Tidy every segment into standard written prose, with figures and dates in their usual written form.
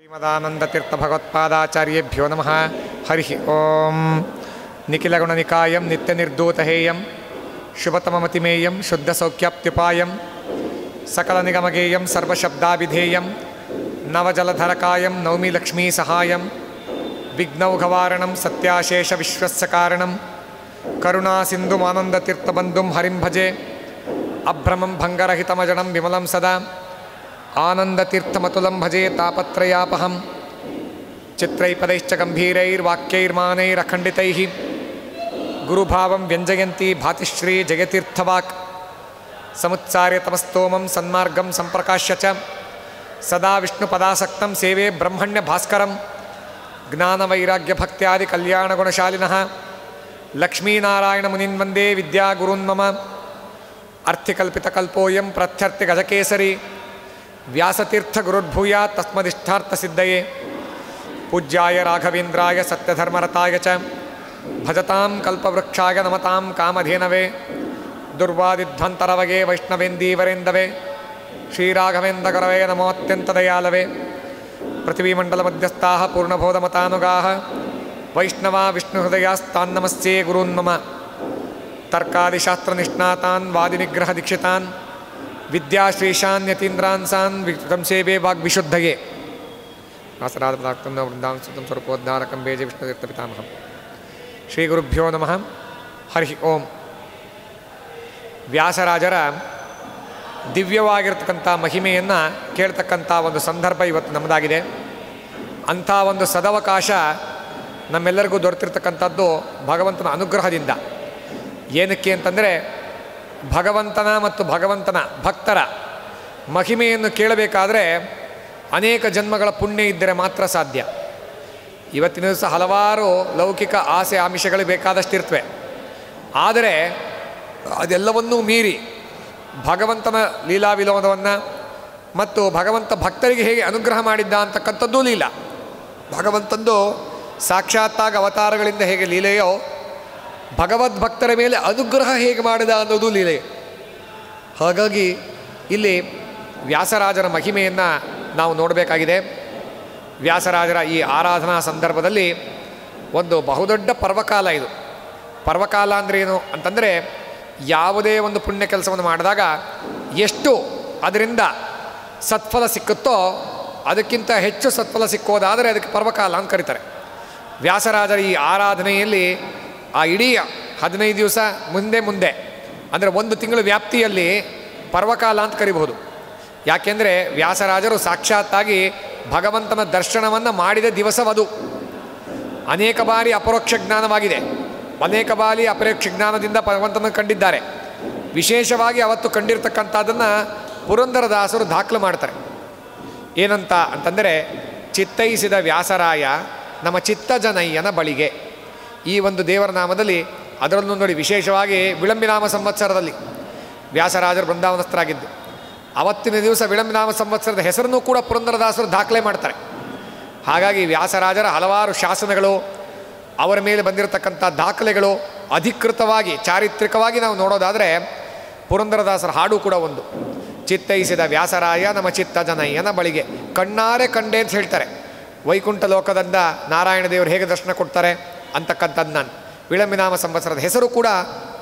श्रीमदानंदतीर्थभगवत्पादाचार्येभ्यो नमः। हरिः ओम। निखिलगुणनिकायं नित्यनिर्दोतहेयं शुभतममतिमेयं शुद्धसौख्याप्त्युपायं सकलनिगमगेयं सर्वशब्दाभिधेयं नवजलधरकायं नौमि लक्ष्मीसहायं विघ्नौघवारणं सत्याशेषविश्वस्य कारणं करुणासिन्धुमानन्दतीर्थबन्धुं हरिं भजे। अभ्रमं भङ्गरहितमजडं विमलं सदा आनन्दतीर्थमतुलं भजे। तापत्रयापहं चित्रैपदैश्च गम्भीरैर्वाक्यैर्मानैरखण्डितैः गुरुभावं व्यञ्जयन्ती भातिश्री जयतीर्थवाक्। समुत्सार्य तमस्तोमं सन्मार्गं सम्प्रकाश्य च सदा विष्णुपदासक्तं सेवे ब्रह्मण्यभास्करं। ज्ञानवैराग्यभक्त्यादिकल्याणगुणशालिनः लक्ष्मीनारायणमुनिन्वन्दे विद्यागुरुन्मम। अर्थिकल्पितकल्पोऽयं प्रत्यर्थिगजकेसरी व्यासतीर्थगुरुर्भूया तस्मदिष्टार्थसिद्धये। पूज्याय राघवेन्द्राय सत्यधर्मरताय च भजतां कल्पवृक्षाय नमतां कामधेनवे। दुर्वादिध्वन्तरवगे वैष्णवेन्दीवरेन्दवे श्रीराघवेन्द्रगुरवे नमोऽत्यन्तदयालवे। पृथिवीमण्डलमध्यस्थाः पूर्णबोधमतानुगाः वैष्णवा विष्णुहृदयास्तान्नमस्ये गुरून्मम। तर्कादिशास्त्रनिष्णातान् वादिनिग्रहदीक्षितान् विद्याश्रीशान्यतीन्द्रांसान् विंसेवे वाग्विशुद्धये। आसराधपदाक्तं वृन्दां सुतं स्वरूपोद्धारकं वेजे विष्णुतीर्थपितामहं। श्रीगुरुभ्यो नमः। हरिः ओम्। ವ್ಯಾಸರಾಜರ ದಿವ್ಯವಾಗಿರ್ತಕ್ಕಂಥ ಮಹಿಮೆಯನ್ನು ಕೇಳ್ತಕ್ಕಂಥ ಒಂದು ಸಂದರ್ಭ ಇವತ್ತು ನಮ್ಮದಾಗಿದೆ. ಅಂಥ ಒಂದು ಸದವಕಾಶ ನಮ್ಮೆಲ್ಲರಿಗೂ ದೊರೆತಿರ್ತಕ್ಕಂಥದ್ದು ಭಗವಂತನ ಅನುಗ್ರಹದಿಂದ. ಏನಕ್ಕೆ ಅಂತಂದರೆ, ಭಗವಂತನ ಮತ್ತು ಭಗವಂತನ ಭಕ್ತರ ಮಹಿಮೆಯನ್ನು ಕೇಳಬೇಕಾದ್ರೆ ಅನೇಕ ಜನ್ಮಗಳ ಪುಣ್ಯ ಇದ್ದರೆ ಮಾತ್ರ ಸಾಧ್ಯ. ಇವತ್ತಿನ ದಿವಸ ಹಲವಾರು ಲೌಕಿಕ ಆಸೆ ಆಮಿಷಗಳು ಬೇಕಾದಷ್ಟಿರ್ತವೆ. ಆದರೆ ಅದೆಲ್ಲವನ್ನೂ ಮೀರಿ ಭಗವಂತನ ಲೀಲಾ ವಿಲೋಮವನ್ನು ಮತ್ತು ಭಗವಂತ ಭಕ್ತರಿಗೆ ಹೇಗೆ ಅನುಗ್ರಹ ಮಾಡಿದ್ದ ಅಂತಕ್ಕಂಥದ್ದೂ ಲೀಲಾ. ಭಗವಂತಂದು ಸಾಕ್ಷಾತ್ತಾಗಿ ಅವತಾರಗಳಿಂದ ಹೇಗೆ ಲೀಲೆಯೋ, ಭಗವದ್ಭಕ್ತರ ಮೇಲೆ ಅನುಗ್ರಹ ಹೇಗೆ ಮಾಡಿದ ಅನ್ನೋದು ಲೀಲೆ. ಹಾಗಾಗಿ ಇಲ್ಲಿ ವ್ಯಾಸರಾಜರ ಮಹಿಮೆಯನ್ನು ನಾವು ನೋಡಬೇಕಾಗಿದೆ. ವ್ಯಾಸರಾಜರ ಈ ಆರಾಧನಾ ಸಂದರ್ಭದಲ್ಲಿ ಒಂದು ಬಹುದೊಡ್ಡ ಪರ್ವಕಾಲ ಇದು. ಪರ್ವಕಾಲ ಅಂದ್ರೇನು ಅಂತಂದರೆ, ಯಾವುದೇ ಒಂದು ಪುಣ್ಯ ಕೆಲಸವನ್ನು ಮಾಡಿದಾಗ ಎಷ್ಟು ಅದರಿಂದ ಸತ್ಫಲ ಸಿಕ್ಕುತ್ತೋ ಅದಕ್ಕಿಂತ ಹೆಚ್ಚು ಸತ್ಫಲ ಸಿಕ್ಕೋದಾದರೆ ಅದಕ್ಕೆ ಪರ್ವಕಾಲ ಅಂತ ಕರೀತಾರೆ. ವ್ಯಾಸರಾಜರ ಈ ಆರಾಧನೆಯಲ್ಲಿ ಆ ಇಡೀ 15 ದಿವಸ ಮುಂದೆ ಮುಂದೆ ಅಂದರೆ ಒಂದು ತಿಂಗಳು ವ್ಯಾಪ್ತಿಯಲ್ಲಿ ಪರ್ವಕಾಲ ಅಂತ ಕರಿಬಹುದು. ಯಾಕೆಂದರೆ ವ್ಯಾಸರಾಜರು ಸಾಕ್ಷಾತ್ತಾಗಿ ಭಗವಂತನ ದರ್ಶನವನ್ನು ಮಾಡಿದ ದಿವಸವದು. ಅನೇಕ ಬಾರಿ ಅಪರೋಕ್ಷ ಜ್ಞಾನವಾಗಿದೆ, ಅನೇಕ ಬಾರಿ ಅಪರೋಕ್ಷ ಜ್ಞಾನದಿಂದ ಭಗವಂತನ ಕಂಡಿದ್ದಾರೆ. ವಿಶೇಷವಾಗಿ ಅವತ್ತು ಕಂಡಿರ್ತಕ್ಕಂಥದ್ದನ್ನು ಪುರಂದರದಾಸರು ದಾಖಲು ಮಾಡ್ತಾರೆ. ಏನಂತ ಅಂತಂದರೆ, ಚಿತ್ತೈಸಿದ ವ್ಯಾಸರಾಯ ನಮ್ಮ ಚಿತ್ತಜನಯ್ಯನ ಬಳಿಗೆ. ಈ ಒಂದು ದೇವರ ನಾಮದಲ್ಲಿ, ಅದರಲ್ಲೂ ನೋಡಿ ವಿಶೇಷವಾಗಿ ವಿಳಂಬಿನಾಮ ಸಂವತ್ಸರದಲ್ಲಿ ವ್ಯಾಸರಾಜರು ಬೃಂದಾವನಸ್ಥರಾಗಿದ್ದು, ಅವತ್ತಿನ ದಿವಸ ವಿಳಂಬಿನಾಮ ಸಂವತ್ಸರದ ಹೆಸರನ್ನು ಕೂಡ ಪುರಂದರದಾಸರು ದಾಖಲೆ ಮಾಡ್ತಾರೆ. ಹಾಗಾಗಿ ವ್ಯಾಸರಾಜರ ಹಲವಾರು ಶಾಸನಗಳು, ಅವರ ಮೇಲೆ ಬಂದಿರತಕ್ಕಂಥ ದಾಖಲೆಗಳು ಅಧಿಕೃತವಾಗಿ ಚಾರಿತ್ರಿಕವಾಗಿ ನಾವು ನೋಡೋದಾದರೆ ಪುರಂದರದಾಸರ ಹಾಡು ಕೂಡ ಒಂದು. ಚಿತ್ತೈಸಿದ ವ್ಯಾಸರಾಯ ನಮ್ಮ ಚಿತ್ತಜನಯ್ಯನ ಬಳಿಗೆ. ಕಣ್ಣಾರೆ ಕಂಡೆ ಅಂತ ಹೇಳ್ತಾರೆ. ವೈಕುಂಠ ಲೋಕದಿಂದ ನಾರಾಯಣ ದೇವರು ಹೇಗೆ ದರ್ಶನ ಕೊಡ್ತಾರೆ ಅಂತಕ್ಕಂಥದ್ದು ನಾನು ವಿಳಂಬಿನಾಮ ಸಂವತ್ಸರದ ಹೆಸರು ಕೂಡ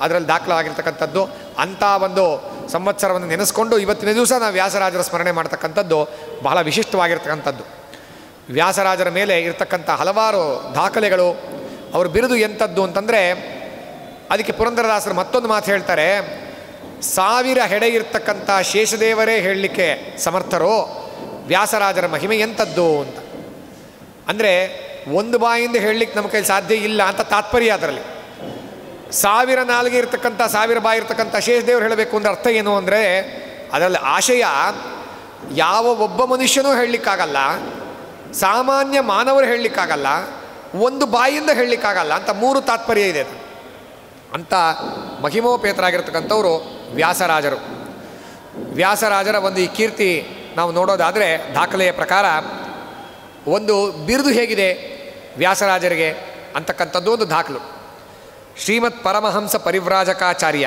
ಅದರಲ್ಲಿ ದಾಖಲಾಗಿರ್ತಕ್ಕಂಥದ್ದು. ಅಂಥ ಒಂದು ಸಂವತ್ಸರವನ್ನು ನೆನೆಸ್ಕೊಂಡು ಇವತ್ತಿನ ದಿವಸ ನಾವು ವ್ಯಾಸರಾಜರ ಸ್ಮರಣೆ ಮಾಡ್ತಕ್ಕಂಥದ್ದು ಬಹಳ ವಿಶಿಷ್ಟವಾಗಿರ್ತಕ್ಕಂಥದ್ದು. ವ್ಯಾಸರಾಜರ ಮೇಲೆ ಇರ್ತಕ್ಕಂಥ ಹಲವಾರು ದಾಖಲೆಗಳು, ಅವ್ರ ಬಿರುದು ಎಂಥದ್ದು ಅಂತಂದರೆ, ಅದಕ್ಕೆ ಪುರಂದರದಾಸರು ಮತ್ತೊಂದು ಮಾತು ಹೇಳ್ತಾರೆ. 1000 ಹೆಡೆ ಇರ್ತಕ್ಕಂಥ ಶೇಷದೇವರೇ ಹೇಳಲಿಕ್ಕೆ ಸಮರ್ಥರು ವ್ಯಾಸರಾಜರ ಮಹಿಮೆ ಎಂಥದ್ದು ಅಂತ. ಅಂದರೆ ಒಂದು ಬಾಯಿಂದ ಹೇಳಲಿಕ್ಕೆ ನಮ್ಮ ಕೈಲಿ ಸಾಧ್ಯ ಇಲ್ಲ ಅಂತ ತಾತ್ಪರ್ಯ. ಅದರಲ್ಲಿ 1000 ನಾಲ್ಗೆ ಇರ್ತಕ್ಕಂಥ, 1000 ಬಾಯಿ ಇರ್ತಕ್ಕಂಥ ಶೇಷದೇವರು ಹೇಳಬೇಕು ಅಂದರೆ ಅರ್ಥ ಏನು ಅಂದರೆ, ಅದರಲ್ಲಿ ಆಶಯ ಯಾವ ಒಬ್ಬ ಮನುಷ್ಯನೂ ಹೇಳಲಿಕ್ಕಾಗಲ್ಲ, ಸಾಮಾನ್ಯ ಮಾನವರು ಹೇಳಲಿಕ್ಕಾಗಲ್ಲ, ಒಂದು ಬಾಯಿಂದ ಹೇಳಲಿಕ್ಕಾಗಲ್ಲ ಅಂತ 3 ತಾತ್ಪರ್ಯ ಇದೆ. ಅಂಥ ಮಹಿಮೋಪೇತರಾಗಿರ್ತಕ್ಕಂಥವರು ವ್ಯಾಸರಾಜರು. ವ್ಯಾಸರಾಜರ ಒಂದು ಈ ಕೀರ್ತಿ ನಾವು ನೋಡೋದಾದರೆ ದಾಖಲೆಯ ಪ್ರಕಾರ ಒಂದು ಬಿರುದು ಹೇಗಿದೆ ವ್ಯಾಸರಾಜರಿಗೆ ಅಂತಕ್ಕಂಥದ್ದು ಒಂದು ದಾಖಲು. ಶ್ರೀಮತ್ ಪರಮಹಂಸ ಪರಿವ್ರಾಜಕಾಚಾರ್ಯ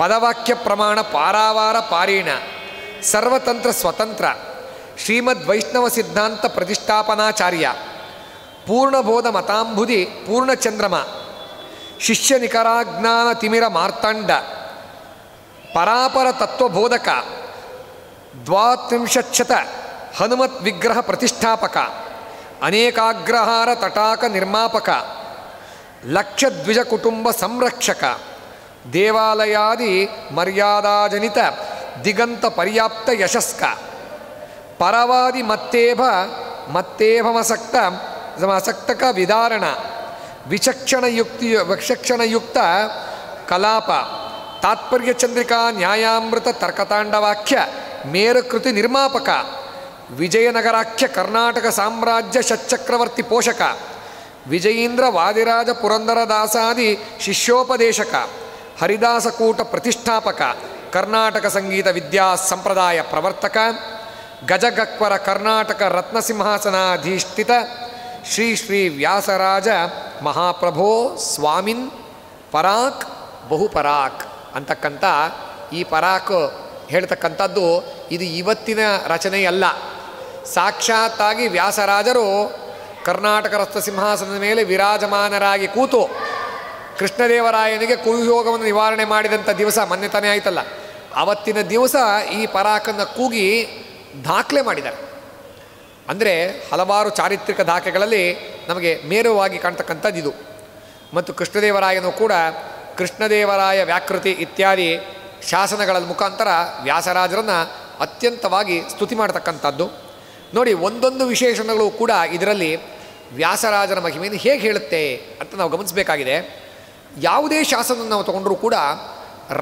ಪದವಾಕ್ಯ ಪ್ರಮಾಣ ಪಾರಾವಾರ ಪಾರೀಣ ಸರ್ವತಂತ್ರ ಸ್ವತಂತ್ರ ಶ್ರೀಮದ್ ವೈಷ್ಣವ ಸಿದ್ಧಾಂತ ಪ್ರತಿಷ್ಠಾಪನಾಚಾರ್ಯ ಪೂರ್ಣಬೋಧ ಮತಾಂಬುಧಿ ಪೂರ್ಣಚಂದ್ರಮ ಶಿಷ್ಯ ನಿಖರಾಜ್ಞಾನ ತಿಮಿರ ಮಾರ್ತಾಂಡ ಪರಾಪರ ತತ್ವಬೋಧಕ ದ್ವಾತ್ರಿಂಶತ ಹನುಮತ್ ವಿಗ್ರಹ ಪ್ರತಿಷ್ಠಾಪಕ ಅನೇಕಾಗ್ರಹಾರ ತಟಾಕ ನಿರ್ಮಾಪಕ ಲಕ್ಷದ್ವಿಜ ಕುಟುಂಬ ಸಂರಕ್ಷಕ ದೇವಾಲಯಾದಿ ಮರ್ಯಾದಾಜನಿತ ದಿಗಂತ ಪರ್ಯಾಪ್ತ ಯಶಸ್ಕ ಪರವಾದಿ ಮತ್ತೇಭಮಸಕ್ತಕ ವಿದಾರಣ ವಿಚಕ್ಷಣಯುಕ್ತ ಕಲಾಪ ತಾತ್ಪರ್ಯ ಚಂದ್ರಿಕಾ ನ್ಯಾಯಾಮೃತ ತರ್ಕತಾಂಡವಾಖ್ಯ ಮೇರುಕೃತಿ ನಿರ್ಮಾಪಕ ವಿಜಯನಗರಾಖ್ಯ ಕರ್ನಾಟಕ ಸಾಮ್ರಾಜ್ಯ ಷಟ್ಚಕ್ರವರ್ತಿ ಪೋಷಕ ವಿಜಯೀಂದ್ರ ವಾದಿರಾಜ ಪುರಂದರದಾಸಾದಿ ಶಿಷ್ಯೋಪದೇಶಕ ಹರಿದಾಸಕೂಟ ಪ್ರತಿಷ್ಠಾಪಕ ಕರ್ನಾಟಕ ಸಂಗೀತ ವಿದ್ಯಾ ಸಂಪ್ರದಾಯ ಪ್ರವರ್ತಕ ಗಜಗಕ್ವರ ಕರ್ನಾಟಕ ರತ್ನಸಿಂಹಾಸನಾಧೀಷ್ಠಿತ ಶ್ರೀ ಶ್ರೀ ವ್ಯಾಸರಾಜ ಮಹಾಪ್ರಭೋ ಸ್ವಾಮಿನ್ ಪರಾಕ್ ಬಹುಪರಾಕ್ ಅಂತಕ್ಕಂಥ ಈ ಪರಾಕ್ ಹೇಳ್ತಕ್ಕಂಥದ್ದು ಇದು ಇವತ್ತಿನ ರಚನೆಯಲ್ಲ. ಸಾಕ್ಷಾತ್ತಾಗಿ ವ್ಯಾಸರಾಜರು ಕರ್ನಾಟಕ ರತ್ನಸಿಂಹಾಸನದ ಮೇಲೆ ವಿರಾಜಮಾನರಾಗಿ ಕೂತು ಕೃಷ್ಣದೇವರಾಯನಿಗೆ ಕುಯೋಗವನ್ನು ನಿವಾರಣೆ ಮಾಡಿದಂಥ ದಿವಸ ಮೊನ್ನೆ ತಾನೇ ಆಯ್ತಲ್ಲ, ಅವತ್ತಿನ ದಿವಸ ಈ ಪರಾಕನ್ನು ಕೂಗಿ ದಾಖಲೆ ಮಾಡಿದ್ದಾರೆ. ಅಂದರೆ ಹಲವಾರು ಚಾರಿತ್ರಿಕ ದಾಖಲೆಗಳಲ್ಲಿ ನಮಗೆ ಮೇರುವಾಗಿ ಕಾಣ್ತಕ್ಕಂಥದ್ದು ಇದು. ಮತ್ತು ಕೃಷ್ಣದೇವರಾಯನೂ ಕೂಡ ಕೃಷ್ಣದೇವರಾಯ ವ್ಯಾಕೃತಿ ಇತ್ಯಾದಿ ಶಾಸನಗಳ ಮುಖಾಂತರ ವ್ಯಾಸರಾಜರನ್ನು ಅತ್ಯಂತವಾಗಿ ಸ್ತುತಿ ಮಾಡತಕ್ಕಂಥದ್ದು. ನೋಡಿ, ಒಂದೊಂದು ವಿಶೇಷಣಗಳು ಕೂಡ ಇದರಲ್ಲಿ ವ್ಯಾಸರಾಜರ ಮಹಿಮೆಯನ್ನು ಹೇಗೆ ಹೇಳುತ್ತೆ ಅಂತ ನಾವು ಗಮನಿಸಬೇಕಾಗಿದೆ. ಯಾವುದೇ ಶಾಸನ ನಾವು ತಗೊಂಡ್ರೂ ಕೂಡ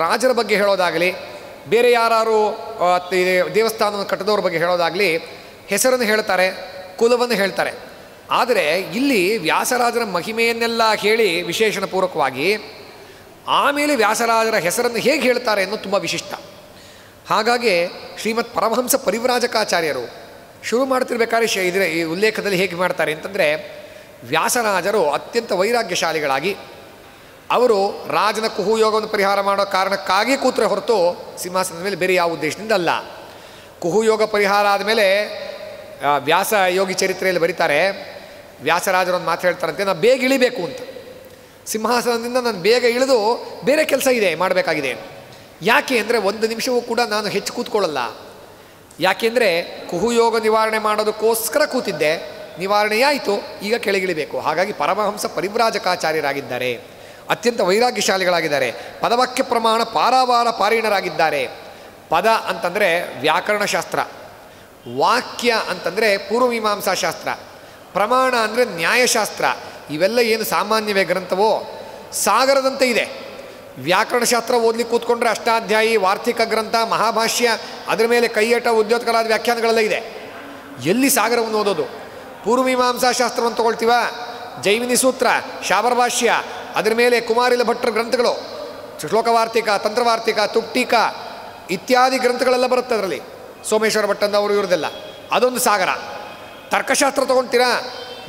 ರಾಜರ ಬಗ್ಗೆ ಹೇಳೋದಾಗಲಿ, ಬೇರೆ ಯಾರು ದೇವಸ್ಥಾನವನ್ನು ಕಟ್ಟದವ್ರ ಬಗ್ಗೆ ಹೇಳೋದಾಗಲಿ ಹೆಸರನ್ನು ಹೇಳ್ತಾರೆ, ಕುಲವನ್ನು ಹೇಳ್ತಾರೆ. ಆದರೆ ಇಲ್ಲಿ ವ್ಯಾಸರಾಜರ ಮಹಿಮೆಯನ್ನೆಲ್ಲ ಹೇಳಿ ವಿಶೇಷಣ ಪೂರ್ವಕವಾಗಿ ಆಮೇಲೆ ವ್ಯಾಸರಾಜರ ಹೆಸರನ್ನು ಹೇಗೆ ಹೇಳ್ತಾರೆ ಅನ್ನೋದು ತುಂಬ ವಿಶಿಷ್ಟ. ಹಾಗಾಗಿ ಶ್ರೀಮದ್ ಪರಮಹಂಸ ಪರಿವ್ರಾಜಕಾಚಾರ್ಯರು ಶುರು ಮಾಡ್ತಿರ್ಬೇಕಾದ್ರೆ ಇದರ ಈ ಉಲ್ಲೇಖದಲ್ಲಿ ಹೇಗೆ ಮಾಡ್ತಾರೆ ಅಂತಂದರೆ, ವ್ಯಾಸರಾಜರು ಅತ್ಯಂತ ವೈರಾಗ್ಯಶಾಲಿಗಳಾಗಿ ಅವರು ರಾಜನ ಕುಹುಯೋಗವನ್ನು ಪರಿಹಾರ ಮಾಡೋ ಕಾರಣಕ್ಕಾಗಿ ಕೂತ್ರೆ ಹೊರತು ಸಿಂಹಾಸನದ ಮೇಲೆ ಬೇರೆ ಯಾವ ಉದ್ದೇಶದಿಂದ ಅಲ್ಲ. ಕುಹುಯೋಗ ಪರಿಹಾರ ಆದಮೇಲೆ ವ್ಯಾಸ ಯೋಗಿ ಚರಿತ್ರೆಯಲ್ಲಿ ಬರೀತಾರೆ, ವ್ಯಾಸರಾಜರೊಂದು ಮಾತು ಹೇಳ್ತಾರಂತೆ, ನಾನು ಬೇಗ ಇಳಿಬೇಕು ಅಂತ, ಸಿಂಹಾಸನದಿಂದ ನಾನು ಬೇಗ ಇಳಿದು ಬೇರೆ ಕೆಲಸ ಇದೆ ಮಾಡಬೇಕಾಗಿದೆ. ಯಾಕೆ ಅಂದರೆ ಒಂದು ನಿಮಿಷವೂ ಕೂಡ ನಾನು ಹೆಚ್ಚು ಕೂತ್ಕೊಳ್ಳಲ್ಲ, ಯಾಕೆಂದರೆ ಕುಹುಯೋಗ ನಿವಾರಣೆ ಮಾಡೋದಕ್ಕೋಸ್ಕರ ಕೂತಿದ್ದೆ, ನಿವಾರಣೆಯಾಯಿತು, ಈಗ ಕೆಳಗಿಳಿಬೇಕು. ಹಾಗಾಗಿ ಪರಮಹಂಸ ಪರಿವ್ರಾಜಕಾಚಾರ್ಯರಾಗಿದ್ದಾರೆ, ಅತ್ಯಂತ ವೈರಾಗ್ಯಶಾಲಿಗಳಾಗಿದ್ದಾರೆ, ಪದವಾಕ್ಯ ಪ್ರಮಾಣ ಪಾರಾವಾರ ಪಾರೀಣರಾಗಿದ್ದಾರೆ. ಪದ ಅಂತಂದರೆ ವ್ಯಾಕರಣಶಾಸ್ತ್ರ, ವಾಕ್ಯ ಅಂತಂದರೆ ಪೂರ್ವಮೀಮಾಂಸಾಶಾಸ್ತ್ರ, ಪ್ರಮಾಣ ಅಂದರೆ ನ್ಯಾಯಶಾಸ್ತ್ರ. ಇವೆಲ್ಲ ಏನು ಸಾಮಾನ್ಯವೇ ಗ್ರಂಥವೋ ಸಾಗರದಂತೆ ಇದೆ. ವ್ಯಾಕರಣಶಾಸ್ತ್ರ ಓದಲಿಕ್ಕೆ ಕೂತ್ಕೊಂಡ್ರೆ ಅಷ್ಟಾಧ್ಯಾಯಿ, ವಾರ್ತಿಕ ಗ್ರಂಥ, ಮಹಾಭಾಷ್ಯ, ಅದರ ಮೇಲೆ ಕೈಯಟ ಉದ್ಯೋತಕಲಾದ ವ್ಯಾಖ್ಯಾನಗಳೆಲ್ಲ ಇದೆ. ಎಲ್ಲಿ ಸಾಗರವನ್ನು ಓದೋದು? ಪೂರ್ವಮೀಮಾಂಸಾಶಾಸ್ತ್ರವನ್ನು ತೊಗೊಳ್ತೀವ, ಜೈಮಿನಿ ಸೂತ್ರ, ಶಾಬರಭಾಷ್ಯ, ಅದರ ಮೇಲೆ ಕುಮಾರಿಲ ಭಟ್ರ ಗ್ರಂಥಗಳು, ಶ್ಲೋಕವಾರ್ತಿಕ, ತಂತ್ರವಾರ್ತಿಕ, ತುಪ್ಟಿಕ ಇತ್ಯಾದಿ ಗ್ರಂಥಗಳೆಲ್ಲ ಬರುತ್ತೆ ಅದರಲ್ಲಿ, ಸೋಮೇಶ್ವರ ಭಟ್ಟಂದವರು ಇವ್ರದ್ದೆಲ್ಲ, ಅದೊಂದು ಸಾಗರ. ತರ್ಕಶಾಸ್ತ್ರ ತೊಗೊಳ್ತೀರಾ,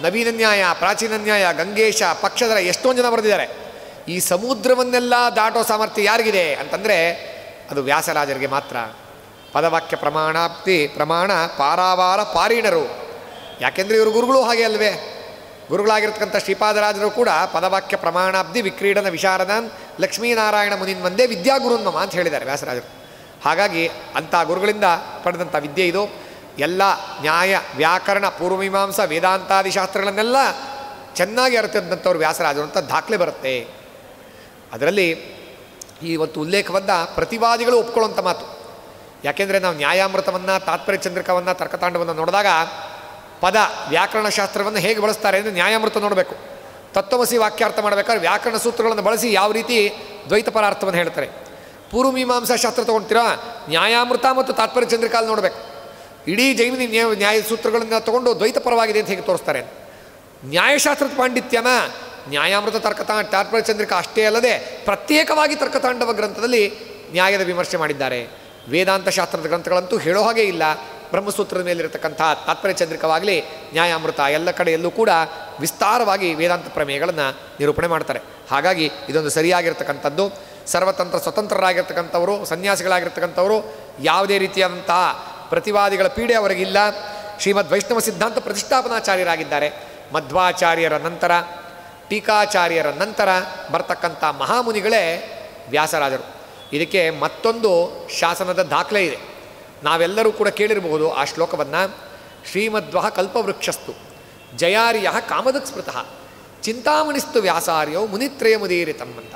ನವೀನ ನ್ಯಾಯ, ಪ್ರಾಚೀನ ನ್ಯಾಯ, ಗಂಗೇಶ, ಪಕ್ಷಧರ, ಎಷ್ಟೊಂದು ಜನ ಬರೆದಿದ್ದಾರೆ. ಈ ಸಮುದ್ರವನ್ನೆಲ್ಲ ದಾಟೋ ಸಾಮರ್ಥ್ಯ ಯಾರಿಗಿದೆ ಅಂತಂದರೆ ಅದು ವ್ಯಾಸರಾಜರಿಗೆ ಮಾತ್ರ. ಪದವಾಕ್ಯ ಪ್ರಮಾಣಾಪ್ತಿ ಪ್ರಮಾಣ ಪಾರಾವಾರ ಪಾರೀಣರು, ಯಾಕೆಂದರೆ ಇವರು ಗುರುಗಳು ಹಾಗೆ ಅಲ್ವೇ. ಗುರುಗಳಾಗಿರ್ತಕ್ಕಂಥ ಶ್ರೀಪಾದರಾಜರು ಕೂಡ ಪದವಾಕ್ಯ ಪ್ರಮಾಣಾಬ್ಧಿ ವಿಕ್ರೀಡನ ವಿಶಾರದಾನ್ ಲಕ್ಷ್ಮೀನಾರಾಯಣ ಮುನಿನ್ ಮಂದೇ ವಿದ್ಯಾಗುರುನ್ಮ ಅಂತ ಹೇಳಿದ್ದಾರೆ ವ್ಯಾಸರಾಜರು. ಹಾಗಾಗಿ ಅಂಥ ಗುರುಗಳಿಂದ ಪಡೆದಂಥ ವಿದ್ಯೆ ಇದು. ಎಲ್ಲ ನ್ಯಾಯ, ವ್ಯಾಕರಣ, ಪೂರ್ವಮೀಮಾಂಸ, ವೇದಾಂತಾದಿ ಶಾಸ್ತ್ರಗಳನ್ನೆಲ್ಲ ಚೆನ್ನಾಗಿ ಅರಿತಿದ್ದಂಥವ್ರು ವ್ಯಾಸರಾಜರು ಅಂತ ದಾಖಲೆ ಬರುತ್ತೆ. ಅದರಲ್ಲಿ ಈ ಒಂದು ಉಲ್ಲೇಖವನ್ನು ಪ್ರತಿವಾದಿಗಳು ಒಪ್ಕೊಳ್ಳೋಂಥ ಮಾತು. ಯಾಕೆಂದರೆ ನಾವು ನ್ಯಾಯಾಮೃತವನ್ನು, ತಾತ್ಪರ್ಯ ಚಂದ್ರಿಕವನ್ನು, ತರ್ಕತಾಂಡವನ್ನು ನೋಡಿದಾಗ ಪದ ವ್ಯಾಕರಣಶಾಸ್ತ್ರವನ್ನು ಹೇಗೆ ಬಳಸ್ತಾರೆ ಅಂದರೆ ನ್ಯಾಯಾಮೃತ ನೋಡಬೇಕು. ತತ್ವಮಸಿ ವಾಕ್ಯಾರ್ಥ ಮಾಡಬೇಕಾದ್ರೆ ವ್ಯಾಕರಣ ಸೂತ್ರಗಳನ್ನು ಬಳಸಿ ಯಾವ ರೀತಿ ದ್ವೈತ ಪರಾರ್ಥವನ್ನು ಹೇಳ್ತಾರೆ. ಪೂರ್ವಮೀಮಾಂಸಾಶಾಸ್ತ್ರ ತೊಗೊಳ್ತೀರಾ, ನ್ಯಾಯಾಮೃತ ಮತ್ತು ತಾತ್ಪರ್ಯ ಚಂದ್ರಿಕಾಲ್ ನೋಡಬೇಕು. ಇಡೀ ಜೈಮಿನಿ ನ್ಯಾಯ ಸೂತ್ರಗಳನ್ನು ತೊಗೊಂಡು ದ್ವೈತ ಪರವಾಗಿದೆ ಅಂತ ಹೇಗೆ ತೋರಿಸ್ತಾರೆ. ನ್ಯಾಯಶಾಸ್ತ್ರದ ಪಾಂಡಿತ್ಯನ ನ್ಯಾಯಾಮೃತ, ತಾತ್ಪರ್ಯ ಚಂದ್ರಿಕಾ ಅಷ್ಟೇ ಅಲ್ಲದೆ ಪ್ರತ್ಯೇಕವಾಗಿ ತರ್ಕತಾಂಡವ ಗ್ರಂಥದಲ್ಲಿ ನ್ಯಾಯದ ವಿಮರ್ಶೆ ಮಾಡಿದ್ದಾರೆ. ವೇದಾಂತ ಶಾಸ್ತ್ರದ ಗ್ರಂಥಗಳಂತೂ ಹೇಳೋ ಹಾಗೆ ಇಲ್ಲ. ಬ್ರಹ್ಮಸೂತ್ರದ ಮೇಲಿರತಕ್ಕಂಥ ತಾತ್ಪರ್ಯ ಚಂದ್ರಿಕವಾಗಲಿ, ನ್ಯಾಯಾಮೃತ, ಎಲ್ಲ ಕಡೆಯಲ್ಲೂ ಕೂಡ ವಿಸ್ತಾರವಾಗಿ ವೇದಾಂತ ಪ್ರಮೇಯಗಳನ್ನು ನಿರೂಪಣೆ ಮಾಡ್ತಾರೆ. ಹಾಗಾಗಿ ಇದೊಂದು ಸರಿಯಾಗಿರ್ತಕ್ಕಂಥದ್ದು. ಸರ್ವತಂತ್ರ ಸ್ವತಂತ್ರರಾಗಿರ್ತಕ್ಕಂಥವರು, ಸನ್ಯಾಸಿಗಳಾಗಿರ್ತಕ್ಕಂಥವರು ಯಾವುದೇ ರೀತಿಯಾದಂತಹ ಪ್ರತಿವಾದಿಗಳ ಪೀಡೆ ಅವರಿಗಿಲ್ಲ. ಶ್ರೀಮದ್ ವೈಷ್ಣವ ಸಿದ್ಧಾಂತ ಪ್ರತಿಷ್ಠಾಪನಾಚಾರ್ಯರಾಗಿದ್ದಾರೆ. ಮಧ್ವಾಚಾರ್ಯರ ನಂತರ, ಟೀಕಾಚಾರ್ಯರ ನಂತರ ಬರ್ತಕ್ಕಂಥ ಮಹಾಮುನಿಗಳೇ ವ್ಯಾಸರಾಜರು. ಇದಕ್ಕೆ ಮತ್ತೊಂದು ಶಾಸನದ ದಾಖಲೆ ಇದೆ. ನಾವೆಲ್ಲರೂ ಕೂಡ ಕೇಳಿರಬಹುದು ಆ ಶ್ಲೋಕವನ್ನು. ಶ್ರೀಮಧ್ವ ಕಲ್ಪವೃಕ್ಷಸ್ತು ಜಯಾರ್ಯ ಕಾಮದಕ್ ಸ್ಮೃತಃ ಚಿಂತಾಮಣಿಸ್ತು ವ್ಯಾಸಾರ್ಯವು ಮುನಿತ್ರಯ ಮುದೀರಿತಂ ಅಂತ.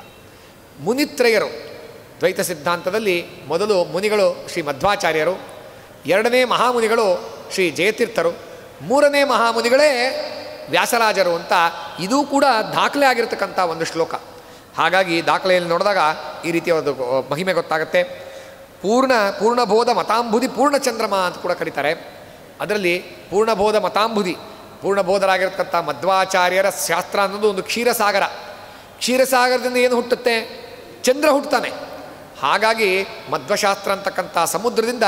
ಮುನಿತ್ರಯರು ದ್ವೈತ ಸಿದ್ಧಾಂತದಲ್ಲಿ ಮೊದಲು ಮುನಿಗಳು ಶ್ರೀ ಮಧ್ವಾಚಾರ್ಯರು, ಎರಡನೇ ಮಹಾಮುನಿಗಳು ಶ್ರೀ ಜಯತೀರ್ಥರು, ಮೂರನೇ ಮಹಾಮುನಿಗಳೇ ವ್ಯಾಸರಾಜರು ಅಂತ ಇದೂ ಕೂಡ ದಾಖಲೆ ಆಗಿರತಕ್ಕಂಥ ಒಂದು ಶ್ಲೋಕ. ಹಾಗಾಗಿ ದಾಖಲೆಯಲ್ಲಿ ನೋಡಿದಾಗ ಈ ರೀತಿಯ ಒಂದು ಮಹಿಮೆ ಗೊತ್ತಾಗುತ್ತೆ. ಪೂರ್ಣಬೋಧ ಮತಾಂಬುಧಿ ಪೂರ್ಣಚಂದ್ರಮ ಅಂತ ಕೂಡ ಕರೀತಾರೆ. ಅದರಲ್ಲಿ ಪೂರ್ಣಬೋಧ ಮತಾಂಬುಧಿ, ಪೂರ್ಣಬೋಧರಾಗಿರ್ತಕ್ಕಂಥ ಮಧ್ವಾಚಾರ್ಯರ ಶಾಸ್ತ್ರ ಅನ್ನೋದು ಒಂದು ಕ್ಷೀರಸಾಗರ. ಕ್ಷೀರಸಾಗರದಿಂದ ಏನು ಹುಟ್ಟುತ್ತೆ? ಚಂದ್ರ ಹುಟ್ಟುತ್ತಾನೆ. ಹಾಗಾಗಿ ಮಧ್ವಶಾಸ್ತ್ರ ಅಂತಕ್ಕಂಥ ಸಮುದ್ರದಿಂದ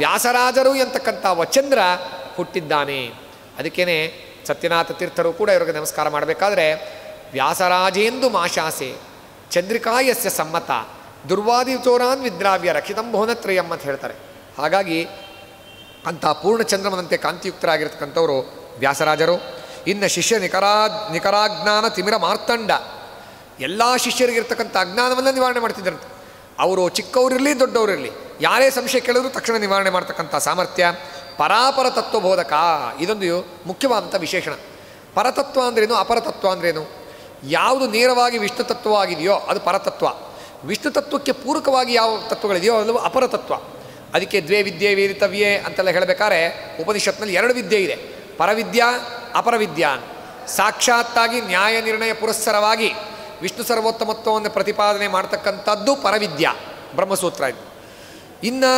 ವ್ಯಾಸರಾಜರು ಅಂತಕ್ಕಂಥ ಚಂದ್ರ ಹುಟ್ಟಿದ್ದಾನೆ. ಅದಕ್ಕೇನೆ ಸತ್ಯನಾಥ ತೀರ್ಥರು ಕೂಡ ಇವರಿಗೆ ನಮಸ್ಕಾರ ಮಾಡಬೇಕಾದ್ರೆ ವ್ಯಾಸರಾಜೇಂದು ಮಾಶಾಸೆ ಚಂದ್ರಿಕಾಯಸ್ಯ ಸಮ್ಮತ ದುರ್ವಾದಿತೋರಾನ್ ವಿದ್ರಾವ್ಯ ರಕ್ಷಿತಂ ಭುವನತ್ರಯಂ ಅಂತ ಹೇಳ್ತಾರೆ. ಹಾಗಾಗಿ ಅಂಥ ಪೂರ್ಣಚಂದ್ರಮನಂತೆ ಕಾಂತಿಯುಕ್ತರಾಗಿರ್ತಕ್ಕಂಥವರು ವ್ಯಾಸರಾಜರು. ಇನ್ನು ಶಿಷ್ಯ ನಿಕರಾಜ್ಞಾನ ತಿಮಿರ ಮಾರ್ತಂಡ, ಎಲ್ಲ ಶಿಷ್ಯರಿಗಿರ್ತಕ್ಕಂಥ ಅಜ್ಞಾನವನ್ನು ನಿವಾರಣೆ ಮಾಡ್ತಿದ್ದರು. ಅವರು ಚಿಕ್ಕವರಿರಲಿ ದೊಡ್ಡವರಿರಲಿ ಯಾರೇ ಸಂಶಯ ಕೇಳಿದ್ರು ತಕ್ಷಣ ನಿವಾರಣೆ ಮಾಡ್ತಕ್ಕಂಥ ಸಾಮರ್ಥ್ಯ. ಪರಾಪರ ತತ್ವಬೋಧಕ, ಇದೊಂದು ಮುಖ್ಯವಾದಂಥ ವಿಶೇಷಣ. ಪರತತ್ವ ಅಂದ್ರೇನು, ಅಪರತತ್ವ ಅಂದ್ರೇನು? ಯಾವುದು ನೇರವಾಗಿ ವಿಷ್ಣು ತತ್ವವಾಗಿದೆಯೋ ಅದು ಪರತತ್ವ, ವಿಷ್ಣು ತತ್ವಕ್ಕೆ ಪೂರಕವಾಗಿ ಯಾವ ತತ್ವಗಳಿದೆಯೋ ಅದು ಅಪರತತ್ವ. ಅದಕ್ಕೆ ದ್ವೇ ವಿದ್ಯೆ ವೇದಿತವ್ಯೆ ಅಂತೆಲ್ಲ ಹೇಳಬೇಕಾದ್ರೆ ಉಪನಿಷತ್ನಲ್ಲಿ ಎರಡು ವಿದ್ಯೆ ಇದೆ, ಪರವಿದ್ಯಾ ಅಪರವಿದ್ಯಾ. ಸಾಕ್ಷಾತ್ತಾಗಿ ನ್ಯಾಯ ನಿರ್ಣಯ ಪುರಸ್ಸರವಾಗಿ ವಿಷ್ಣು ಸರ್ವೋತ್ತಮತ್ವವನ್ನು ಪ್ರತಿಪಾದನೆ ಮಾಡ್ತಕ್ಕಂಥದ್ದು ಪರವಿದ್ಯಾ, ಬ್ರಹ್ಮಸೂತ್ರ ಇದು. ಇನ್ನು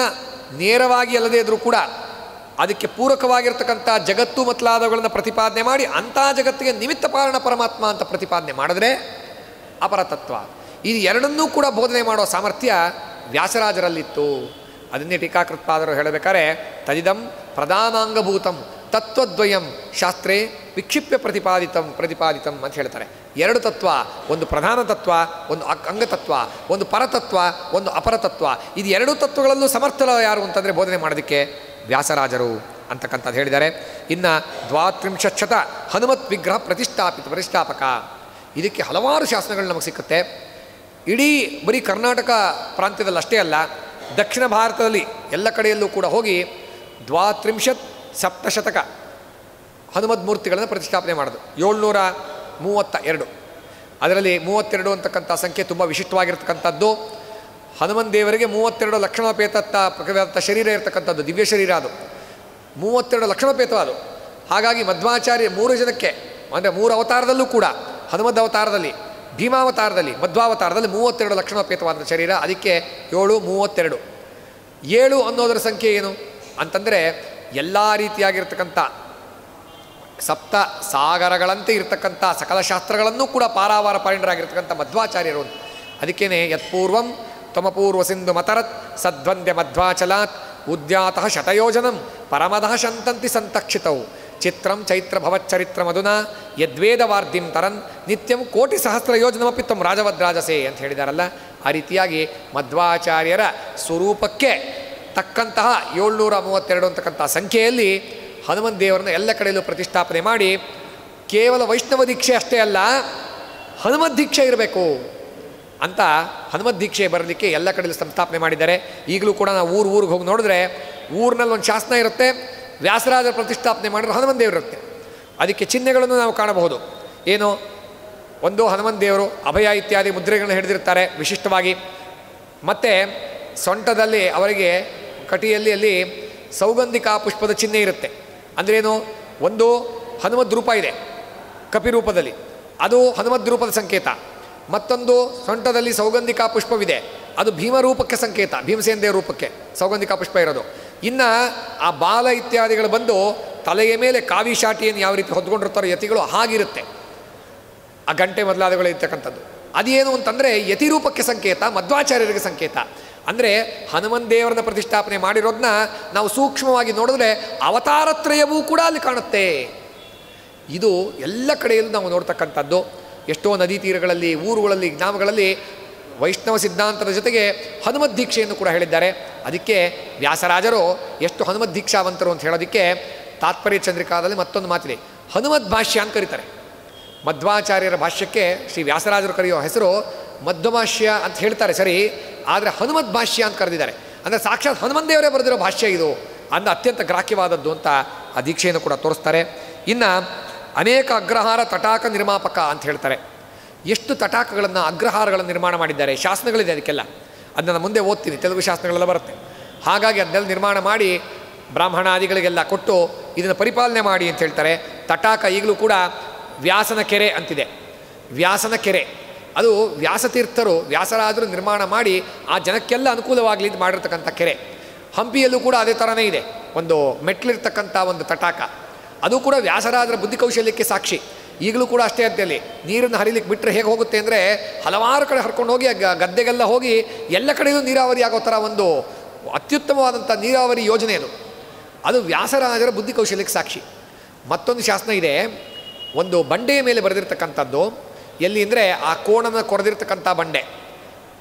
ನೇರವಾಗಿ ಅಲ್ಲದೇ ಇದ್ರೂ ಕೂಡ ಅದಕ್ಕೆ ಪೂರಕವಾಗಿರ್ತಕ್ಕಂಥ ಜಗತ್ತು ಮೊದಲಾದವುಗಳನ್ನು ಪ್ರತಿಪಾದನೆ ಮಾಡಿ ಅಂಥ ಜಗತ್ತಿಗೆ ನಿಮಿತ್ತ ಕಾರಣ ಪರಮಾತ್ಮ ಅಂತ ಪ್ರತಿಪಾದನೆ ಮಾಡಿದ್ರೆ ಅಪರತತ್ವ. ಇದು ಎರಡನ್ನೂ ಕೂಡ ಬೋಧನೆ ಮಾಡೋ ಸಾಮರ್ಥ್ಯ ವ್ಯಾಸರಾಜರಲ್ಲಿತ್ತು. ಅದನ್ನೇ ಟೀಕಾಕೃತ್ಪಾದರು ಹೇಳಬೇಕಾದ್ರೆ ತದಿದಂ ಪ್ರಧಾನಾಂಗಭೂತಂ ತತ್ವದ್ವಯಂ ಶಾಸ್ತ್ರೇ ವಿಕ್ಷಿಪ್ಯ ಪ್ರತಿಪಾದಿತಂ ಅಂತ ಹೇಳ್ತಾರೆ. ಎರಡು ತತ್ವ, ಒಂದು ಪ್ರಧಾನ ತತ್ವ, ಒಂದು ಅಂಗತತ್ವ, ಒಂದು ಪರತತ್ವ, ಒಂದು ಅಪರತತ್ವ. ಇದು ಎರಡು ತತ್ವಗಳಲ್ಲೂ ಸಮರ್ಥರು ಯಾರು ಅಂತಂದರೆ ಬೋಧನೆ ಮಾಡೋದಕ್ಕೆ ವ್ಯಾಸರಾಜರು ಅಂತಕ್ಕಂಥದ್ದು ಹೇಳಿದ್ದಾರೆ. ಇನ್ನು ದ್ವಾತ್ರಿಂಶತ ಹನುಮತ್ ವಿಗ್ರಹ ಪ್ರತಿಷ್ಠಾಪಕ, ಇದಕ್ಕೆ ಹಲವಾರು ಶಾಸನಗಳು ನಮಗೆ ಸಿಕ್ಕುತ್ತೆ. ಇಡೀ ಬರೀ ಕರ್ನಾಟಕ ಪ್ರಾಂತ್ಯದಲ್ಲಿ ಅಷ್ಟೇ ಅಲ್ಲ, ದಕ್ಷಿಣ ಭಾರತದಲ್ಲಿ ಎಲ್ಲ ಕಡೆಯಲ್ಲೂ ಕೂಡ ಹೋಗಿ ದ್ವಾತ್ರಿಂಶತ್ ಸಪ್ತಶತಕ ಹನುಮದ್ ಮೂರ್ತಿಗಳನ್ನು ಪ್ರತಿಷ್ಠಾಪನೆ ಮಾಡೋದು. 732, ಅದರಲ್ಲಿ 32 ಅಂತಕ್ಕಂಥ ಸಂಖ್ಯೆ ತುಂಬ ವಿಶಿಷ್ಟವಾಗಿರ್ತಕ್ಕಂಥದ್ದು. ಹನುಮನ್ ದೇವರಿಗೆ 32 ಲಕ್ಷಣೋಪೇತ ಶರೀರ ಇರತಕ್ಕಂಥದ್ದು, ದಿವ್ಯ ಶರೀರ ಅದು, 32 ಲಕ್ಷಣೋಪೇತ ಅದು. ಹಾಗಾಗಿ ಮಧ್ವಾಚಾರ್ಯ 3 ಜನಕ್ಕೆ ಅಂದರೆ 3 ಅವತಾರದಲ್ಲೂ ಕೂಡ, ಹನುಮದ್ ಅವತಾರದಲ್ಲಿ, ಭೀಮಾವತಾರದಲ್ಲಿ, ಮಧ್ವಾವತಾರದಲ್ಲಿ 32 ಲಕ್ಷಣೋಪೇತವಾದ ಶರೀರ. ಅದಕ್ಕೆ 732. 7 ಅನ್ನೋದರ ಸಂಖ್ಯೆ ಏನು ಅಂತಂದರೆ ಎಲ್ಲ ರೀತಿಯಾಗಿರ್ತಕ್ಕಂಥ ಸಪ್ತ ಸಾಗರಗಳಂತೆ ಇರತಕ್ಕಂಥ ಸಕಲ ಶಾಸ್ತ್ರಗಳನ್ನೂ ಕೂಡ ಪಾರಾವಾರ ಪರಿಣರಾಗಿರ್ತಕ್ಕಂಥ ಮಧ್ವಾಚಾರ್ಯರು. ಅದಕ್ಕೇನೆ ಯತ್ಪೂರ್ವಂ ತಮಪೂರ್ವ ಸಿಂಧು ಮತರತ್ ಸದ್ವಂದ್ಯ ಮಧ್ವಾಚಲಾತ್ ಉದ್ಯಾತಃ ಶತಯೋಜನಂ ಪರಮದಃ ಶಂತಂತಿ ಸಂತಕ್ಷಿತವು ಚಿತ್ರಂ ಚೈತ್ರ ಭವಚ್ಚರಿತ್ರ ಮಧುನಾ ಯದ್ವೇದವಾರ್ಧಿಂ ತರನ್ ನಿತ್ಯಂ ಕೋಟಿ ಸಹಸ್ರ ಯೋಜನಮಿ ತಮ್ಮ ರಾಜವದ್ರಾಜಸೆ ಅಂತ ಹೇಳಿದಾರಲ್ಲ. ಆ ರೀತಿಯಾಗಿ ಮಧ್ವಾಚಾರ್ಯರ ಸ್ವರೂಪಕ್ಕೆ ತಕ್ಕಂತಹ 732 ಅಂತಕ್ಕಂಥ ಸಂಖ್ಯೆಯಲ್ಲಿ ಹನುಮನ್ ದೇವರನ್ನು ಎಲ್ಲ ಕಡೆಯಲ್ಲೂ ಪ್ರತಿಷ್ಠಾಪನೆ ಮಾಡಿ, ಕೇವಲ ವೈಷ್ಣವ ದೀಕ್ಷೆ ಅಷ್ಟೇ ಅಲ್ಲ, ಹನುಮದ್ ದೀಕ್ಷೆ ಇರಬೇಕು ಅಂತ ಹನುಮದ್ ದೀಕ್ಷೆ ಬರಲಿಕ್ಕೆ ಎಲ್ಲ ಕಡೆಯಲ್ಲೂ ಸಂಸ್ಥಾಪನೆ ಮಾಡಿದ್ದಾರೆ. ಈಗಲೂ ಕೂಡ ನಾವು ಊರಿಗೆ ಹೋಗಿ ನೋಡಿದ್ರೆ ಊರಿನಲ್ಲಿ ಒಂದು ಶಾಸನ ಇರುತ್ತೆ, ವ್ಯಾಸರಾಜರ ಪ್ರತಿಷ್ಠಾಪನೆ ಮಾಡಿದ್ರೆ ಹನುಮನ್ ದೇವರಿರುತ್ತೆ. ಅದಕ್ಕೆ ಚಿಹ್ನೆಗಳನ್ನು ನಾವು ಕಾಣಬಹುದು. ಏನು? ಒಂದು ಹನುಮನ್ ದೇವರು ಅಭಯ ಇತ್ಯಾದಿ ಮುದ್ರೆಗಳನ್ನ ಹಿಡಿದಿರ್ತಾರೆ ವಿಶಿಷ್ಟವಾಗಿ. ಮತ್ತು ಸೊಂಟದಲ್ಲಿ ಅವರಿಗೆ ಕಟಿಯಲ್ಲಿ ಅಲ್ಲಿ ಸೌಗಂಧಿಕಾ ಪುಷ್ಪದ ಚಿಹ್ನೆ ಇರುತ್ತೆ. ಅಂದ್ರೇನು? ಒಂದು ಹನುಮದ್ ರೂಪ ಇದೆ ಕಪಿರೂಪದಲ್ಲಿ, ಅದು ಹನುಮದ್ ರೂಪದ ಸಂಕೇತ. ಮತ್ತೊಂದು ಸೊಂಟದಲ್ಲಿ ಸೌಗಂಧಿಕಾ ಪುಷ್ಪವಿದೆ, ಅದು ಭೀಮರೂಪಕ್ಕೆ ಸಂಕೇತ, ಭೀಮಸೇನ ದೇವ ರೂಪಕ್ಕೆ ಸೌಗಂಧಿಕಾ ಪುಷ್ಪ ಇರೋದು. ಇನ್ನು ಆ ಬಾಲ ಇತ್ಯಾದಿಗಳು ಬಂದು ತಲೆಯ ಮೇಲೆ ಕಾವಿ ಶಾಟಿಯನ್ನು ಯಾವ ರೀತಿ ಹೊದ್ಕೊಂಡಿರ್ತಾರೋ ಯತಿಗಳು ಹಾಗಿರುತ್ತೆ. ಆ ಗಂಟೆ ಮೊದಲಾದಗಳು ಇರ್ತಕ್ಕಂಥದ್ದು ಅದೇನು ಅಂತಂದರೆ ಯತಿ ರೂಪಕ್ಕೆ ಸಂಕೇತ, ಮಧ್ವಾಚಾರ್ಯರಿಗೆ ಸಂಕೇತ. ಅಂದರೆ ಹನುಮನ್ ದೇವರನ್ನ ಪ್ರತಿಷ್ಠಾಪನೆ ಮಾಡಿರೋದನ್ನ ನಾವು ಸೂಕ್ಷ್ಮವಾಗಿ ನೋಡಿದ್ರೆ ಅವತಾರತ್ರಯವೂ ಕೂಡ ಅಲ್ಲಿ ಕಾಣುತ್ತೆ. ಇದು ಎಲ್ಲ ಕಡೆಯಲ್ಲೂ ನಾವು ನೋಡ್ತಕ್ಕಂಥದ್ದು. ಎಷ್ಟೋ ನದಿ ತೀರಗಳಲ್ಲಿ, ಊರುಗಳಲ್ಲಿ, ಗ್ರಾಮಗಳಲ್ಲಿ ವೈಷ್ಣವ ಸಿದ್ಧಾಂತದ ಜೊತೆಗೆ ಹನುಮದ್ ದೀಕ್ಷೆಯನ್ನು ಕೂಡ ಹೇಳಿದ್ದಾರೆ. ಅದಕ್ಕೆ ವ್ಯಾಸರಾಜರು ಎಷ್ಟು ಹನುಮದ್ ದೀಕ್ಷಾವಂತರು ಅಂತ ಹೇಳೋದಕ್ಕೆ ತಾತ್ಪರ್ಯ ಚಂದ್ರಿಕಾದಲ್ಲಿ ಮತ್ತೊಂದು ಮಾತಿದೆ, ಹನುಮದ್ ಭಾಷ್ಯ ಅಂತ ಕರೀತಾರೆ. ಮಧ್ವಾಚಾರ್ಯರ ಭಾಷ್ಯಕ್ಕೆ ಶ್ರೀ ವ್ಯಾಸರಾಜರು ಕರೆಯೋ ಹೆಸರು ಮಧ್ವಭಾಷ್ಯ ಅಂತ ಹೇಳ್ತಾರೆ ಸರಿ, ಆದರೆ ಹನುಮದ್ ಭಾಷ್ಯ ಅಂತ ಕರೆದಿದ್ದಾರೆ. ಅಂದರೆ ಸಾಕ್ಷಾತ್ ಹನುಮಂದೇವರೇ ಬರೆದಿರೋ ಭಾಷ್ಯ ಇದು, ಅಂದ ಅತ್ಯಂತ ಗ್ರಾಹ್ಯವಾದದ್ದು ಅಂತ ಆ ದೀಕ್ಷೆಯನ್ನು ಕೂಡ ತೋರಿಸ್ತಾರೆ. ಇನ್ನು ಅನೇಕ ಅಗ್ರಹಾರ ತಟಾಕ ನಿರ್ಮಾಪಕ ಅಂತ ಹೇಳ್ತಾರೆ. ಎಷ್ಟು ತಟಾಕಗಳನ್ನು ಅಗ್ರಹಾರಗಳನ್ನು ನಿರ್ಮಾಣ ಮಾಡಿದ್ದಾರೆ, ಶಾಸನಗಳಿದೆ ಅದಕ್ಕೆಲ್ಲ, ಅದನ್ನ ಮುಂದೆ ಓದ್ತೀನಿ, ತೆಲುಗು ಶಾಸನಗಳೆಲ್ಲ ಬರುತ್ತೆ. ಹಾಗಾಗಿ ಅದನ್ನೆಲ್ಲ ನಿರ್ಮಾಣ ಮಾಡಿ ಬ್ರಾಹ್ಮಣಾದಿಗಳಿಗೆಲ್ಲ ಕೊಟ್ಟು ಇದನ್ನು ಪರಿಪಾಲನೆ ಮಾಡಿ ಅಂತ ಹೇಳ್ತಾರೆ. ತಟಾಕ ಈಗಲೂ ಕೂಡ ವ್ಯಾಸನ ಕೆರೆ ಅಂತಿದೆ, ವ್ಯಾಸನ ಕೆರೆ ಅದು ವ್ಯಾಸತೀರ್ಥರು ವ್ಯಾಸರಾಜರು ನಿರ್ಮಾಣ ಮಾಡಿ ಆ ಜನಕ್ಕೆಲ್ಲ ಅನುಕೂಲವಾಗಲಿ ಇದು ಮಾಡಿರ್ತಕ್ಕಂಥ ಕೆರೆ. ಹಂಪಿಯಲ್ಲೂ ಕೂಡ ಅದೇ ಥರನೇ ಇದೆ, ಒಂದು ಮೆಟ್ಲಿರ್ತಕ್ಕಂಥ ಒಂದು ತಟಾಕ, ಅದು ಕೂಡ ವ್ಯಾಸರಾಜರ ಬುದ್ಧಿ ಕೌಶಲ್ಯಕ್ಕೆ ಸಾಕ್ಷಿ. ಈಗಲೂ ಕೂಡ ಅಷ್ಟೇ ಅಂತೇಳಿ ನೀರನ್ನು ಹರಿಲಿಕ್ಕೆ ಬಿಟ್ಟರೆ ಹೇಗೆ ಹೋಗುತ್ತೆ ಅಂದರೆ ಹಲವಾರು ಕಡೆ ಹರ್ಕೊಂಡು ಹೋಗಿ ಗದ್ದೆಗೆಲ್ಲ ಹೋಗಿ ಎಲ್ಲ ಕಡೆಯೂ ನೀರಾವರಿ ಆಗೋ ಥರ ಒಂದು ಅತ್ಯುತ್ತಮವಾದಂಥ ನೀರಾವರಿ ಯೋಜನೆ ಅದು. ಅದು ವ್ಯಾಸರಾಜರ ಬುದ್ಧಿ ಕೌಶಲ್ಯಕ್ಕೆ ಸಾಕ್ಷಿ. ಮತ್ತೊಂದು ಶಾಸನ ಇದೆ, ಒಂದು ಬಂಡೆಯ ಮೇಲೆ ಬರೆದಿರ್ತಕ್ಕಂಥದ್ದು, ಎಲ್ಲಿ ಅಂದರೆ ಆ ಕೋಣನ ಕೊರೆದಿರ್ತಕ್ಕಂಥ ಬಂಡೆ.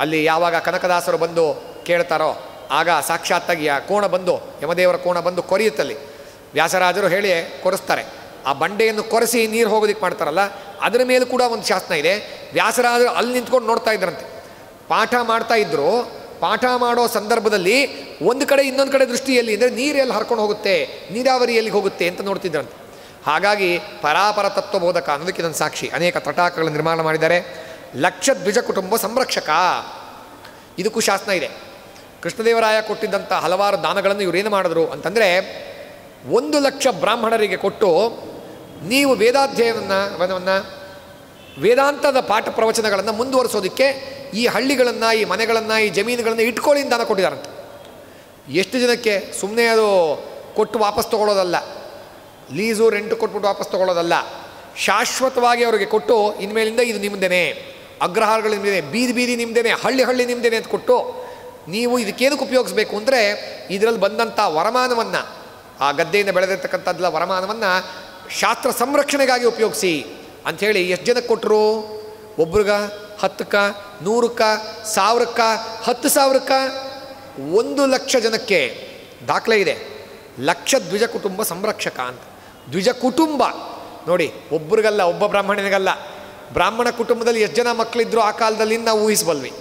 ಅಲ್ಲಿ ಯಾವಾಗ ಕನಕದಾಸರು ಬಂದು ಕೇಳ್ತಾರೋ ಆಗ ಸಾಕ್ಷಾತ್ತಾಗಿ ಆ ಕೋಣ ಬಂದು, ಯಮದೇವರ ಕೋಣ ಬಂದು ಕೊರೆಯುತ್ತಲ್ಲಿ. ವ್ಯಾಸರಾಜರು ಹೇಳಿ ಕೊರೆಸ್ತಾರೆ. ಆ ಬಂಡೆಯನ್ನು ಕೊರೆಸಿ ನೀರು ಹೋಗೋದಕ್ಕೆ ಮಾಡ್ತಾರಲ್ಲ, ಅದರ ಮೇಲೆ ಕೂಡ ಒಂದು ಶಾಸನ ಇದೆ. ವ್ಯಾಸರಾಜರು ಅಲ್ಲಿ ನಿಂತ್ಕೊಂಡು ನೋಡ್ತಾ ಇದ್ರಂತೆ, ಪಾಠ ಮಾಡ್ತಾ ಇದ್ರು. ಪಾಠ ಮಾಡೋ ಸಂದರ್ಭದಲ್ಲಿ ಒಂದು ಕಡೆ ಇನ್ನೊಂದು ಕಡೆ ದೃಷ್ಟಿಯಲ್ಲಿ ಅಂದರೆ ನೀರೆಲ್ಲಿ ಹರ್ಕೊಂಡು ಹೋಗುತ್ತೆ, ನೀರಾವರಿ ಎಲ್ಲಿಗೆ ಹೋಗುತ್ತೆ ಅಂತ ನೋಡ್ತಿದ್ರಂತೆ. ಹಾಗಾಗಿ ಪರಾಪರ ತತ್ವಬೋಧಕ ಅನ್ನೋದಕ್ಕೆ ಇದೊಂದು ಸಾಕ್ಷಿ. ಅನೇಕ ತಟಾಕಗಳನ್ನು ನಿರ್ಮಾಣ ಮಾಡಿದ್ದಾರೆ. ಲಕ್ಷ ದ್ವಿಜ ಕುಟುಂಬ ಸಂರಕ್ಷಕ, ಇದಕ್ಕೂ ಶಾಸನ ಇದೆ. ಕೃಷ್ಣದೇವರಾಯ ಕೊಟ್ಟಿದ್ದಂಥ ಹಲವಾರು ದಾನಗಳನ್ನು ಇವರೇನು ಮಾಡಿದ್ರು ಅಂತಂದರೆ 1,00,000 ಬ್ರಾಹ್ಮಣರಿಗೆ ಕೊಟ್ಟು, ನೀವು ವೇದಾಧ್ಯಯನವನ್ನು ವೇದಾಂತದ ಪಾಠ ಪ್ರವಚನಗಳನ್ನು ಮುಂದುವರಿಸೋದಕ್ಕೆ ಈ ಹಳ್ಳಿಗಳನ್ನು, ಈ ಮನೆಗಳನ್ನು, ಈ ಜಮೀನುಗಳನ್ನು ಇಟ್ಕೊಳ್ಳಿ ದಾನ ಕೊಟ್ಟಿದ್ದಾರಂತೆ. ಎಷ್ಟು ಜನಕ್ಕೆ ಸುಮ್ಮನೆ ಅದು ಕೊಟ್ಟು ವಾಪಸ್ ತೊಗೊಳ್ಳೋದಲ್ಲ, ಲೀಸು ರೆಂಟು ಕೊಟ್ಬಿಟ್ಟು ವಾಪಸ್ ತೊಗೊಳ್ಳೋದಲ್ಲ, ಶಾಶ್ವತವಾಗಿ ಅವರಿಗೆ ಕೊಟ್ಟು ಇನ್ಮೇಲಿಂದ ಇದು ನಿಮ್ಮದೇನೆ, ಅಗ್ರಹಾರಗಳು ನಿಮ್ಮದೇನೆ, ಬೀದಿ ಬೀದಿ ನಿಮ್ಮದೇನೆ, ಹಳ್ಳಿ ಹಳ್ಳಿ ನಿಮ್ಮದೇನೆ ಅಂತ ಕೊಟ್ಟು, ನೀವು ಇದಕ್ಕೇನಕ್ಕೆ ಉಪಯೋಗಿಸಬೇಕು ಅಂದರೆ ಇದರಲ್ಲಿ ಬಂದಂಥ ವರಮಾನವನ್ನು, ಆ ಗದ್ದೆಯಿಂದ ಬೆಳೆದಿರ್ತಕ್ಕಂಥದ್ದೆಲ್ಲ ವರಮಾನವನ್ನು ಶಾಸ್ತ್ರ ಸಂರಕ್ಷಣೆಗಾಗಿ ಉಪಯೋಗಿಸಿ ಅಂಥೇಳಿ ಎಷ್ಟು ಜನಕ್ಕೆ ಕೊಟ್ಟರು? 1 10 100 1,000 10,000 1,00,000 ಜನಕ್ಕೆ. ದಾಖಲೆ ಇದೆ, ಲಕ್ಷ ದ್ವಿಜ ಕುಟುಂಬ ಸಂರಕ್ಷಕ ಅಂತ. ದ್ವಿಜ ಕುಟುಂಬ ನೋಡಿ, ಒಬ್ಬರಿಗಲ್ಲ, ಒಬ್ಬ ಬ್ರಾಹ್ಮಣನಿಗಲ್ಲ, ಬ್ರಾಹ್ಮಣ ಕುಟುಂಬದಲ್ಲಿ ಎಷ್ಟು ಜನ ಮಕ್ಕಳಿದ್ರು ಆ ಕಾಲದಲ್ಲಿ ನಾವು ಊಹಿಸಬಲ್ವಿ.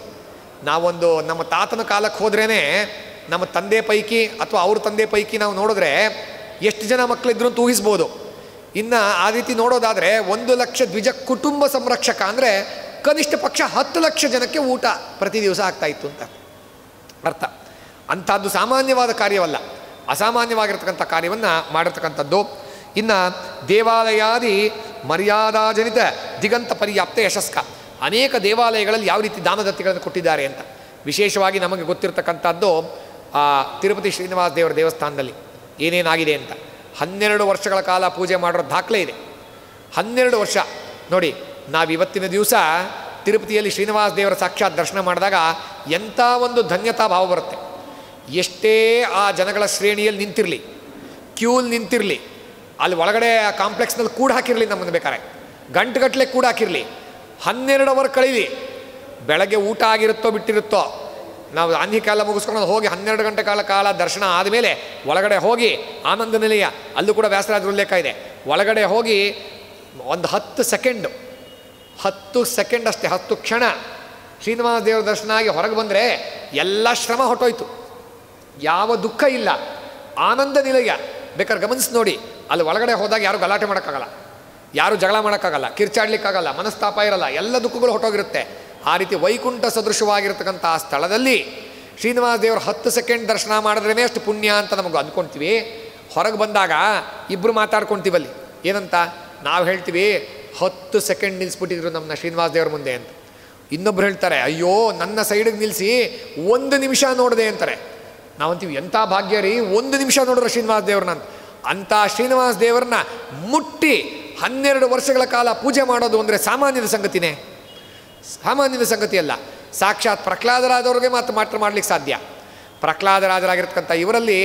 ನಾವೊಂದು ನಮ್ಮ ತಾತನ ಕಾಲಕ್ಕೆ ಹೋದ್ರೇ, ನಮ್ಮ ತಂದೆ ಪೈಕಿ ಅಥವಾ ಅವ್ರ ತಂದೆ ಪೈಕಿ ನಾವು ನೋಡಿದ್ರೆ ಎಷ್ಟು ಜನ ಮಕ್ಕಳಿದ್ರು ಅಂತ ಊಹಿಸ್ಬೋದು. ಇನ್ನು ಆ ರೀತಿ ನೋಡೋದಾದರೆ 1,00,000 ದ್ವಿಜ ಕುಟುಂಬ ಸಂರಕ್ಷಕ ಅಂದರೆ ಕನಿಷ್ಠ ಪಕ್ಷ 10,00,000 ಜನಕ್ಕೆ ಊಟ ಪ್ರತಿ ದಿವಸ ಆಗ್ತಾಯಿತ್ತು ಅಂತ ಅರ್ಥ. ಅಂಥದ್ದು ಸಾಮಾನ್ಯವಾದ ಕಾರ್ಯವಲ್ಲ, ಅಸಾಮಾನ್ಯವಾಗಿರ್ತಕ್ಕಂಥ ಕಾರ್ಯವನ್ನು ಮಾಡಿರ್ತಕ್ಕಂಥದ್ದು. ಇನ್ನು ದೇವಾಲಯಾದಿ ಮರ್ಯಾದಾಜನಿತ ದಿಗಂತ ಪರ್ಯಾಪ್ತ ಯಶಸ್ಕ, ಅನೇಕ ದೇವಾಲಯಗಳಲ್ಲಿ ಯಾವ ರೀತಿ ದಾನದತ್ತಿಗಳನ್ನು ಕೊಟ್ಟಿದ್ದಾರೆ ಅಂತ. ವಿಶೇಷವಾಗಿ ನಮಗೆ ಗೊತ್ತಿರತಕ್ಕಂಥದ್ದು ತಿರುಪತಿ ಶ್ರೀನಿವಾಸ ದೇವರ ದೇವಸ್ಥಾನದಲ್ಲಿ ಏನೇನಾಗಿದೆ ಅಂತ. 12 ವರ್ಷಗಳ ಕಾಲ ಪೂಜೆ ಮಾಡಿರೋ ದಾಖಲೆ ಇದೆ. 12 ವರ್ಷ ನೋಡಿ, ನಾವಿವತ್ತಿನ ದಿವಸ ತಿರುಪತಿಯಲ್ಲಿ ಶ್ರೀನಿವಾಸ ದೇವರ ಸಾಕ್ಷಾತ್ ದರ್ಶನ ಮಾಡಿದಾಗ ಎಂಥ ಒಂದು ಧನ್ಯತಾ ಭಾವ ಬರುತ್ತೆ. ಎಷ್ಟೇ ಆ ಜನಗಳ ಶ್ರೇಣಿಯಲ್ಲಿ ನಿಂತಿರಲಿ, ಕ್ಯೂಲ್ ನಿಂತಿರಲಿ, ಅಲ್ಲಿ ಒಳಗಡೆ ಆ ಕಾಂಪ್ಲೆಕ್ಸ್ನಲ್ಲಿ ಕೂಡ ಹಾಕಿರಲಿ, ನಮ್ಮನ್ನು ಬೇಕಾರೆ ಗಂಟುಗಟ್ಟಲೆ ಕೂಡ ಹಾಕಿರಲಿ, 12 ಅವರ್ ಕಳೀಲಿ, ಬೆಳಗ್ಗೆ ಊಟ ಆಗಿರುತ್ತೋ ಬಿಟ್ಟಿರುತ್ತೋ, ನಾವು ಆನ್ಹಿ ಕಾಲ ಮುಗಿಸ್ಕೊಂಡು ಹೋಗಿ 12 ಗಂಟೆ ಕಾಲ ದರ್ಶನ ಆದಮೇಲೆ ಒಳಗಡೆ ಹೋಗಿ ಆನಂದ ನಿಲಯ, ಅಲ್ಲೂ ಕೂಡ ವ್ಯಾಸರಾಜರ ಉಲ್ಲೇಖ ಇದೆ, ಒಳಗಡೆ ಹೋಗಿ ಒಂದು 10 ಸೆಕೆಂಡ್ ಅಷ್ಟೇ, 10 ಕ್ಷಣ ಶ್ರೀನಿವಾಸ ದೇವರ ದರ್ಶನ ಆಗಿ ಹೊರಗೆ ಬಂದರೆ ಎಲ್ಲ ಶ್ರಮ ಹೊಟ್ಟೋಯ್ತು, ಯಾವ ದುಃಖ ಇಲ್ಲ, ಆನಂದ ನಿಲಯ. ಬೇಕಾದ್ರೆ ಗಮನಿಸಿ ನೋಡಿ, ಅಲ್ಲಿ ಒಳಗಡೆ ಹೋದಾಗ ಯಾರು ಗಲಾಟೆ ಮಾಡೋಕ್ಕಾಗಲ್ಲ, ಯಾರು ಜಗಳ ಮಾಡೋಕ್ಕಾಗಲ್ಲ, ಕಿರ್ಚಾಡ್ಲಿಕ್ಕಾಗಲ್ಲ, ಮನಸ್ತಾಪ ಇರಲ್ಲ, ಎಲ್ಲ ದುಃಖಗಳು ಹೊಟ್ಟೋಗಿರುತ್ತೆ. ಆ ರೀತಿ ವೈಕುಂಠ ಸದೃಶವಾಗಿರ್ತಕ್ಕಂಥ ಆ ಸ್ಥಳದಲ್ಲಿ ಶ್ರೀನಿವಾಸ ದೇವರು 10 ಸೆಕೆಂಡ್ ದರ್ಶನ ಮಾಡಿದ್ರೇ ಅಷ್ಟು ಪುಣ್ಯ ಅಂತ ನಮಗೆ ಅಂದ್ಕೊಳ್ತೀವಿ. ಹೊರಗೆ ಬಂದಾಗ ಇಬ್ಬರು ಮಾತಾಡ್ಕೊಳ್ತೀವಲ್ಲಿ, ಏನಂತ ನಾವು ಹೇಳ್ತೀವಿ, 10 ಸೆಕೆಂಡ್ ನಿಲ್ಲಿಸ್ಬಿಟ್ಟಿದ್ರು ನಮ್ಮನ್ನ ಶ್ರೀನಿವಾಸ ದೇವ್ರ ಮುಂದೆ ಅಂತ. ಇನ್ನೊಬ್ರು ಹೇಳ್ತಾರೆ, ಅಯ್ಯೋ ನನ್ನ ಸೈಡಿಗೆ ನಿಲ್ಲಿಸಿ 1 ನಿಮಿಷ ನೋಡಿದೆ ಅಂತಾರೆ. ನಾವಂತೀವಿ, ಎಂಥ ಭಾಗ್ಯ ರೀ, 1 ನಿಮಿಷ ನೋಡಿದ್ರೆ ಶ್ರೀನಿವಾಸ ದೇವ್ರನ್ನ ಅಂತ. ಅಂಥ ಶ್ರೀನಿವಾಸ ದೇವರನ್ನ ಮುಟ್ಟಿ 12 ವರ್ಷಗಳ ಕಾಲ ಪೂಜೆ ಮಾಡೋದು ಅಂದರೆ ಸಾಮಾನ್ಯದ ಸಂಗತಿನೇ, ಸಾಮಾನ್ಯದ ಸಂಗತಿಯಲ್ಲ. ಸಾಕ್ಷಾತ್ ಪ್ರಹ್ಲಾದರಾದವ್ರಿಗೆ ಮಾತ್ರ ಮಾಡಲಿಕ್ಕೆ ಸಾಧ್ಯ. ಪ್ರಹ್ಲಾದರಾಜರಾಗಿರ್ತಕ್ಕಂಥ ಇವರಲ್ಲಿ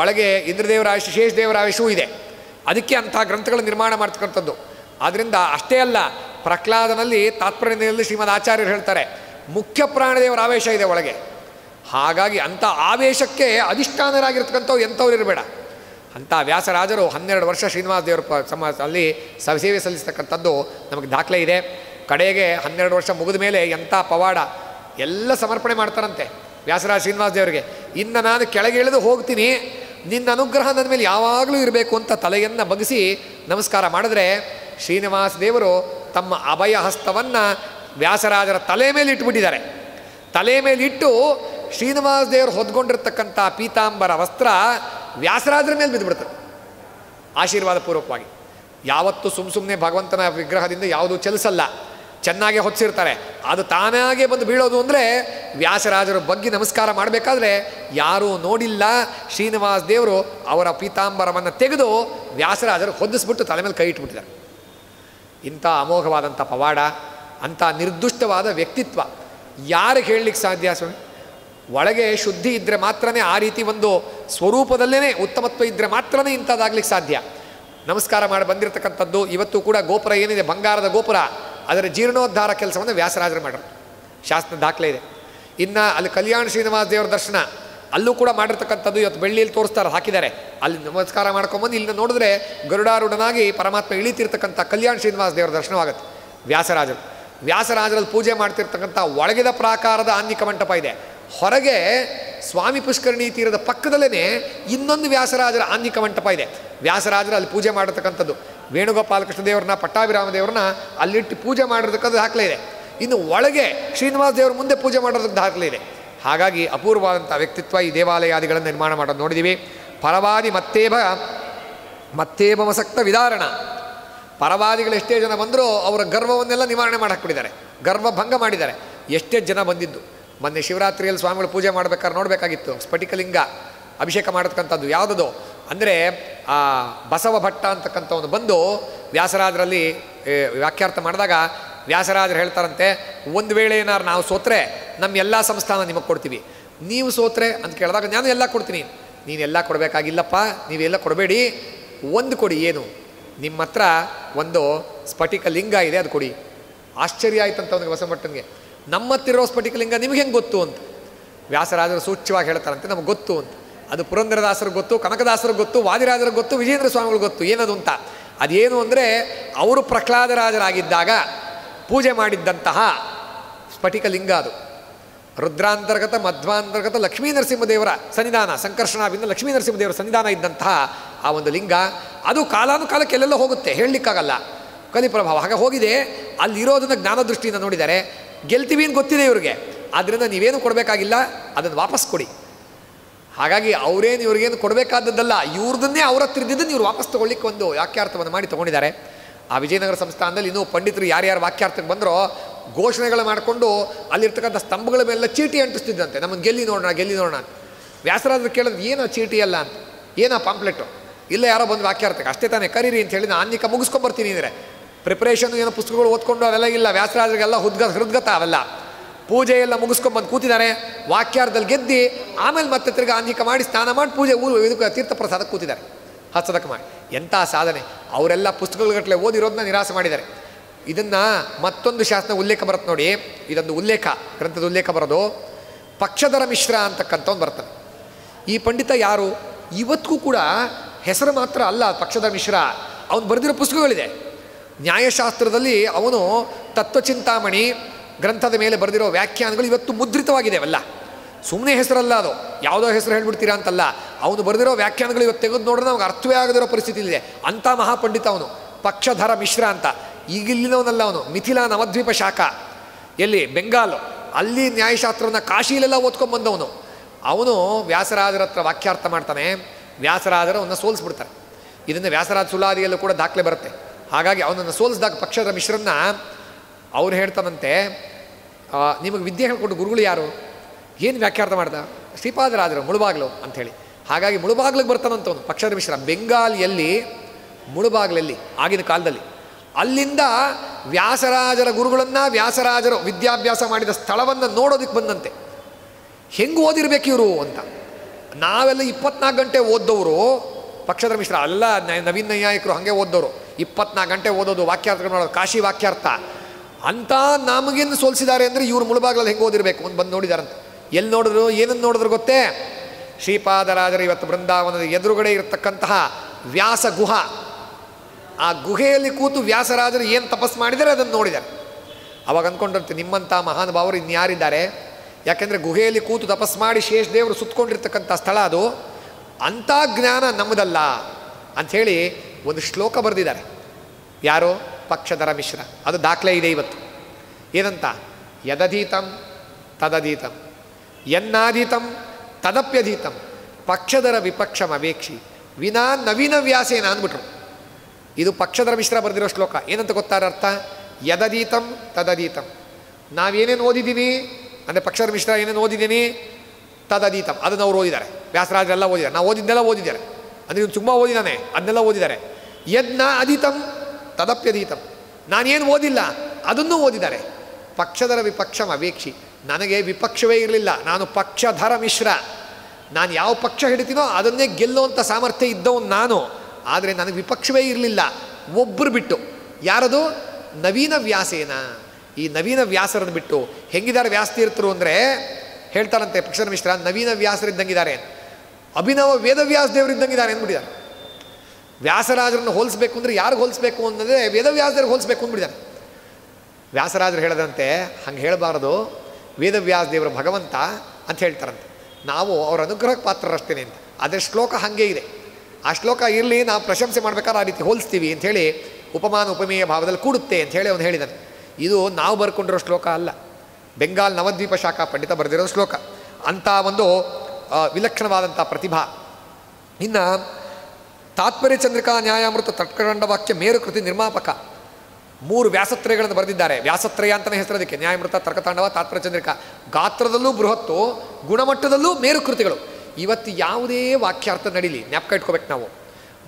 ಒಳಗೆ ಇಂದ್ರದೇವರಾಯ ಶೇಷದೇವರಾಯಶೂ ಇದೆ, ಅದಕ್ಕೆ ಅಂತಹ ಗ್ರಂಥಗಳ ನಿರ್ಮಾಣ ಮಾಡ್ತಕ್ಕಂಥದ್ದು. ಆದ್ದರಿಂದ ಅಷ್ಟೇ ಅಲ್ಲ, ಪ್ರಹ್ಲಾದನಲ್ಲಿ ತಾತ್ಪರ್ಯದಲ್ಲಿ ಶ್ರೀಮದ್ ಆಚಾರ್ಯರು ಹೇಳ್ತಾರೆ, ಮುಖ್ಯ ಪ್ರಾಣದೇವರ ಆವೇಶ ಇದೆ ಒಳಗೆ. ಹಾಗಾಗಿ ಅಂಥ ಆವೇಶಕ್ಕೆ ಅಧಿಷ್ಠಾನರಾಗಿರ್ತಕ್ಕಂಥವ್ರು ಎಂಥವ್ರು ಇರಬೇಡ. ಅಂಥ ವ್ಯಾಸರಾಜರು 12 ವರ್ಷ ಶ್ರೀನಿವಾಸ ದೇವರ ಅಲ್ಲಿ ಸೇವೆ ಸಲ್ಲಿಸ್ತಕ್ಕಂಥದ್ದು ನಮಗೆ ದಾಖಲೆ ಇದೆ. ಕಡೆಗೆ 12 ವರ್ಷ ಮುಗಿದ ಮೇಲೆ ಎಂಥ ಪವಾಡ ಎಲ್ಲ ಸಮರ್ಪಣೆ ಮಾಡ್ತಾರಂತೆ ವ್ಯಾಸರಾಜ ಶ್ರೀನಿವಾಸ ದೇವರಿಗೆ. ಇನ್ನು ನಾನು ಕೆಳಗೆ ಇಳಿದು ಹೋಗ್ತೀನಿ, ನಿನ್ನ ಅನುಗ್ರಹ ನನ್ನ ಮೇಲೆ ಯಾವಾಗಲೂ ಇರಬೇಕು ಅಂತ ತಲೆಯನ್ನು ಬಗ್ಗಿಸಿ ನಮಸ್ಕಾರ ಮಾಡಿದ್ರೆ ಶ್ರೀನಿವಾಸ ದೇವರು ತಮ್ಮ ಅಭಯ ಹಸ್ತವನ್ನು ವ್ಯಾಸರಾಜರ ತಲೆ ಮೇಲೆ ಇಟ್ಟುಬಿಟ್ಟಿದ್ದಾರೆ. ತಲೆ ಮೇಲಿಟ್ಟು ಶ್ರೀನಿವಾಸ ದೇವರು ಹೊದ್ಕೊಂಡಿರ್ತಕ್ಕಂಥ ಪೀತಾಂಬರ ವಸ್ತ್ರ ವ್ಯಾಸರಾಜರ ಮೇಲೆ ಬಿದ್ದುಬಿಡ್ತದೆ ಆಶೀರ್ವಾದ ಪೂರ್ವಕವಾಗಿ. ಯಾವತ್ತೂ ಸುಮ್ಮನೆ ಭಗವಂತನ ವಿಗ್ರಹದಿಂದ ಯಾವುದೂ ಚಲಿಸಲ್ಲ, ಚೆನ್ನಾಗೆ ಹೊತ್ತಿರ್ತಾರೆ. ಅದು ತಾನಾಗೆ ಬಂದು ಬೀಳೋದು ಅಂದರೆ ವ್ಯಾಸರಾಜರು ಬಗ್ಗಿ ನಮಸ್ಕಾರ ಮಾಡಬೇಕಾದ್ರೆ ಯಾರೂ ನೋಡಿಲ್ಲ, ಶ್ರೀನಿವಾಸ ದೇವರು ಅವರ ಪೀತಾಂಬರವನ್ನು ತೆಗೆದು ವ್ಯಾಸರಾಜರು ಹೊದ್ದಿಸ್ಬಿಟ್ಟು ತಲೆ ಮೇಲೆ ಕೈ ಇಟ್ಬಿಟ್ಟಿದ್ದಾರೆ. ಇಂಥ ಅಮೋಘವಾದಂಥ ಪವಾಡ, ಅಂಥ ನಿರ್ದುಷ್ಟವಾದ ವ್ಯಕ್ತಿತ್ವ ಯಾರಿಗೆ ಹೇಳಲಿಕ್ಕೆ ಸಾಧ್ಯ ಸ್ವಾಮಿ? ಒಳಗೆ ಶುದ್ಧಿ ಇದ್ದರೆ ಮಾತ್ರನೇ, ಆ ರೀತಿ ಒಂದು ಸ್ವರೂಪದಲ್ಲೇ ಉತ್ತಮತ್ವ ಇದ್ದರೆ ಮಾತ್ರನೇ ಇಂಥದ್ದಾಗ್ಲಿಕ್ಕೆ ಸಾಧ್ಯ. ನಮಸ್ಕಾರ ಮಾಡಿ ಬಂದಿರತಕ್ಕಂಥದ್ದು ಇವತ್ತು ಕೂಡ ಗೋಪುರ ಏನಿದೆ ಬಂಗಾರದ ಗೋಪುರ, ಅದರ ಜೀರ್ಣೋದ್ಧಾರ ಕೆಲಸವನ್ನು ವ್ಯಾಸರಾಜರು ಮಾಡಿರೋದು, ಶಾಸ್ತ್ರ ದಾಖಲೆ ಇದೆ. ಇನ್ನು ಅಲ್ಲಿ ಕಲ್ಯಾಣ ಶ್ರೀನಿವಾಸ ದೇವರ ದರ್ಶನ ಅಲ್ಲೂ ಕೂಡ ಮಾಡಿರ್ತಕ್ಕಂಥದ್ದು ಇವತ್ತು ಬೆಳ್ಳಿಯಲ್ಲಿ ತೋರಿಸ್ತಾರೆ, ಹಾಕಿದ್ದಾರೆ. ಅಲ್ಲಿ ನಮಸ್ಕಾರ ಮಾಡ್ಕೊಂಬಂದು ಇಲ್ಲಿ ನೋಡಿದ್ರೆ ಗರುಡಾರೂಢನಾಗಿ ಪರಮಾತ್ಮ ಇಳಿತಿರ್ತಕ್ಕಂಥ ಕಲ್ಯಾಣ ಶ್ರೀನಿವಾಸ ದೇವರ ದರ್ಶನವಾಗುತ್ತೆ. ವ್ಯಾಸರಾಜರಲ್ಲಿ ಪೂಜೆ ಮಾಡ್ತಿರ್ತಕ್ಕಂಥ ಒಳಗಿದ ಪ್ರಾಕಾರದ ಆನ್ನಿಕ ಮಂಟಪ ಇದೆ, ಹೊರಗೆ ಸ್ವಾಮಿ ಪುಷ್ಕರಣಿ ತೀರದ ಪಕ್ಕದಲ್ಲೇ ಇನ್ನೊಂದು ವ್ಯಾಸರಾಜರ ಆನ್ನಿಕ ಮಂಟಪ ಇದೆ. ವ್ಯಾಸರಾಜರಲ್ಲಿ ಪೂಜೆ ಮಾಡಿರ್ತಕ್ಕಂಥದ್ದು ವೇಣುಗೋಪಾಲಕೃಷ್ಣ ದೇವ್ರನ್ನ ಪಟ್ಟಾಭಿರಾಮ ದೇವ್ರನ್ನ ಅಲ್ಲಿಟ್ಟು ಪೂಜೆ ಮಾಡಿರ್ತಕ್ಕಂಥದ್ದು ದಾಖಲೆ ಇದೆ. ಇನ್ನು ಒಳಗೆ ಶ್ರೀನಿವಾಸ ದೇವ್ರ ಮುಂದೆ ಪೂಜೆ ಮಾಡೋದಕ್ಕೆ ದಾಖಲೆ ಇದೆ. ಹಾಗಾಗಿ ಅಪೂರ್ವವಾದಂಥ ವ್ಯಕ್ತಿತ್ವ ಈ ದೇವಾಲಯಾದಿಗಳನ್ನು ನಿರ್ಮಾಣ ಮಾಡೋದು ನೋಡಿದ್ದೀವಿ. ಪರವಾದಿ ಮತ್ತೇವ ಮಸಕ್ತ ವಿಧಾರಣ, ಪರವಾದಿಗಳು ಎಷ್ಟೇ ಜನ ಬಂದರೂ ಅವರ ಗರ್ವವನ್ನೆಲ್ಲ ನಿವಾರಣೆ ಮಾಡಿ ಹಾಕಿಬಿಟ್ಟಿದ್ದಾರೆ, ಗರ್ವಭಂಗ ಮಾಡಿದ್ದಾರೆ. ಎಷ್ಟೇ ಜನ ಬಂದಿದ್ದು, ಮೊನ್ನೆ ಶಿವರಾತ್ರಿಯಲ್ಲಿ ಸ್ವಾಮಿಗಳು ಪೂಜೆ ಮಾಡ್ಬೇಕಾದ್ರೆ ನೋಡಬೇಕಾಗಿತ್ತು, ಸ್ಫಟಿಕಲಿಂಗ ಅಭಿಷೇಕ ಮಾಡತಕ್ಕಂಥದ್ದು ಯಾವುದದು ಅಂದರೆ ಆ ಬಸವ ಭಟ್ಟ ಅಂತಕ್ಕಂಥವನು ಬಂದು ವ್ಯಾಸರಾಜರಲ್ಲಿ ವ್ಯಾಖ್ಯಾರ್ಥ ಮಾಡಿದಾಗ ವ್ಯಾಸರಾಜರು ಹೇಳ್ತಾರಂತೆ, ಒಂದು ವೇಳೆ ಏನಾರು ನಾವು ಸೋತ್ರೆ ನಮ್ಮ ಎಲ್ಲ ಸಂಸ್ಥಾನ ನಿಮಗೆ ಕೊಡ್ತೀವಿ, ನೀವು ಸೋತ್ರೆ ಅಂತ ಕೇಳಿದಾಗ ನಾನು ಎಲ್ಲ ಕೊಡ್ತೀನಿ. ನೀನೆಲ್ಲ ಕೊಡಬೇಕಾಗಿಲ್ಲಪ್ಪ, ನೀವೆಲ್ಲ ಕೊಡಬೇಡಿ, ಒಂದು ಕೊಡಿ. ಏನು? ನಿಮ್ಮ ಹತ್ರ ಒಂದು ಸ್ಫಟಿಕ ಲಿಂಗ ಇದೆ, ಅದು ಕೊಡಿ. ಆಶ್ಚರ್ಯ ಆಯ್ತಂತ ಅವನಿಗೆ ಬಸವಭಟ್ಟನಿಗೆ, ನಮ್ಮ ಹತ್ತಿರೋ ಸ್ಫಟಿಕ ಲಿಂಗ ನಿಮ್ಗೆ ಹೆಂಗೆ ಗೊತ್ತು ಅಂತ. ವ್ಯಾಸರಾಜರು ಸೂಚ್ಯವಾಗಿ ಹೇಳ್ತಾರಂತೆ, ನಮಗೆ ಗೊತ್ತು ಅಂತ. ಅದು ಪುರಂದರದಾಸರಿಗೆ ಗೊತ್ತು, ಕನಕದಾಸರಿಗೆ ಗೊತ್ತು, ವಾದಿರಾಜರಿಗೆ ಗೊತ್ತು, ವಿಜೇಂದ್ರ ಸ್ವಾಮಿಗಳು ಗೊತ್ತು. ಏನದು ಅಂತ? ಅದೇನು ಅಂದರೆ ಅವರು ಪ್ರಹ್ಲಾದರಾಜರಾಗಿದ್ದಾಗ ಪೂಜೆ ಮಾಡಿದ್ದಂತಹ ಸ್ಫಟಿಕ ಲಿಂಗ ಅದು. ರುದ್ರಾಂತರ್ಗತ ಮಧ್ವಾಂತರ್ಗತ ಲಕ್ಷ್ಮೀ ನರಸಿಂಹದೇವರ ಸನ್ನಿಧಾನ, ಸಂಕರ್ಷಣಾಭಿಂದ ಲಕ್ಷ್ಮೀ ನರಸಿಂಹದೇವರ ಸನ್ನಿಧಾನ ಇದ್ದಂತಹ ಆ ಒಂದು ಲಿಂಗ, ಅದು ಕಾಲಾನುಕಾಲಕ್ಕೆ ಎಲ್ಲೆಲ್ಲೋ ಹೋಗುತ್ತೆ, ಹೇಳಲಿಕ್ಕಾಗಲ್ಲ, ಕಲಿಪ್ರಭಾವ ಹಾಗೆ ಹೋಗಿದೆ. ಅಲ್ಲಿರೋದನ್ನು ಜ್ಞಾನದೃಷ್ಟಿಯಿಂದ ನೋಡಿದ್ದಾರೆ, ಗೆಲ್ತೀವಿ ಅಂತ ಗೊತ್ತಿದೆ ಇವ್ರಿಗೆ, ಆದ್ದರಿಂದ ನೀವೇನು ಕೊಡಬೇಕಾಗಿಲ್ಲ, ಅದನ್ನು ವಾಪಸ್ ಕೊಡಿ. ಹಾಗಾಗಿ ಅವರೇನು ಇವ್ರಿಗೇನು ಕೊಡಬೇಕಾದದ್ದಲ್ಲ, ಇವ್ರದನ್ನೇ ಅವ್ರ ಹತ್ರ ಇದ್ದಿದ್ದನ್ನು ಇವ್ರು ವಾಪಸ್ ತೊಗೊಳ್ಳಿಕ್ಕೆ ಒಂದು ವಾಕ್ಯಾರ್ಥವನ್ನು ಮಾಡಿ ತೊಗೊಂಡಿದ್ದಾರೆ. ಆ ವಿಜಯನಗರ ಸಂಸ್ಥಾನದಲ್ಲಿ ಇನ್ನೂ ಪಂಡಿತರು ಯಾರ್ಯಾರು ವಾಕ್ಯಾರ್ಥಕ್ಕೆ ಬಂದರೋ ಘೋಷಣೆಗಳು ಮಾಡಿಕೊಂಡು ಅಲ್ಲಿರ್ತಕ್ಕಂಥ ಸ್ತಂಭಗಳ ಮೇಲೆಲ್ಲ ಚೀಟಿ ಅಂಟಿಸ್ತಿದ್ದಂತೆ, ನಮ್ಮನ್ನು ಗೆಲ್ಲಿ ನೋಡೋಣ ಅಂತ. ವ್ಯಾಸರಾಜರು ಕೇಳಿದ್ರು, ಏನು ಚೀಟಿ ಅಲ್ಲ ಅಂತ, ಏನೋ ಪಾಂಪ್ಲೆಟ್ಟು ಇಲ್ಲ, ಯಾರೋ ಬಂದು ವಾಕ್ಯಾರ್ಥಕ್ಕೆ ಅಷ್ಟೇ ತಾನೇ ಕರೀರಿ ಅಂತ ಹೇಳಿ ನಾನು ಈಗ ಮುಗಿಸ್ಕೊಂಬರ್ತೀನಿ ಅಂದರೆ ಪ್ರಿಪ್ರೇಷನ್ನು ಏನೋ ಪುಸ್ತಕಗಳು ಓದ್ಕೊಂಡು ಅವೆಲ್ಲ ಇಲ್ಲ. ವ್ಯಾಸರಾಜರಿಗೆಲ್ಲ ಹೃದ್ಗತ ಅವೆಲ್ಲ ಪೂಜೆ ಎಲ್ಲ ಮುಗಿಸ್ಕೊಂಡ್ಬಂದು ಕೂತಿದ್ದಾರೆ. ವಾಕ್ಯಾರ್ಧದಲ್ಲಿ ಗೆದ್ದು ಆಮೇಲೆ ಮತ್ತೆ ತಿರ್ಗಿ ಆಂಜಿಕ ಮಾಡಿ ಸ್ನಾನ ಮಾಡಿ ಪೂಜೆ ಇದಕ್ಕೆ ತೀರ್ಥ ಪ್ರಸಾದಕ್ಕೆ ಕೂತಿದ್ದಾರೆ, ಹಸ್ತದಕ್ಕೆ ಮಾಡಿ. ಎಂಥ ಸಾಧನೆ! ಅವರೆಲ್ಲ ಪುಸ್ತಕಗಟ್ಟಲೆ ಓದಿರೋದನ್ನ ನಿರಾಸೆ ಮಾಡಿದ್ದಾರೆ. ಇದನ್ನು ಮತ್ತೊಂದು ಶಾಸನ ಉಲ್ಲೇಖ ಬರುತ್ತೆ ನೋಡಿ, ಇದೊಂದು ಉಲ್ಲೇಖ, ಗ್ರಂಥದ ಉಲ್ಲೇಖ ಬರೋದು. ಪಕ್ಷಧರ ಮಿಶ್ರ ಅಂತಕ್ಕಂಥವ್ನು ಬರ್ತಾನೆ. ಈ ಪಂಡಿತ ಯಾರು? ಇವತ್ತಿಗೂ ಕೂಡ ಹೆಸರು ಮಾತ್ರ ಅಲ್ಲ ಪಕ್ಷಧರ ಮಿಶ್ರ, ಅವನು ಬರೆದಿರೋ ಪುಸ್ತಕಗಳಿದೆ. ನ್ಯಾಯಶಾಸ್ತ್ರದಲ್ಲಿ ಅವನು ತತ್ವಚಿಂತಾಮಣಿ ಗ್ರಂಥದ ಮೇಲೆ ಬರೆದಿರೋ ವ್ಯಾಖ್ಯಾನಗಳು ಇವತ್ತು ಮುದ್ರಿತವಾಗಿದೆವಲ್ಲ. ಸುಮ್ಮನೆ ಹೆಸರಲ್ಲ ಅದು, ಯಾವುದೋ ಹೆಸರು ಹೇಳ್ಬಿಡ್ತೀರಾ ಅಂತಲ್ಲ. ಅವನು ಬರೆದಿರೋ ವ್ಯಾಖ್ಯಾನಗಳು ಇವತ್ತು ತೆಗೆದು ನೋಡಿದ್ರೆ ನಮ್ಗೆ ಅರ್ಥವೇ ಆಗದಿರೋ ಪರಿಸ್ಥಿತಿ ಇದೆ. ಅಂಥ ಮಹಾಪಂಡಿತ ಅವನು, ಪಕ್ಷಧರ ಮಿಶ್ರ ಅಂತ. ಈಗಿಲ್ಲಿನವನಲ್ಲ ಅವನು, ಮಿಥಿಲಾ ನವದ್ವೀಪ ಶಾಖ ಎಲ್ಲಿ ಬೆಂಗಾಲು, ಅಲ್ಲಿ ನ್ಯಾಯಶಾಸ್ತ್ರವನ್ನು ಕಾಶಿಲೆಲ್ಲ ಓದ್ಕೊಂಡ್ಬಂದವನು ಅವನು. ವ್ಯಾಸರಾಜರ ಹತ್ರ ವಾಕ್ಯಾರ್ಥ ಮಾಡ್ತಾನೆ, ವ್ಯಾಸರಾಜರು ಅವನ್ನ ಸೋಲಿಸ್ಬಿಡ್ತಾರೆ. ಇದನ್ನು ವ್ಯಾಸರಾಜ ಸುಲಾದಿಯಲ್ಲೂ ಕೂಡ ದಾಖಲೆ ಬರುತ್ತೆ. ಹಾಗಾಗಿ ಅವನನ್ನು ಸೋಲಿಸಿದಾಗ ಪಕ್ಷಧರ ಮಿಶ್ರನ್ನ ಅವ್ರು ಹೇಳ್ತಾನಂತೆ, ನಿಮಗೆ ವಿದ್ಯೆ ಹೇಳ್ಕೊಂಡು ಗುರುಗಳು ಯಾರು? ಏನು ವ್ಯಾಖ್ಯಾರ್ಥ ಮಾಡ್ದ? ಶ್ರೀಪಾದರಾಜರು, ಮುಳುಬಾಗ್ಲು ಅಂಥೇಳಿ. ಹಾಗಾಗಿ ಮುಳುಬಾಗ್ಲಿಗೆ ಬರ್ತಾನಂತವನು ಪಕ್ಷಧರ ಮಿಶ್ರ, ಬೆಂಗಾಲಿಯಲ್ಲಿ ಮುಳುಬಾಗ್ಲಲ್ಲಿ ಆಗಿನ ಕಾಲದಲ್ಲಿ. ಅಲ್ಲಿಂದ ವ್ಯಾಸರಾಜರ ಗುರುಗಳನ್ನು, ವ್ಯಾಸರಾಜರು ವಿದ್ಯಾಭ್ಯಾಸ ಮಾಡಿದ ಸ್ಥಳವನ್ನು ನೋಡೋದಕ್ಕೆ ಬಂದಂತೆ. ಹೆಂಗೆ ಓದಿರ್ಬೇಕು ಇವರು ಅಂತ. ನಾವೆಲ್ಲ 24 ಗಂಟೆ ಓದ್ದವರು ಪಕ್ಷಧರ ಮಿಶ್ರ ಅಲ್ಲ, ನವೀನ್ ನಾಯಕರು ಹಾಗೆ ಓದ್ದವರು, 24 ಗಂಟೆ ಓದೋದು, ವಾಕ್ಯಾರ್ಥ ಮಾಡೋದು, ಕಾಶಿ ವಾಕ್ಯಾರ್ಥ. ಅಂತ ನಮಗಿಂದು ಸೋಲಿಸಿದ್ದಾರೆ ಅಂದರೆ ಇವರು ಮುಳುಬಾಗಲಲ್ಲಿ ಹೆಂಗೆ ಓದಿರಬೇಕು ಅಂತ ಬಂದು ನೋಡಿದಾರಂತ. ಎಲ್ಲಿ ನೋಡಿದ್ರು, ಏನನ್ನು ನೋಡಿದ್ರು ಗೊತ್ತೇ? ಶ್ರೀಪಾದರಾಜರು ಇವತ್ತು ಬೃಂದಾವನದ ಎದುರುಗಡೆ ಇರತಕ್ಕಂತಹ ವ್ಯಾಸ ಗುಹ, ಆ ಗುಹೆಯಲ್ಲಿ ಕೂತು ವ್ಯಾಸರಾಜರು ಏನು ತಪಸ್ಸು ಮಾಡಿದರೆ ಅದನ್ನು ನೋಡಿದ್ದಾರೆ. ಅವಾಗ ಅಂದ್ಕೊಂಡಿರ್ತೀನಿ ನಿಮ್ಮಂಥ ಮಹಾನುಭಾವರು ಇನ್ಯಾರಿದ್ದಾರೆ? ಯಾಕೆಂದರೆ ಗುಹೆಯಲ್ಲಿ ಕೂತು ತಪಸ್ಸು ಮಾಡಿ ಶೇಷ ದೇವರು ಸುತ್ತಕೊಂಡಿರ್ತಕ್ಕಂಥ ಸ್ಥಳ ಅದು, ಅಂಥ ಜ್ಞಾನ ನಮ್ಮದಲ್ಲ ಅಂಥೇಳಿ ಒಂದು ಶ್ಲೋಕ ಬರೆದಿದ್ದಾರೆ ಯಾರೋ ಪಕ್ಷಧರ ಮಿಶ್ರ. ಅದು ದಾಖಲೆ ಇದೆ ಇವತ್ತು. ಏನಂತ? ಯದಧೀತಂ ತದಧೀತಂ ಯನ್ನಾಧೀತಂ ತದಪ್ಯಧೀತಂ ಪಕ್ಷಧರ ವಿಪಕ್ಷಮ ವೇಕ್ಷಿ ವಿನಾ ನವೀನ ವ್ಯಾಸೇನ ಅಂದ್ಬಿಟ್ರು. ಇದು ಪಕ್ಷಧರ ಮಿಶ್ರ ಬರೆದಿರೋ ಶ್ಲೋಕ. ಏನಂತ ಗೊತ್ತಾರ ಅರ್ಥ? ಯದಧೀತಂ ತದಧೀತಂ, ನಾವೇನೇನು ಓದಿದ್ದೀವಿ ಅಂದರೆ ಪಕ್ಷಧರ ಮಿಶ್ರ ಏನೇನು ಓದಿದ್ದೀನಿ, ತದಧೀತಂ ಅದನ್ನು ಅವ್ರು ಓದಿದ್ದಾರೆ, ವ್ಯಾಸರಾಜರೆಲ್ಲ ಓದಿದ್ದಾರೆ, ನಾವು ಓದಿದ್ದೆಲ್ಲ ಓದಿದ್ದಾರೆ, ಅಂದರೆ ಇವ್ನು ತುಂಬ ಓದಿದ್ದಾನೆ ಅದನ್ನೆಲ್ಲ ಓದಿದ್ದಾರೆ. ಯಜ್ಞ ಅಧೀತಂ ತದಪ್ಯಧೀತಂ, ನಾನೇನು ಓದಿಲ್ಲ ಅದನ್ನೂ ಓದಿದ್ದಾರೆ. ಪಕ್ಷಧರ ವಿಪಕ್ಷಮ ವೇಕ್ಷಿ, ನನಗೆ ವಿಪಕ್ಷವೇ ಇರಲಿಲ್ಲ, ನಾನು ಪಕ್ಷಧರ ಮಿಶ್ರ, ನಾನು ಯಾವ ಪಕ್ಷ ಹಿಡಿತೀನೋ ಅದನ್ನೇ ಗೆಲ್ಲುವಂಥ ಸಾಮರ್ಥ್ಯ ಇದ್ದವನು ನಾನು, ಆದರೆ ನನಗೆ ವಿಪಕ್ಷವೇ ಇರಲಿಲ್ಲ ಒಬ್ಬರು ಬಿಟ್ಟು. ಯಾರದು? ನವೀನ ವ್ಯಾಸೇನ. ಈ ನವೀನ ವ್ಯಾಸರನ್ನು ಬಿಟ್ಟು ಹೆಂಗಿದ್ದಾರೆ ವ್ಯಾಸತೀರ್ಥರು ಅಂದರೆ ಹೇಳ್ತಾರಂತೆ ಪಕ್ಷಧರ ಮಿಶ್ರ, ನವೀನ ವ್ಯಾಸರಿದ್ದಂಗಿದ್ದಾರೆ, ಅಭಿನವ ವೇದವ್ಯಾಸ ದೇವರಿದ್ದಂಗಿದ್ದಾರೆ ಅಂದ್ಬಿಟ್ಟಿದ್ದಾರೆ. ವ್ಯಾಸರಾಜರನ್ನು ಹೋಲಿಸ್ಬೇಕು ಅಂದರೆ ಯಾರಿಗೆ ಹೋಲಿಸ್ಬೇಕು ಅನ್ನೋದೇ ವೇದವ್ಯಾಸರಿಗೆ ಹೋಲಿಸ್ಬೇಕು ಅಂದ್ಬಿಟ್ಟಿದ್ದಾರೆ. ವ್ಯಾಸರಾಜರು ಹೇಳದಂತೆ ಹಂಗೆ ಹೇಳಬಾರ್ದು, ವೇದವ್ಯಾಸ ದೇವರು ಭಗವಂತ ಅಂತ ಹೇಳ್ತಾರಂತೆ, ನಾವು ಅವರ ಅನುಗ್ರಹಕ್ಕೆ ಪಾತ್ರರಷ್ಟೇನೆ ಅಂತ. ಆದರೆ ಶ್ಲೋಕ ಹಾಗೆ ಇದೆ. ಆ ಶ್ಲೋಕ ಇರಲಿ, ನಾವು ಪ್ರಶಂಸೆ ಮಾಡ್ಬೇಕಾದ್ರೆ ಆ ರೀತಿ ಹೋಲಿಸ್ತೀವಿ ಅಂಥೇಳಿ ಉಪಮಾನ ಉಪಮೇಯ ಭಾವದಲ್ಲಿ ಕೂಡುತ್ತೆ ಅಂಥೇಳಿ ಅವನು ಹೇಳಿದ್ದಾನೆ. ಇದು ನಾವು ಬರ್ಕೊಂಡಿರೋ ಶ್ಲೋಕ ಅಲ್ಲ, ಬೆಂಗಾಲ್ ನವದ್ವೀಪ ಶಾಖಾ ಪಂಡಿತ ಬರೆದಿರೋ ಶ್ಲೋಕ. ಅಂಥ ಒಂದು ವಿಲಕ್ಷಣವಾದಂಥ ಪ್ರತಿಭಾ. ಇನ್ನು ತಾತ್ಪರ್ಯ ಚಂದ್ರಿಕಾ ನ್ಯಾಯಾಮೃತ ತತ್ಕಂಡ ವಾಕ್ಯ ಮೇರುಕೃತಿ ನಿರ್ಮಾಪಕ ಮೂರು ವ್ಯಾಸತ್ರಯಗಳನ್ನು ಬರೆದಿದ್ದಾರೆ. ವ್ಯಾಸತ್ರಯ ಅಂತಲೇ ಹೆಸರದಕ್ಕೆ. ನ್ಯಾಯಾಮೃತ, ತರ್ಕತಾಂಡವ, ತಾತ್ಪರ್ಯ ಚಂದ್ರಿಕಾ. ಗಾತ್ರದಲ್ಲೂ ಬೃಹತ್ತು, ಗುಣಮಟ್ಟದಲ್ಲೂ ಮೇರುಕೃತಿಗಳು. ಇವತ್ತು ಯಾವುದೇ ವಾಕ್ಯಾರ್ಥ ನಡೀಲಿ, ಜ್ಞಾಪಕ ಇಟ್ಕೋಬೇಕು ನಾವು,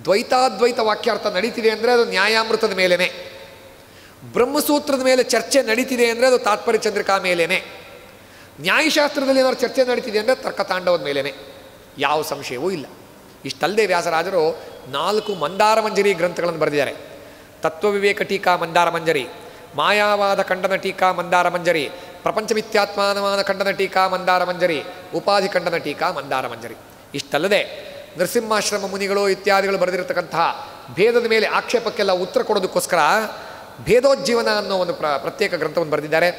ದ್ವೈತಾದ್ವೈತ ವಾಕ್ಯಾರ್ಥ ನಡೀತಿದೆ ಅಂದರೆ ಅದು ನ್ಯಾಯಾಮೃತದ ಮೇಲೇ, ಬ್ರಹ್ಮಸೂತ್ರದ ಮೇಲೆ ಚರ್ಚೆ ನಡೀತಿದೆ ಅಂದರೆ ಅದು ತಾತ್ಪರ್ಯ ಚಂದ್ರಿಕಾ ಮೇಲೇ, ನ್ಯಾಯಶಾಸ್ತ್ರದಲ್ಲಿ ಏನಾದ್ರು ಚರ್ಚೆ ನಡೀತಿದೆ ಅಂದರೆ ತರ್ಕತಾಂಡವದ ಮೇಲೇ, ಯಾವ ಸಂಶಯವೂ ಇಲ್ಲ. ಇಷ್ಟಲ್ಲದೆ ವ್ಯಾಸರಾಜರು 4 ಮಂದಾರ ಮಂಜರಿ ಗ್ರಂಥಗಳನ್ನು ಬರೆದಿದ್ದಾರೆ. ತತ್ವವಿವೇಕ ಟೀಕಾ ಮಂದಾರ ಮಂಜರಿ, ಮಾಯಾವಾದ ಖಂಡನ ಟೀಕಾ ಮಂದಾರ ಮಂಜರಿ, ಪ್ರಪಂಚಮಿಥ್ಯಾತ್ಮಾನವಾದ ಖಂಡನ ಟೀಕಾ ಮಂದಾರ ಮಂಜರಿ, ಉಪಾಧಿ ಖಂಡನ ಟೀಕಾ ಮಂದಾರ ಮಂಜರಿ. ಇಷ್ಟಲ್ಲದೆ ನರಸಿಂಹಾಶ್ರಮ ಮುನಿಗಳು ಇತ್ಯಾದಿಗಳು ಬರೆದಿರತಕ್ಕಂತಹ ಭೇದದ ಮೇಲೆ ಆಕ್ಷೇಪಕ್ಕೆಲ್ಲ ಉತ್ತರ ಕೊಡೋದಕ್ಕೋಸ್ಕರ ಭೇದೋಜ್ಜೀವನ ಅನ್ನೋ ಒಂದು ಪ್ರತ್ಯೇಕ ಗ್ರಂಥವನ್ನು ಬರೆದಿದ್ದಾರೆ.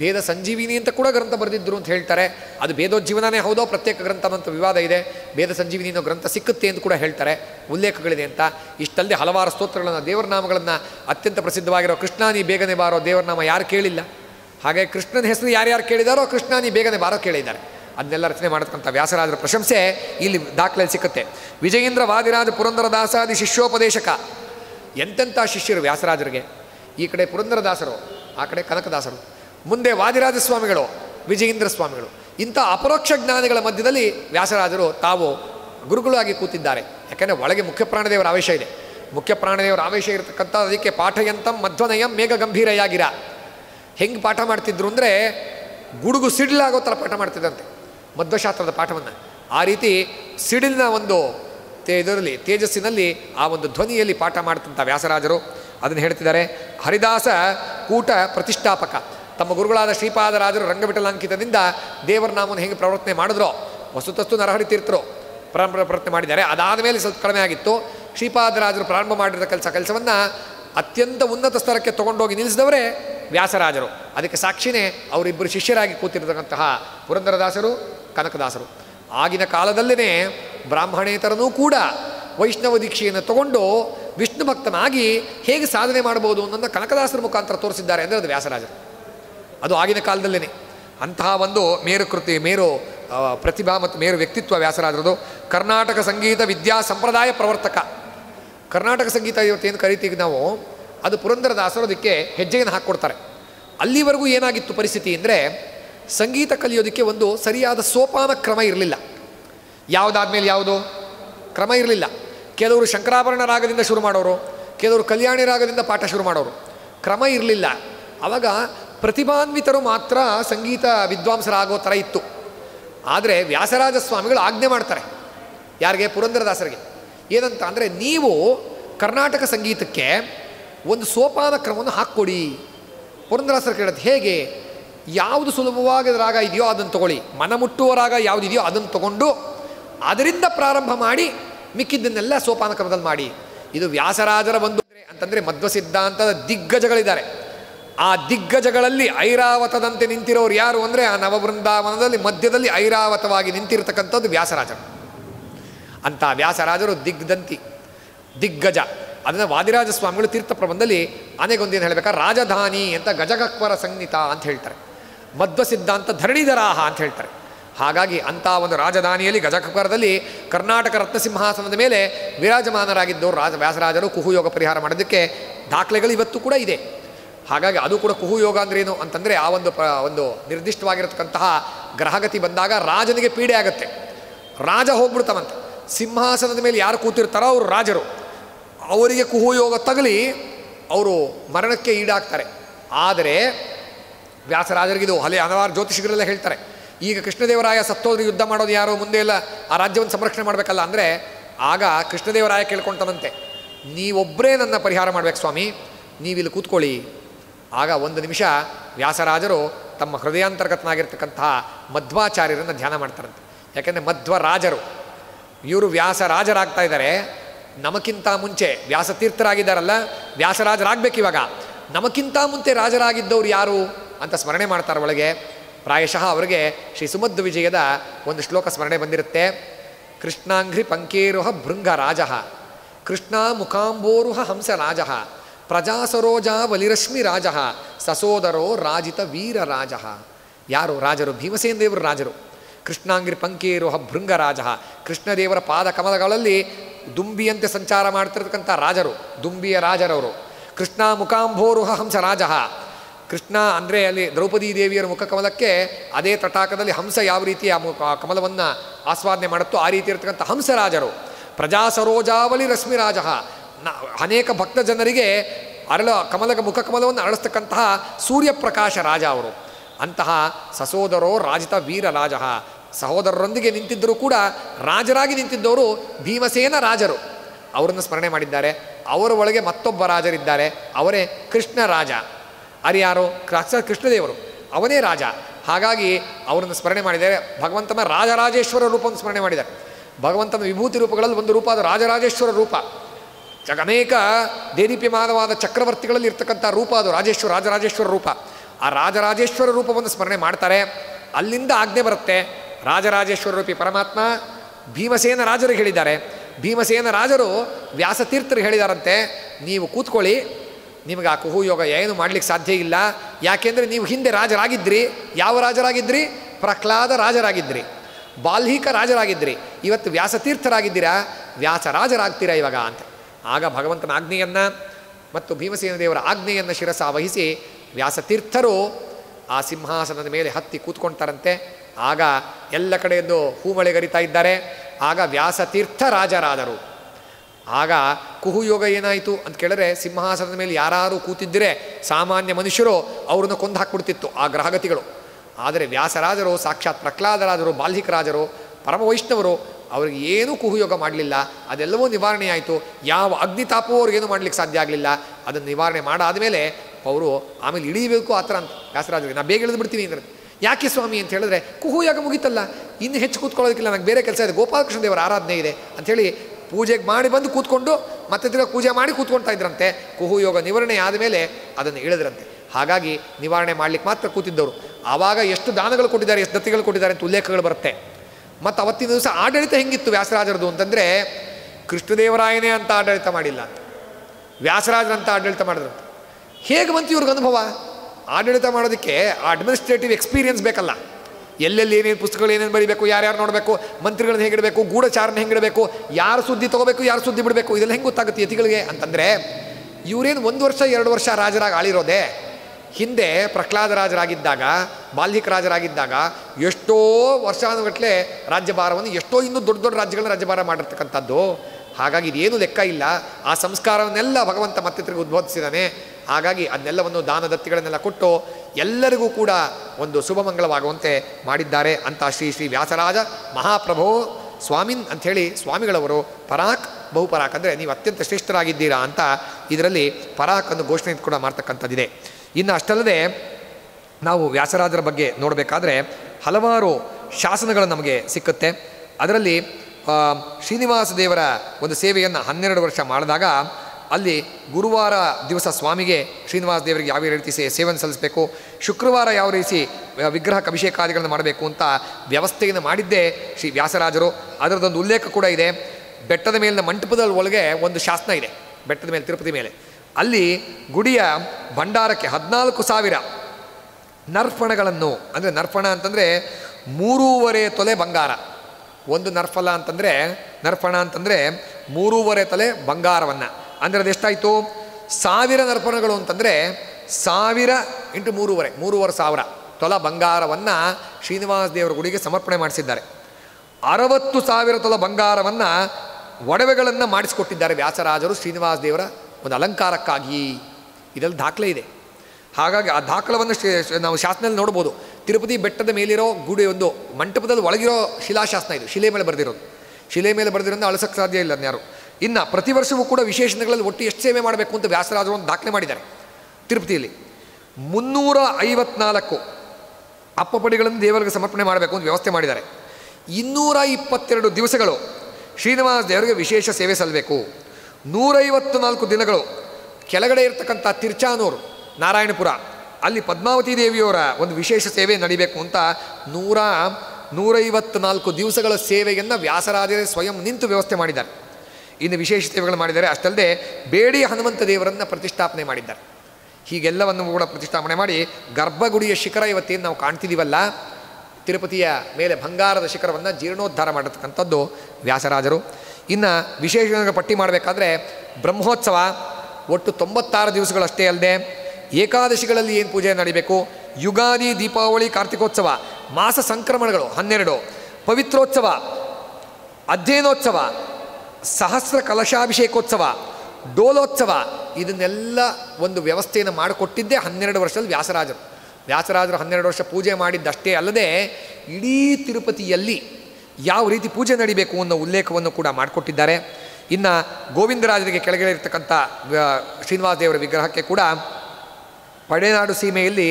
ಭೇದ ಸಂಜೀವಿನಿ ಅಂತ ಕೂಡ ಗ್ರಂಥ ಬರೆದಿದ್ದರು ಅಂತ ಹೇಳ್ತಾರೆ. ಅದು ಭೇದೋಜ್ಜೀವನೇ ಹೌದೋ ಪ್ರತ್ಯೇಕ ಗ್ರಂಥ ಅನ್ನೋಂಥ ವಿವಾದ ಇದೆ. ಭೇದ ಸಂಜೀವಿನಿ ಅನ್ನೋ ಗ್ರಂಥ ಸಿಕ್ಕುತ್ತೆ ಅಂತ ಕೂಡ ಹೇಳ್ತಾರೆ, ಉಲ್ಲೇಖಗಳಿದೆ ಅಂತ. ಇಷ್ಟಲ್ಲದೆ ಹಲವಾರು ಸ್ತೋತ್ರಗಳನ್ನು, ದೇವರನಾಮಗಳನ್ನು, ಅತ್ಯಂತ ಪ್ರಸಿದ್ಧವಾಗಿರೋ ಕೃಷ್ಣಾನಿ ಬೇಗನೆ ಬಾರೋ ದೇವರನಾಮ ಯಾರು ಕೇಳಿಲ್ಲ, ಹಾಗೆ ಕೃಷ್ಣನ ಹೆಸರು ಯಾರ್ಯಾರು ಕೇಳಿದಾರೋ ಕೃಷ್ಣಾನಿ ಬೇಗನೆ ಬಾರೋ ಕೇಳಿದ್ದಾರೆ. ಅದನ್ನೆಲ್ಲ ರಚನೆ ಮಾಡತಕ್ಕಂಥ ವ್ಯಾಸರಾಜರ ಪ್ರಶಂಸೆ ಇಲ್ಲಿ ದಾಖಲೆ ಸಿಕ್ಕುತ್ತೆ. ವಿಜಯೇಂದ್ರ ವಾದಿರಾಜ ಪುರಂದರದಾಸಾದಿ ಶಿಷ್ಯೋಪದೇಶಕ. ಎಂತೆಂಥ ಶಿಷ್ಯರು ವ್ಯಾಸರಾಜರಿಗೆ! ಈ ಕಡೆ ಪುರಂದರದಾಸರು, ಆ ಕಡೆ ಕನಕದಾಸರು, ಮುಂದೆ ವಾದಿರಾಜ ಸ್ವಾಮಿಗಳು, ವಿಜಯೇಂದ್ರ ಸ್ವಾಮಿಗಳು. ಇಂಥ ಅಪರೋಕ್ಷ ಜ್ಞಾನಿಗಳ ಮಧ್ಯದಲ್ಲಿ ವ್ಯಾಸರಾಜರು ತಾವು ಗುರುಗಳಾಗಿ ಕೂತಿದ್ದಾರೆ. ಯಾಕೆಂದರೆ ಒಳಗೆ ಮುಖ್ಯಪ್ರಾಣದೇವರ ಆವೇಶ ಇದೆ. ಮುಖ್ಯಪ್ರಾಣದೇವರ ಆವೇಶ ಇರತಕ್ಕಂಥ ಅದಕ್ಕೆ ಪಾಠಯಂತಂ ಮಧ್ವನಯಂ ಮೇಘ ಗಂಭೀರಯಾಗಿರ. ಹೆಂಗೆ ಪಾಠ ಮಾಡ್ತಿದ್ರು ಅಂದರೆ ಗುಡುಗು ಸಿಡಿಲಾಗೋ ಥರ ಪಾಠ ಮಾಡ್ತಿದ್ದಂತೆ ಮಧ್ವಶಾಸ್ತ್ರದ ಪಾಠವನ್ನು. ಆ ರೀತಿ ಸಿಡಿಲಿನ ಒಂದು ಇದರಲ್ಲಿ ತೇಜಸ್ಸಿನಲ್ಲಿ, ಆ ಒಂದು ಧ್ವನಿಯಲ್ಲಿ ಪಾಠ ಮಾಡ್ತಂಥ ವ್ಯಾಸರಾಜರು ಅದನ್ನು ಹೇಳ್ತಿದ್ದಾರೆ. ಹರಿದಾಸ ಕೂಟ ಪ್ರತಿಷ್ಠಾಪಕ. ತಮ್ಮ ಗುರುಗಳಾದ ಶ್ರೀಪಾದರಾಜರು ರಂಗವಿಠಲಾಂಕಿತದಿಂದ ದೇವರನಾಮವನ್ನು ಹೇಗೆ ಪ್ರವರ್ತನೆ ಮಾಡಿದ್ರೋ, ವಸ್ತುತಸ್ತು ನರಹರಿ ತೀರ್ಥರು ಪ್ರವರ್ತನೆ ಮಾಡಿದ್ದಾರೆ. ಅದಾದ ಮೇಲೆ ಸ್ವಲ್ಪ ಕಡಿಮೆ ಆಗಿತ್ತು. ಶ್ರೀಪಾದರಾಜರು ಪ್ರಾರಂಭ ಮಾಡಿರೋ ಕೆಲಸವನ್ನು ಅತ್ಯಂತ ಉನ್ನತ ಸ್ತರಕ್ಕೆ ತೊಗೊಂಡೋಗಿ ನಿಲ್ಲಿಸಿದವರೇ ವ್ಯಾಸರಾಜರು. ಅದಕ್ಕೆ ಸಾಕ್ಷಿನೇ ಅವರಿಬ್ಬರು ಶಿಷ್ಯರಾಗಿ ಕೂತಿರತಕ್ಕಂತಹ ಪುರಂದರದಾಸರು, ಕನಕದಾಸರು. ಆಗಿನ ಕಾಲದಲ್ಲೇ ಬ್ರಾಹ್ಮಣೇತರನೂ ಕೂಡ ವೈಷ್ಣವ ದೀಕ್ಷೆಯನ್ನು ತಗೊಂಡು ವಿಷ್ಣು ಭಕ್ತನಾಗಿ ಹೇಗೆ ಸಾಧನೆ ಮಾಡ್ಬೋದು ಅನ್ನೋದನ್ನು ಕನಕದಾಸರ ಮುಖಾಂತರ ತೋರಿಸಿದ್ದಾರೆ ಅಂದರೆ ಅದು ವ್ಯಾಸರಾಜರು. ಅದು ಆಗಿನ ಕಾಲದಲ್ಲೇ. ಅಂತಹ ಒಂದು ಮೇರುಕೃತಿ, ಮೇರು ಪ್ರತಿಭಾ ಮತ್ತು ಮೇರು ವ್ಯಕ್ತಿತ್ವ ವ್ಯಾಸರಾಜರದು. ಕರ್ನಾಟಕ ಸಂಗೀತ ವಿದ್ಯಾ ಸಂಪ್ರದಾಯ ಪ್ರವರ್ತಕ. ಕರ್ನಾಟಕ ಸಂಗೀತ ಇವತ್ತೇನು ಕರಿತೀವಿ ನಾವು, ಅದು ಪುರಂದರದಾಸರು ಅದಕ್ಕೆ ಹೆಜ್ಜೆಯನ್ನು ಹಾಕ್ಕೊಡ್ತಾರೆ. ಅಲ್ಲಿವರೆಗೂ ಏನಾಗಿತ್ತು ಪರಿಸ್ಥಿತಿ ಅಂದರೆ, ಸಂಗೀತ ಕಲಿಯೋದಕ್ಕೆ ಒಂದು ಸರಿಯಾದ ಸೋಪಾನ ಕ್ರಮ ಇರಲಿಲ್ಲ. ಯಾವುದಾದ ಮೇಲೆ ಯಾವುದು ಕ್ರಮ ಇರಲಿಲ್ಲ. ಕೆಲವರು ಶಂಕರಾಭರಣ ರಾಗದಿಂದ ಶುರು ಮಾಡೋರು, ಕೆಲವರು ಕಲ್ಯಾಣಿ ರಾಗದಿಂದ ಪಾಠ ಶುರು ಮಾಡೋರು. ಕ್ರಮ ಇರಲಿಲ್ಲ. ಆವಾಗ ಪ್ರತಿಭಾನ್ವಿತರು ಮಾತ್ರ ಸಂಗೀತ ವಿದ್ವಾಂಸರಾಗೋ ಥರ ಇತ್ತು. ಆದರೆ ವ್ಯಾಸರಾಜ ಸ್ವಾಮಿಗಳು ಆಜ್ಞೆ ಮಾಡ್ತಾರೆ ಯಾರಿಗೆ? ಪುರಂದರದಾಸರಿಗೆ. ಏನಂತ ಅಂದರೆ, ನೀವು ಕರ್ನಾಟಕ ಸಂಗೀತಕ್ಕೆ ಒಂದು ಸೋಪಾನ ಕ್ರಮವನ್ನು ಹಾಕ್ಕೊಡಿ, ಪುರಂದರಸರ ಕೇಳತ್ತೆ ಹೇಗೆ, ಯಾವುದು ಸುಲಭವಾಗಿ ರಾಗ ಇದೆಯೋ ಅದನ್ನು ತಗೊಳ್ಳಿ, ಮನ ಮುಟ್ಟುವ ರಾಗ ಯಾವುದಿದೆಯೋ ಅದನ್ನು ತಗೊಂಡು ಅದರಿಂದ ಪ್ರಾರಂಭ ಮಾಡಿ ಮಿಕ್ಕಿದ್ದನ್ನೆಲ್ಲ ಸೋಪಾನ ಕ್ರಮದಲ್ಲಿ ಮಾಡಿ. ಇದು ವ್ಯಾಸರಾಜರ ಒಂದು ಅಂತಂದರೆ ಮಧ್ವ ಸಿದ್ಧಾಂತದ ದಿಗ್ಗಜಗಳಿದ್ದಾರೆ. ಆ ದಿಗ್ಗಜಗಳಲ್ಲಿ ಐರಾವತದಂತೆ ನಿಂತಿರೋರು ಯಾರು ಅಂದರೆ ಆ ನವಬೃಂದಾವನದಲ್ಲಿ ಮಧ್ಯದಲ್ಲಿ ಐರಾವತವಾಗಿ ನಿಂತಿರ್ತಕ್ಕಂಥದ್ದು ವ್ಯಾಸರಾಜರು. ಅಂಥ ವ್ಯಾಸರಾಜರು ದಿಗ್ಗಜ. ಅದನ್ನು ವಾದಿರಾಜ ಸ್ವಾಮಿಗಳು ತೀರ್ಥಪ್ರಬಂಧದಲ್ಲಿ ಆನೆಗೊಂದೇನು ಹೇಳಬೇಕಾ, ರಾಜಧಾನಿ ಅಂತ ಗಜಗಕ್ವರ ಸಂಗೀತ ಅಂತ ಹೇಳ್ತಾರೆ. ಮಧ್ವ ಸಿದ್ಧಾಂತ ಧರಣಿಧರಾಹ ಅಂತ ಹೇಳ್ತಾರೆ. ಹಾಗಾಗಿ ಅಂಥ ಒಂದು ರಾಜಧಾನಿಯಲ್ಲಿ ಗಜಕಪರದಲ್ಲಿ ಕರ್ನಾಟಕ ರತ್ನಸಿಂಹಾಸನದ ಮೇಲೆ ವಿರಾಜಮಾನರಾಗಿದ್ದವರು ವ್ಯಾಸರಾಜರು ಕುಹುಯೋಗ ಪರಿಹಾರ ಮಾಡೋದಕ್ಕೆ ದಾಖಲೆಗಳು ಇವತ್ತು ಕೂಡ ಇದೆ. ಹಾಗಾಗಿ ಅದು ಕೂಡ ಕುಹುಯೋಗ ಅಂದ್ರೇನು ಅಂತಂದರೆ ಆ ಒಂದು ನಿರ್ದಿಷ್ಟವಾಗಿರತಕ್ಕಂತಹ ಗ್ರಹಗತಿ ಬಂದಾಗ ರಾಜನಿಗೆ ಪೀಡೆ ಆಗುತ್ತೆ, ರಾಜ ಹೋಗ್ಬಿಡ್ತಾವಂತೆ. ಸಿಂಹಾಸನದ ಮೇಲೆ ಯಾರು ಕೂತಿರ್ತಾರೋ ಅವರು ರಾಜರು, ಅವರಿಗೆ ಕುಹುಯೋಗ ತಗಲಿ ಅವರು ಮರಣಕ್ಕೆ ಈಡಾಗ್ತಾರೆ. ಆದರೆ ವ್ಯಾಸರಾಜರಿಗಿದು ಹಲವಾರು ಜ್ಯೋತಿಷಿಗರೆಲ್ಲ ಹೇಳ್ತಾರೆ, ಈಗ ಕೃಷ್ಣದೇವರಾಯ ಸತ್ತೋದ್ರೆ ಯುದ್ಧ ಮಾಡೋದು ಯಾರು, ಮುಂದೆ ಎಲ್ಲ ಆ ರಾಜ್ಯವನ್ನು ಸಂರಕ್ಷಣೆ ಮಾಡಬೇಕಲ್ಲ ಅಂದರೆ ಆಗ ಕೃಷ್ಣದೇವರಾಯ ಕೇಳ್ಕೊಳ್ತಾನಂತೆ, ನೀವೊಬ್ಬರೇ ನನ್ನ ಪರಿಹಾರ ಮಾಡಬೇಕು ಸ್ವಾಮಿ, ನೀವಿಲ್ಲಿ ಕೂತ್ಕೊಳ್ಳಿ. ಆಗ ಒಂದು ನಿಮಿಷ ವ್ಯಾಸರಾಜರು ತಮ್ಮ ಹೃದಯಾಂತರ್ಗತನಾಗಿರ್ತಕ್ಕಂತಹ ಮಧ್ವಾಚಾರ್ಯರನ್ನು ಧ್ಯಾನ ಮಾಡ್ತಾರಂತೆ. ಯಾಕೆಂದರೆ ಮಧ್ವರಾಜರು ಇವರು ವ್ಯಾಸರಾಜರಾಗ್ತಾ ಇದ್ದಾರೆ. ನಮಕ್ಕಿಂತ ಮುಂಚೆ ವ್ಯಾಸತೀರ್ಥರಾಗಿದ್ದಾರಲ್ಲ, ವ್ಯಾಸರಾಜರಾಗಬೇಕಿವಾಗ. ನಮಕ್ಕಿಂತ ಮುಂಚೆ ರಾಜರಾಗಿದ್ದವ್ರು ಯಾರು ಅಂತ ಸ್ಮರಣೆ ಮಾಡ್ತಾರೆ. ಒಳಗೆ ಪ್ರಾಯಶಃ ಅವರಿಗೆ ಶ್ರೀ ಸುಮಧ್ವ ವಿಜಯದ ಒಂದು ಶ್ಲೋಕ ಸ್ಮರಣೆ ಬಂದಿರುತ್ತೆ. ಕೃಷ್ಣಾಂಘ್ರಿ ಪಂಕೇರುಹ ಭೃಂಗ ರಾಜ, ಕೃಷ್ಣ ಮುಖಾಂಬೋರುಹ ಹಂಸ ರಾಜ, ಪ್ರಜಾಸರೋಜ ಬಲಿರಶ್ಮಿ ರಾಜ, ಸಸೋದರೋ ರಾಜಿತ ವೀರ ರಾಜ. ಯಾರು ರಾಜರು? ಭೀಮಸೇನ ದೇವರು ರಾಜರು. ಕೃಷ್ಣಾಂಗ್ರಿ ಪಂಕೇರುಹ ಭೃಂಗ ರಾಜ, ಕೃಷ್ಣದೇವರ ಪಾದ ಕಮಲಗಳಲ್ಲಿ ದುಂಬಿಯಂತೆ ಸಂಚಾರ ಮಾಡ್ತಿರ್ತಕ್ಕಂಥ ರಾಜರು, ದುಂಬಿಯ ರಾಜರವರು. ಕೃಷ್ಣ ಮುಖಾಂಬೋರುಹ ಹಂಸ ರಾಜ, ಕೃಷ್ಣ ಅಂದರೆ ಅಲ್ಲಿ ದ್ರೌಪದಿ ದೇವಿಯರ ಮುಖಕಮಲಕ್ಕೆ ಅದೇ ತಟಾಕದಲ್ಲಿ ಹಂಸ ಯಾವ ರೀತಿ ಆ ಕಮಲವನ್ನು ಆಸ್ವಾದನೆ ಮಾಡುತ್ತೋ ಆ ರೀತಿ ಇರತಕ್ಕಂಥ ಹಂಸರಾಜರು. ಪ್ರಜಾಸರೋಜಾವಳಿ ರಶ್ಮಿರಾಜ, ಅನೇಕ ಭಕ್ತ ಜನರಿಗೆ ಅರಳ ಕಮಲಕ ಮುಖಕಮಲವನ್ನು ಅರಳಿಸ್ತಕ್ಕಂತಹ ಸೂರ್ಯಪ್ರಕಾಶ ರಾಜ ಅವರು. ಅಂತಹ ಸಸೋದರೋ ರಾಜಿತ ವೀರ ರಾಜ, ಸಹೋದರರೊಂದಿಗೆ ನಿಂತಿದ್ದರೂ ಕೂಡ ರಾಜರಾಗಿ ನಿಂತಿದ್ದವರು ಭೀಮಸೇನ ರಾಜರು. ಅವರನ್ನು ಸ್ಮರಣೆ ಮಾಡಿದ್ದಾರೆ. ಅವರ ಒಳಗೆ ಮತ್ತೊಬ್ಬ ರಾಜರಿದ್ದಾರೆ, ಅವರೇ ಕೃಷ್ಣ ರಾಜ. ಅರ್ಯಾರು? ಕೃಷ್ಣದೇವರು, ಅವನೇ ರಾಜ. ಹಾಗಾಗಿ ಅವರನ್ನು ಸ್ಮರಣೆ ಮಾಡಿದ್ದಾರೆ. ಭಗವಂತನ ರಾಜರಾಜೇಶ್ವರ ರೂಪವನ್ನು ಸ್ಮರಣೆ ಮಾಡಿದ್ದಾರೆ. ಭಗವಂತನ ವಿಭೂತಿ ರೂಪಗಳಲ್ಲಿ ಒಂದು ರೂಪ ಅದು ರಾಜರಾಜೇಶ್ವರ ರೂಪ. ಅನೇಕ ದೇದೀಪ್ಯಮಾನವಾದ ಚಕ್ರವರ್ತಿಗಳಲ್ಲಿ ಇರ್ತಕ್ಕಂಥ ರೂಪ ಅದು ರಾಜರಾಜೇಶ್ವರ ರೂಪ. ಆ ರಾಜರಾಜೇಶ್ವರ ರೂಪವನ್ನು ಸ್ಮರಣೆ ಮಾಡ್ತಾರೆ. ಅಲ್ಲಿಂದ ಆಜ್ಞೆ ಬರುತ್ತೆ, ರಾಜರಾಜೇಶ್ವರ ರೂಪಿ ಪರಮಾತ್ಮ ಭೀಮಸೇನ ರಾಜರಿಗೆ ಹೇಳಿದ್ದಾರೆ. ಭೀಮಸೇನ ರಾಜರು ವ್ಯಾಸತೀರ್ಥರು ಹೇಳಿದಾರಂತೆ, ನೀವು ಕೂತ್ಕೊಳ್ಳಿ, ನಿಮಗೆ ಆ ಕುಹುಯೋಗ ಏನು ಮಾಡಲಿಕ್ಕೆ ಸಾಧ್ಯ ಇಲ್ಲ. ಯಾಕೆಂದರೆ ನೀವು ಹಿಂದೆ ರಾಜರಾಗಿದ್ದಿರಿ. ಯಾವ ರಾಜರಾಗಿದ್ದಿರಿ? ಪ್ರಹ್ಲಾದ ರಾಜರಾಗಿದ್ದಿರಿ, ಬಾಲ್ಹೀಕ ರಾಜರಾಗಿದ್ದಿರಿ, ಇವತ್ತು ವ್ಯಾಸತೀರ್ಥರಾಗಿದ್ದೀರಾ, ವ್ಯಾಸರಾಜರಾಗ್ತೀರಾ ಇವಾಗ ಅಂತ. ಆಗ ಭಗವಂತನ ಆಜ್ಞೆಯನ್ನು ಮತ್ತು ಭೀಮಸೇನ ದೇವರ ಆಜ್ಞೆಯನ್ನು ಶಿರಸ ವಹಿಸಿ ವ್ಯಾಸತೀರ್ಥರು ಆ ಸಿಂಹಾಸನದ ಮೇಲೆ ಹತ್ತಿ ಕೂತ್ಕೊಳ್ತಾರಂತೆ. ಆಗ ಎಲ್ಲ ಕಡೆಯದ್ದು ಹೂಮಳೆಗರಿತಾ ಇದ್ದಾರೆ. ಆಗ ವ್ಯಾಸತೀರ್ಥ ರಾಜರಾದರು. ಆಗ ಕುಹುಯೋಗ ಏನಾಯಿತು ಅಂತ ಕೇಳಿದ್ರೆ, ಸಿಂಹಾಸನದ ಮೇಲೆ ಯಾರು ಕೂತಿದ್ದರೆ ಸಾಮಾನ್ಯ ಮನುಷ್ಯರು ಅವರನ್ನು ಕೊಂದು ಹಾಕ್ಬಿಡ್ತಿತ್ತು ಆ ಗ್ರಹಗತಿಗಳು. ಆದರೆ ವ್ಯಾಸರಾಜರು ಸಾಕ್ಷಾತ್ ಪ್ರಹ್ಲಾದರಾಜರು, ಬಾಲ್ಹಿಕರಾಜರು, ಪರಮವೈಷ್ಣವರು, ಅವ್ರಿಗೆ ಏನೂ ಕುಹುಯೋಗ ಮಾಡಲಿಲ್ಲ. ಅದೆಲ್ಲವೂ ನಿವಾರಣೆಯಾಯಿತು. ಯಾವ ಅಗ್ನಿತಾಪವೂ ಅವ್ರಿಗೇನು ಮಾಡಲಿಕ್ಕೆ ಸಾಧ್ಯ ಆಗಲಿಲ್ಲ. ಅದನ್ನು ನಿವಾರಣೆ ಮಾಡಾದ ಮೇಲೆ ಅವರು ಆಮೇಲೆ ಇಳಿಬೇಕು ಆ ಥರ ಅಂತ ವ್ಯಾಸರಾಜರಿಗೆ, ನಾನು ಬೇಗ ಇಳಿದು ಬಿಡ್ತೀನಿ ಅಂದರೆ. ಯಾಕೆ ಸ್ವಾಮಿ ಅಂತ ಹೇಳಿದ್ರೆ, ಕುಹುಯೋಗ ಮುಗಿತಲ್ಲ, ಇನ್ನು ಹೆಚ್ಚು ಕೂತ್ಕೊಳ್ಳೋದಕ್ಕಿಲ್ಲ, ನನಗೆ ಬೇರೆ ಕೆಲಸ ಇದೆ, ಗೋಪಾಲಕೃಷ್ಣ ದೇವರ ಆರಾಧನೆ ಇದೆ ಅಂಥೇಳಿ ಪೂಜೆಗೆ ಮಾಡಿ ಬಂದು ಕೂತ್ಕೊಂಡು ಮತ್ತೆ ತಿರ್ಗಿ ಪೂಜೆ ಮಾಡಿ ಕೂತ್ಕೊಳ್ತಾ ಇದ್ರಂತೆ. ಕುಹುಯೋಗ ನಿವಾರಣೆ ಆದಮೇಲೆ ಅದನ್ನು ಇಳಿದ್ರಂತೆ. ಹಾಗಾಗಿ ನಿವಾರಣೆ ಮಾಡಲಿಕ್ಕೆ ಮಾತ್ರ ಕೂತಿದ್ದವರು. ಆವಾಗ ಎಷ್ಟು ದಾನಗಳು ಕೊಟ್ಟಿದ್ದಾರೆ, ಎಷ್ಟು ದತ್ತಿಗಳು ಕೊಟ್ಟಿದ್ದಾರೆ ಅಂತ ಉಲ್ಲೇಖಗಳು ಬರುತ್ತೆ. ಮತ್ತು ಅವತ್ತಿನ ದಿವಸ ಆಡಳಿತ ಹೆಂಗಿತ್ತು ವ್ಯಾಸರಾಜರದು ಅಂತಂದರೆ, ಕೃಷ್ಣದೇವರಾಯನೇ ಅಂತ ಆಡಳಿತ ಮಾಡಿಲ್ಲ, ವ್ಯಾಸರಾಜರಂತ ಆಡಳಿತ ಮಾಡಿದ್ರಂತೆ. ಹೇಗೆ ಬಂತು ಇವ್ರಿಗೆ ಅನುಭವ? ಆಡಳಿತ ಮಾಡೋದಕ್ಕೆ ಅಡ್ಮಿನಿಸ್ಟ್ರೇಟಿವ್ ಎಕ್ಸ್ಪೀರಿಯನ್ಸ್ ಬೇಕಲ್ಲ. ಎಲ್ಲೆಲ್ಲಿ ಏನೇನು ಪುಸ್ತಕಗಳು ಏನೇನು ಬರೀಬೇಕು, ಯಾರ್ಯಾರು ನೋಡಬೇಕು, ಮಂತ್ರಿಗಳನ್ನ ಹೇಗಿಡಬೇಕು, ಗೂಢಚಾರನ ಹೆಂಗಿಡಬೇಕು, ಯಾರು ಸುದ್ದಿ ತೊಗೋಬೇಕು, ಯಾರು ಸುದ್ದಿ ಬಿಡಬೇಕು, ಇದೆಲ್ಲ ಹೆಂಗೆ ಗೊತ್ತಾಗುತ್ತೆ ಯತಿಗಳಿಗೆ ಅಂತಂದರೆ, ಇವರೇನು 1 ವರ್ಷ 2 ವರ್ಷ ರಾಜರಾಗಿ ಆಳಿರೋದೆ. ಹಿಂದೆ ಪ್ರಹ್ಲಾದ ರಾಜರಾಗಿದ್ದಾಗ, ಬಾಲ್ಹಿಕ ರಾಜರಾಗಿದ್ದಾಗ ಎಷ್ಟೋ ವರ್ಷಾನುಗಟ್ಟಲೆ ರಾಜ್ಯಭಾರವನ್ನು, ಎಷ್ಟೋ ಇನ್ನೂ ದೊಡ್ಡ ದೊಡ್ಡ ರಾಜ್ಯಗಳನ್ನ ರಾಜ್ಯಭಾರ ಮಾಡಿರ್ತಕ್ಕಂಥದ್ದು. ಹಾಗಾಗಿ ಇದೇನು ಲೆಕ್ಕ ಇಲ್ಲ. ಆ ಸಂಸ್ಕಾರವನ್ನೆಲ್ಲ ಭಗವಂತ ಮತ್ತೆ ತಿರುಗಿ ಉದ್ಬೋಧಿಸಿದ್ದಾನೆ. ಹಾಗಾಗಿ ಅದನ್ನೆಲ್ಲವನ್ನು ದಾನ ದತ್ತಿಗಳನ್ನೆಲ್ಲ ಕೊಟ್ಟು ಎಲ್ಲರಿಗೂ ಕೂಡ ಒಂದು ಶುಭಮಂಗಳವಾಗುವಂತೆ ಮಾಡಿದ್ದಾರೆ ಅಂತ ಶ್ರೀ ಶ್ರೀ ವ್ಯಾಸರಾಜ ಮಹಾಪ್ರಭೋ ಸ್ವಾಮಿನ್ ಅಂಥೇಳಿ ಸ್ವಾಮಿಗಳವರು ಪರಾಕ್ ಬಹುಪರಾಕ್ ಅಂದರೆ ನೀವು ಅತ್ಯಂತ ಶ್ರೇಷ್ಠರಾಗಿದ್ದೀರಾ ಅಂತ ಇದರಲ್ಲಿ ಪರಾಕ್ ಅನ್ನು ಘೋಷಣೆ ಕೂಡ ಮಾಡ್ತಕ್ಕಂಥದ್ದಿದೆ. ಇನ್ನು ಅಷ್ಟಲ್ಲದೆ ನಾವು ವ್ಯಾಸರಾಜರ ಬಗ್ಗೆ ನೋಡಬೇಕಾದ್ರೆ ಹಲವಾರು ಶಾಸನಗಳು ನಮಗೆ ಸಿಕ್ಕುತ್ತೆ. ಅದರಲ್ಲಿ ಶ್ರೀನಿವಾಸ ದೇವರ ಒಂದು ಸೇವೆಯನ್ನು 12 ವರ್ಷ ಮಾಡಿದಾಗ ಅಲ್ಲಿ ಗುರುವಾರ ದಿವಸ ಸ್ವಾಮಿಗೆ ಶ್ರೀನಿವಾಸ ದೇವರಿಗೆ ಯಾವ ರೀತಿ ಸೇವೆಯನ್ನು ಸಲ್ಲಿಸಬೇಕು, ಶುಕ್ರವಾರ ಯಾವ ರೀತಿ ವಿಗ್ರಹಕ್ಕೆ ಅಭಿಷೇಕಾದಿಗಳನ್ನು ಮಾಡಬೇಕು ಅಂತ ವ್ಯವಸ್ಥೆಯನ್ನು ಮಾಡಿದ್ದೇ ಶ್ರೀ ವ್ಯಾಸರಾಜರು. ಅದರದೊಂದು ಉಲ್ಲೇಖ ಕೂಡ ಇದೆ. ಬೆಟ್ಟದ ಮೇಲಿನ ಮಂಟಪದಲ್ಲಿ ಒಳಗೆ ಒಂದು ಶಾಸನ ಇದೆ, ಬೆಟ್ಟದ ಮೇಲೆ ತಿರುಪತಿ ಮೇಲೆ. ಅಲ್ಲಿ ಗುಡಿಯ ಭಂಡಾರಕ್ಕೆ 14,000 ನರ್ಪಣಗಳನ್ನು, ಅಂದರೆ ನರ್ಪಣ ಅಂತಂದರೆ 3.5 ತೊಲೆ ಬಂಗಾರ, ಒಂದು ನರ್ಫಲ ಅಂತಂದರೆ ನರ್ಪಣ ಅಂತಂದರೆ 3.5 ತೊಲೆ ಬಂಗಾರವನ್ನು, ಅಂದರೆ ಅದೆಷ್ಟಾಯಿತು 1,000 ನರ್ಪಣಗಳು ಅಂತಂದರೆ 1,000 × 3.5, 3,500 ತೊಲ ಬಂಗಾರವನ್ನು ಶ್ರೀನಿವಾಸ ದೇವರ ಗುಡಿಗೆ ಸಮರ್ಪಣೆ ಮಾಡಿಸಿದ್ದಾರೆ. 60,000 ತೊಲ ಬಂಗಾರವನ್ನು ಒಡವೆಗಳನ್ನು ಮಾಡಿಸಿಕೊಟ್ಟಿದ್ದಾರೆ ವ್ಯಾಸರಾಜರು ಶ್ರೀನಿವಾಸ ದೇವರ ಒಂದು ಅಲಂಕಾರಕ್ಕಾಗಿ. ಇದರಲ್ಲಿ ದಾಖಲೆ ಇದೆ. ಹಾಗಾಗಿ ಆ ದಾಖಲವನ್ನು ನಾವು ಶಾಸನದಲ್ಲಿ ನೋಡ್ಬೋದು. ತಿರುಪತಿ ಬೆಟ್ಟದ ಮೇಲಿರೋ ಗುಡಿ ಒಂದು ಮಂಟಪದಲ್ಲಿ ಒಳಗಿರೋ ಶಿಲಾಶಾಸನ ಇದು, ಶಿಲೆ ಮೇಲೆ ಬರೆದಿರೋದು. ಶಿಲೆ ಮೇಲೆ ಬರೆದಿರೋದನ್ನ ಅಳಿಸೋಕ್ಕೆ ಸಾಧ್ಯ ಇಲ್ಲ ಯಾರು. ಇನ್ನು ಪ್ರತಿ ವರ್ಷವೂ ಕೂಡ ವಿಶೇಷಣಗಳಲ್ಲಿ ಒಟ್ಟು ಎಷ್ಟು ಸೇವೆ ಮಾಡಬೇಕು ಅಂತ ವ್ಯಾಸರಾಜರು ಒಂದು ದಾಖಲೆ ಮಾಡಿದ್ದಾರೆ. ತಿರುಪತಿಯಲ್ಲಿ 354 ಅಪ್ಪಪಡಿಗಳನ್ನು ದೇವರಿಗೆ ಸಮರ್ಪಣೆ ಮಾಡಬೇಕು ಅಂತ ವ್ಯವಸ್ಥೆ ಮಾಡಿದ್ದಾರೆ. 222 ದಿವಸಗಳು ಶ್ರೀನಿವಾಸ ದೇವರಿಗೆ ವಿಶೇಷ ಸೇವೆ ಸಲ್ಲಬೇಕು. 154 ದಿನಗಳು ಕೆಳಗಡೆ ಇರತಕ್ಕಂಥ ತಿರ್ಚಾನೂರು ನಾರಾಯಣಪುರ ಅಲ್ಲಿ ಪದ್ಮಾವತಿ ದೇವಿಯವರ ಒಂದು ವಿಶೇಷ ಸೇವೆ ನಡೀಬೇಕು ಅಂತ 154 ದಿವಸಗಳ ಸೇವೆಯನ್ನು ವ್ಯಾಸರಾಜರೇ ಸ್ವಯಂ ನಿಂತು ವ್ಯವಸ್ಥೆ ಮಾಡಿದ್ದಾರೆ. ಇನ್ನು ವಿಶೇಷ ಸೇವೆಗಳು ಮಾಡಿದ್ದಾರೆ. ಅಷ್ಟಲ್ಲದೆ ಬೇಡಿ ಹನುಮಂತ ದೇವರನ್ನು ಪ್ರತಿಷ್ಠಾಪನೆ ಮಾಡಿದ್ದಾರೆ. ಹೀಗೆಲ್ಲವನ್ನು ಕೂಡ ಪ್ರತಿಷ್ಠಾಪನೆ ಮಾಡಿ ಗರ್ಭಗುಡಿಯ ಶಿಖರ ಇವತ್ತೇನು ನಾವು ಕಾಣ್ತಿದ್ದೀವಲ್ಲ, ತಿರುಪತಿಯ ಮೇಲೆ ಬಂಗಾರದ ಶಿಖರವನ್ನು ಜೀರ್ಣೋದ್ಧಾರ ಮಾಡತಕ್ಕಂಥದ್ದು ವ್ಯಾಸರಾಜರು. ಇನ್ನು ವಿಶೇಷ ಪಟ್ಟಿ ಮಾಡಬೇಕಾದ್ರೆ ಬ್ರಹ್ಮೋತ್ಸವ ಒಟ್ಟು 96 ದಿವಸಗಳಷ್ಟೇ ಅಲ್ಲದೆ ಏಕಾದಶಿಗಳಲ್ಲಿ ಏನು ಪೂಜೆ ನಡೀಬೇಕು, ಯುಗಾದಿ, ದೀಪಾವಳಿ, ಕಾರ್ತಿಕೋತ್ಸವ, ಮಾಸ ಸಂಕ್ರಮಣಗಳು 12, ಪವಿತ್ರೋತ್ಸವ, ಅಧ್ಯಯನೋತ್ಸವ, ಸಹಸ್ರ ಕಲಶಾಭಿಷೇಕೋತ್ಸವ, ಡೋಲೋತ್ಸವ, ಇದನ್ನೆಲ್ಲ ಒಂದು ವ್ಯವಸ್ಥೆಯನ್ನು ಮಾಡಿಕೊಟ್ಟಿದ್ದೇ 12 ವರ್ಷದಲ್ಲಿ ವ್ಯಾಸರಾಜರು. ವ್ಯಾಸರಾಜರು 12 ವರ್ಷ ಪೂಜೆ ಮಾಡಿದ್ದಷ್ಟೇ ಅಲ್ಲದೆ ಇಡೀ ತಿರುಪತಿಯಲ್ಲಿ ಯಾವ ರೀತಿ ಪೂಜೆ ನಡೀಬೇಕು ಅನ್ನೋ ಉಲ್ಲೇಖವನ್ನು ಕೂಡ ಮಾಡಿಕೊಟ್ಟಿದ್ದಾರೆ. ಇನ್ನು ಗೋವಿಂದರಾಜರಿಗೆ ಕೆಳಗಡೆ ಇರತಕ್ಕಂಥ ಶ್ರೀನಿವಾಸ ದೇವರ ವಿಗ್ರಹಕ್ಕೆ ಕೂಡ ಪಡೆನಾಡು ಸೀಮೆಯಲ್ಲಿ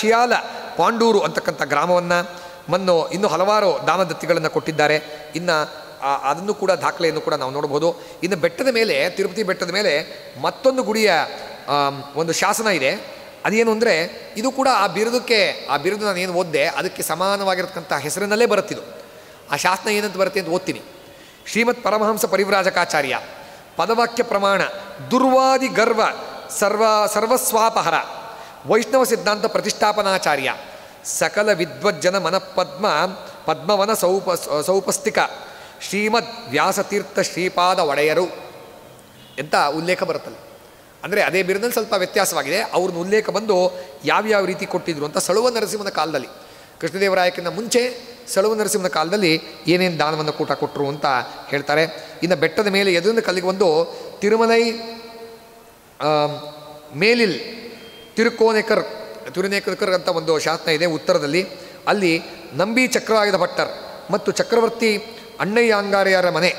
ಶಿಯಾಲ ಪಾಂಡೂರು ಅಂತಕ್ಕಂಥ ಗ್ರಾಮವನ್ನು ಮನ್ನು ಇನ್ನೂ ಹಲವಾರು ದಾನದತ್ತಿಗಳನ್ನು ಕೊಟ್ಟಿದ್ದಾರೆ. ಇನ್ನು ಅದನ್ನು ಕೂಡ ದಾಖಲೆಯನ್ನು ಕೂಡ ನಾವು ನೋಡ್ಬೋದು. ಇನ್ನು ಬೆಟ್ಟದ ಮೇಲೆ, ತಿರುಪತಿ ಬೆಟ್ಟದ ಮೇಲೆ ಮತ್ತೊಂದು ಗುಡಿಯ ಒಂದು ಶಾಸನ ಇದೆ. ಅದೇನು ಅಂದರೆ ಇದು ಕೂಡ ಆ ಬಿರುದು ನಾನು ಏನು ಓದಿದೆ ಅದಕ್ಕೆ ಸಮಾನವಾಗಿರ್ತಕ್ಕಂಥ ಹೆಸರಿನಲ್ಲೇ ಬರುತ್ತಿದ್ದು. ಆ ಶಾಸನ ಏನಂತ ಬರುತ್ತೆ ಅಂತ ಓದ್ತೀನಿ. ಶ್ರೀಮದ್ ಪರಮಹಂಸ ಪರಿವ್ರಾಜಕಾಚಾರ್ಯ ಪದವಾಕ್ಯ ಪ್ರಮಾಣ ದುರ್ವಾದಿ ಗರ್ವ ಸರ್ವಸ್ವಾಪಹರ ವೈಷ್ಣವ ಸಿದ್ಧಾಂತ ಪ್ರತಿಷ್ಠಾಪನಾಚಾರ್ಯ ಸಕಲ ವಿದ್ವಜ್ಜನ ಪದ್ಮವನ ಸೌಪಸ್ಥಿಕ ಶ್ರೀಮದ್ ವ್ಯಾಸತೀರ್ಥ ಶ್ರೀಪಾದ ಒಡೆಯರು ಎಂಥ ಉಲ್ಲೇಖ ಬರುತ್ತಲ್ಲ. ಅಂದರೆ ಅದೇ ಬಿರುದಲ್ಲಿ ಸ್ವಲ್ಪ ವ್ಯತ್ಯಾಸವಾಗಿದೆ. ಅವ್ರನ್ನ ಉಲ್ಲೇಖ ಬಂದು ಯಾವ್ಯಾವ ರೀತಿ ಕೊಟ್ಟಿದ್ರು ಅಂತ ಸಳುವ ನರಸಿಂಹನ ಕಾಲದಲ್ಲಿ, ಕೃಷ್ಣದೇವರಾಯಕ್ಕಿಂತ ಮುಂಚೆ ಸಳುವ ನರಸಿಂಹನ ಕಾಲದಲ್ಲಿ ಏನೇನು ದಾನವನ್ನು ಕೂಟ ಕೊಟ್ಟರು ಅಂತ ಹೇಳ್ತಾರೆ. ಇನ್ನು ಬೆಟ್ಟದ ಮೇಲೆ ಎದುರಿನ ಕಲ್ಲಿಗೆ ಒಂದು ತಿರುಮಲೈ ಮೇಲಿಲ್ ತಿರುನೇಕರ್ಕರ್ ಅಂತ ಒಂದು ಶಾಸನ ಇದೆ ಉತ್ತರದಲ್ಲಿ. ಅಲ್ಲಿ ನಂಬಿ ಚಕ್ರಾಯುಧ ಭಟ್ಟರ್ ಮತ್ತು ಚಕ್ರವರ್ತಿ ಅಣ್ಣಯ್ಯ ಅಂಗಾರಿಯರ ಮನೆ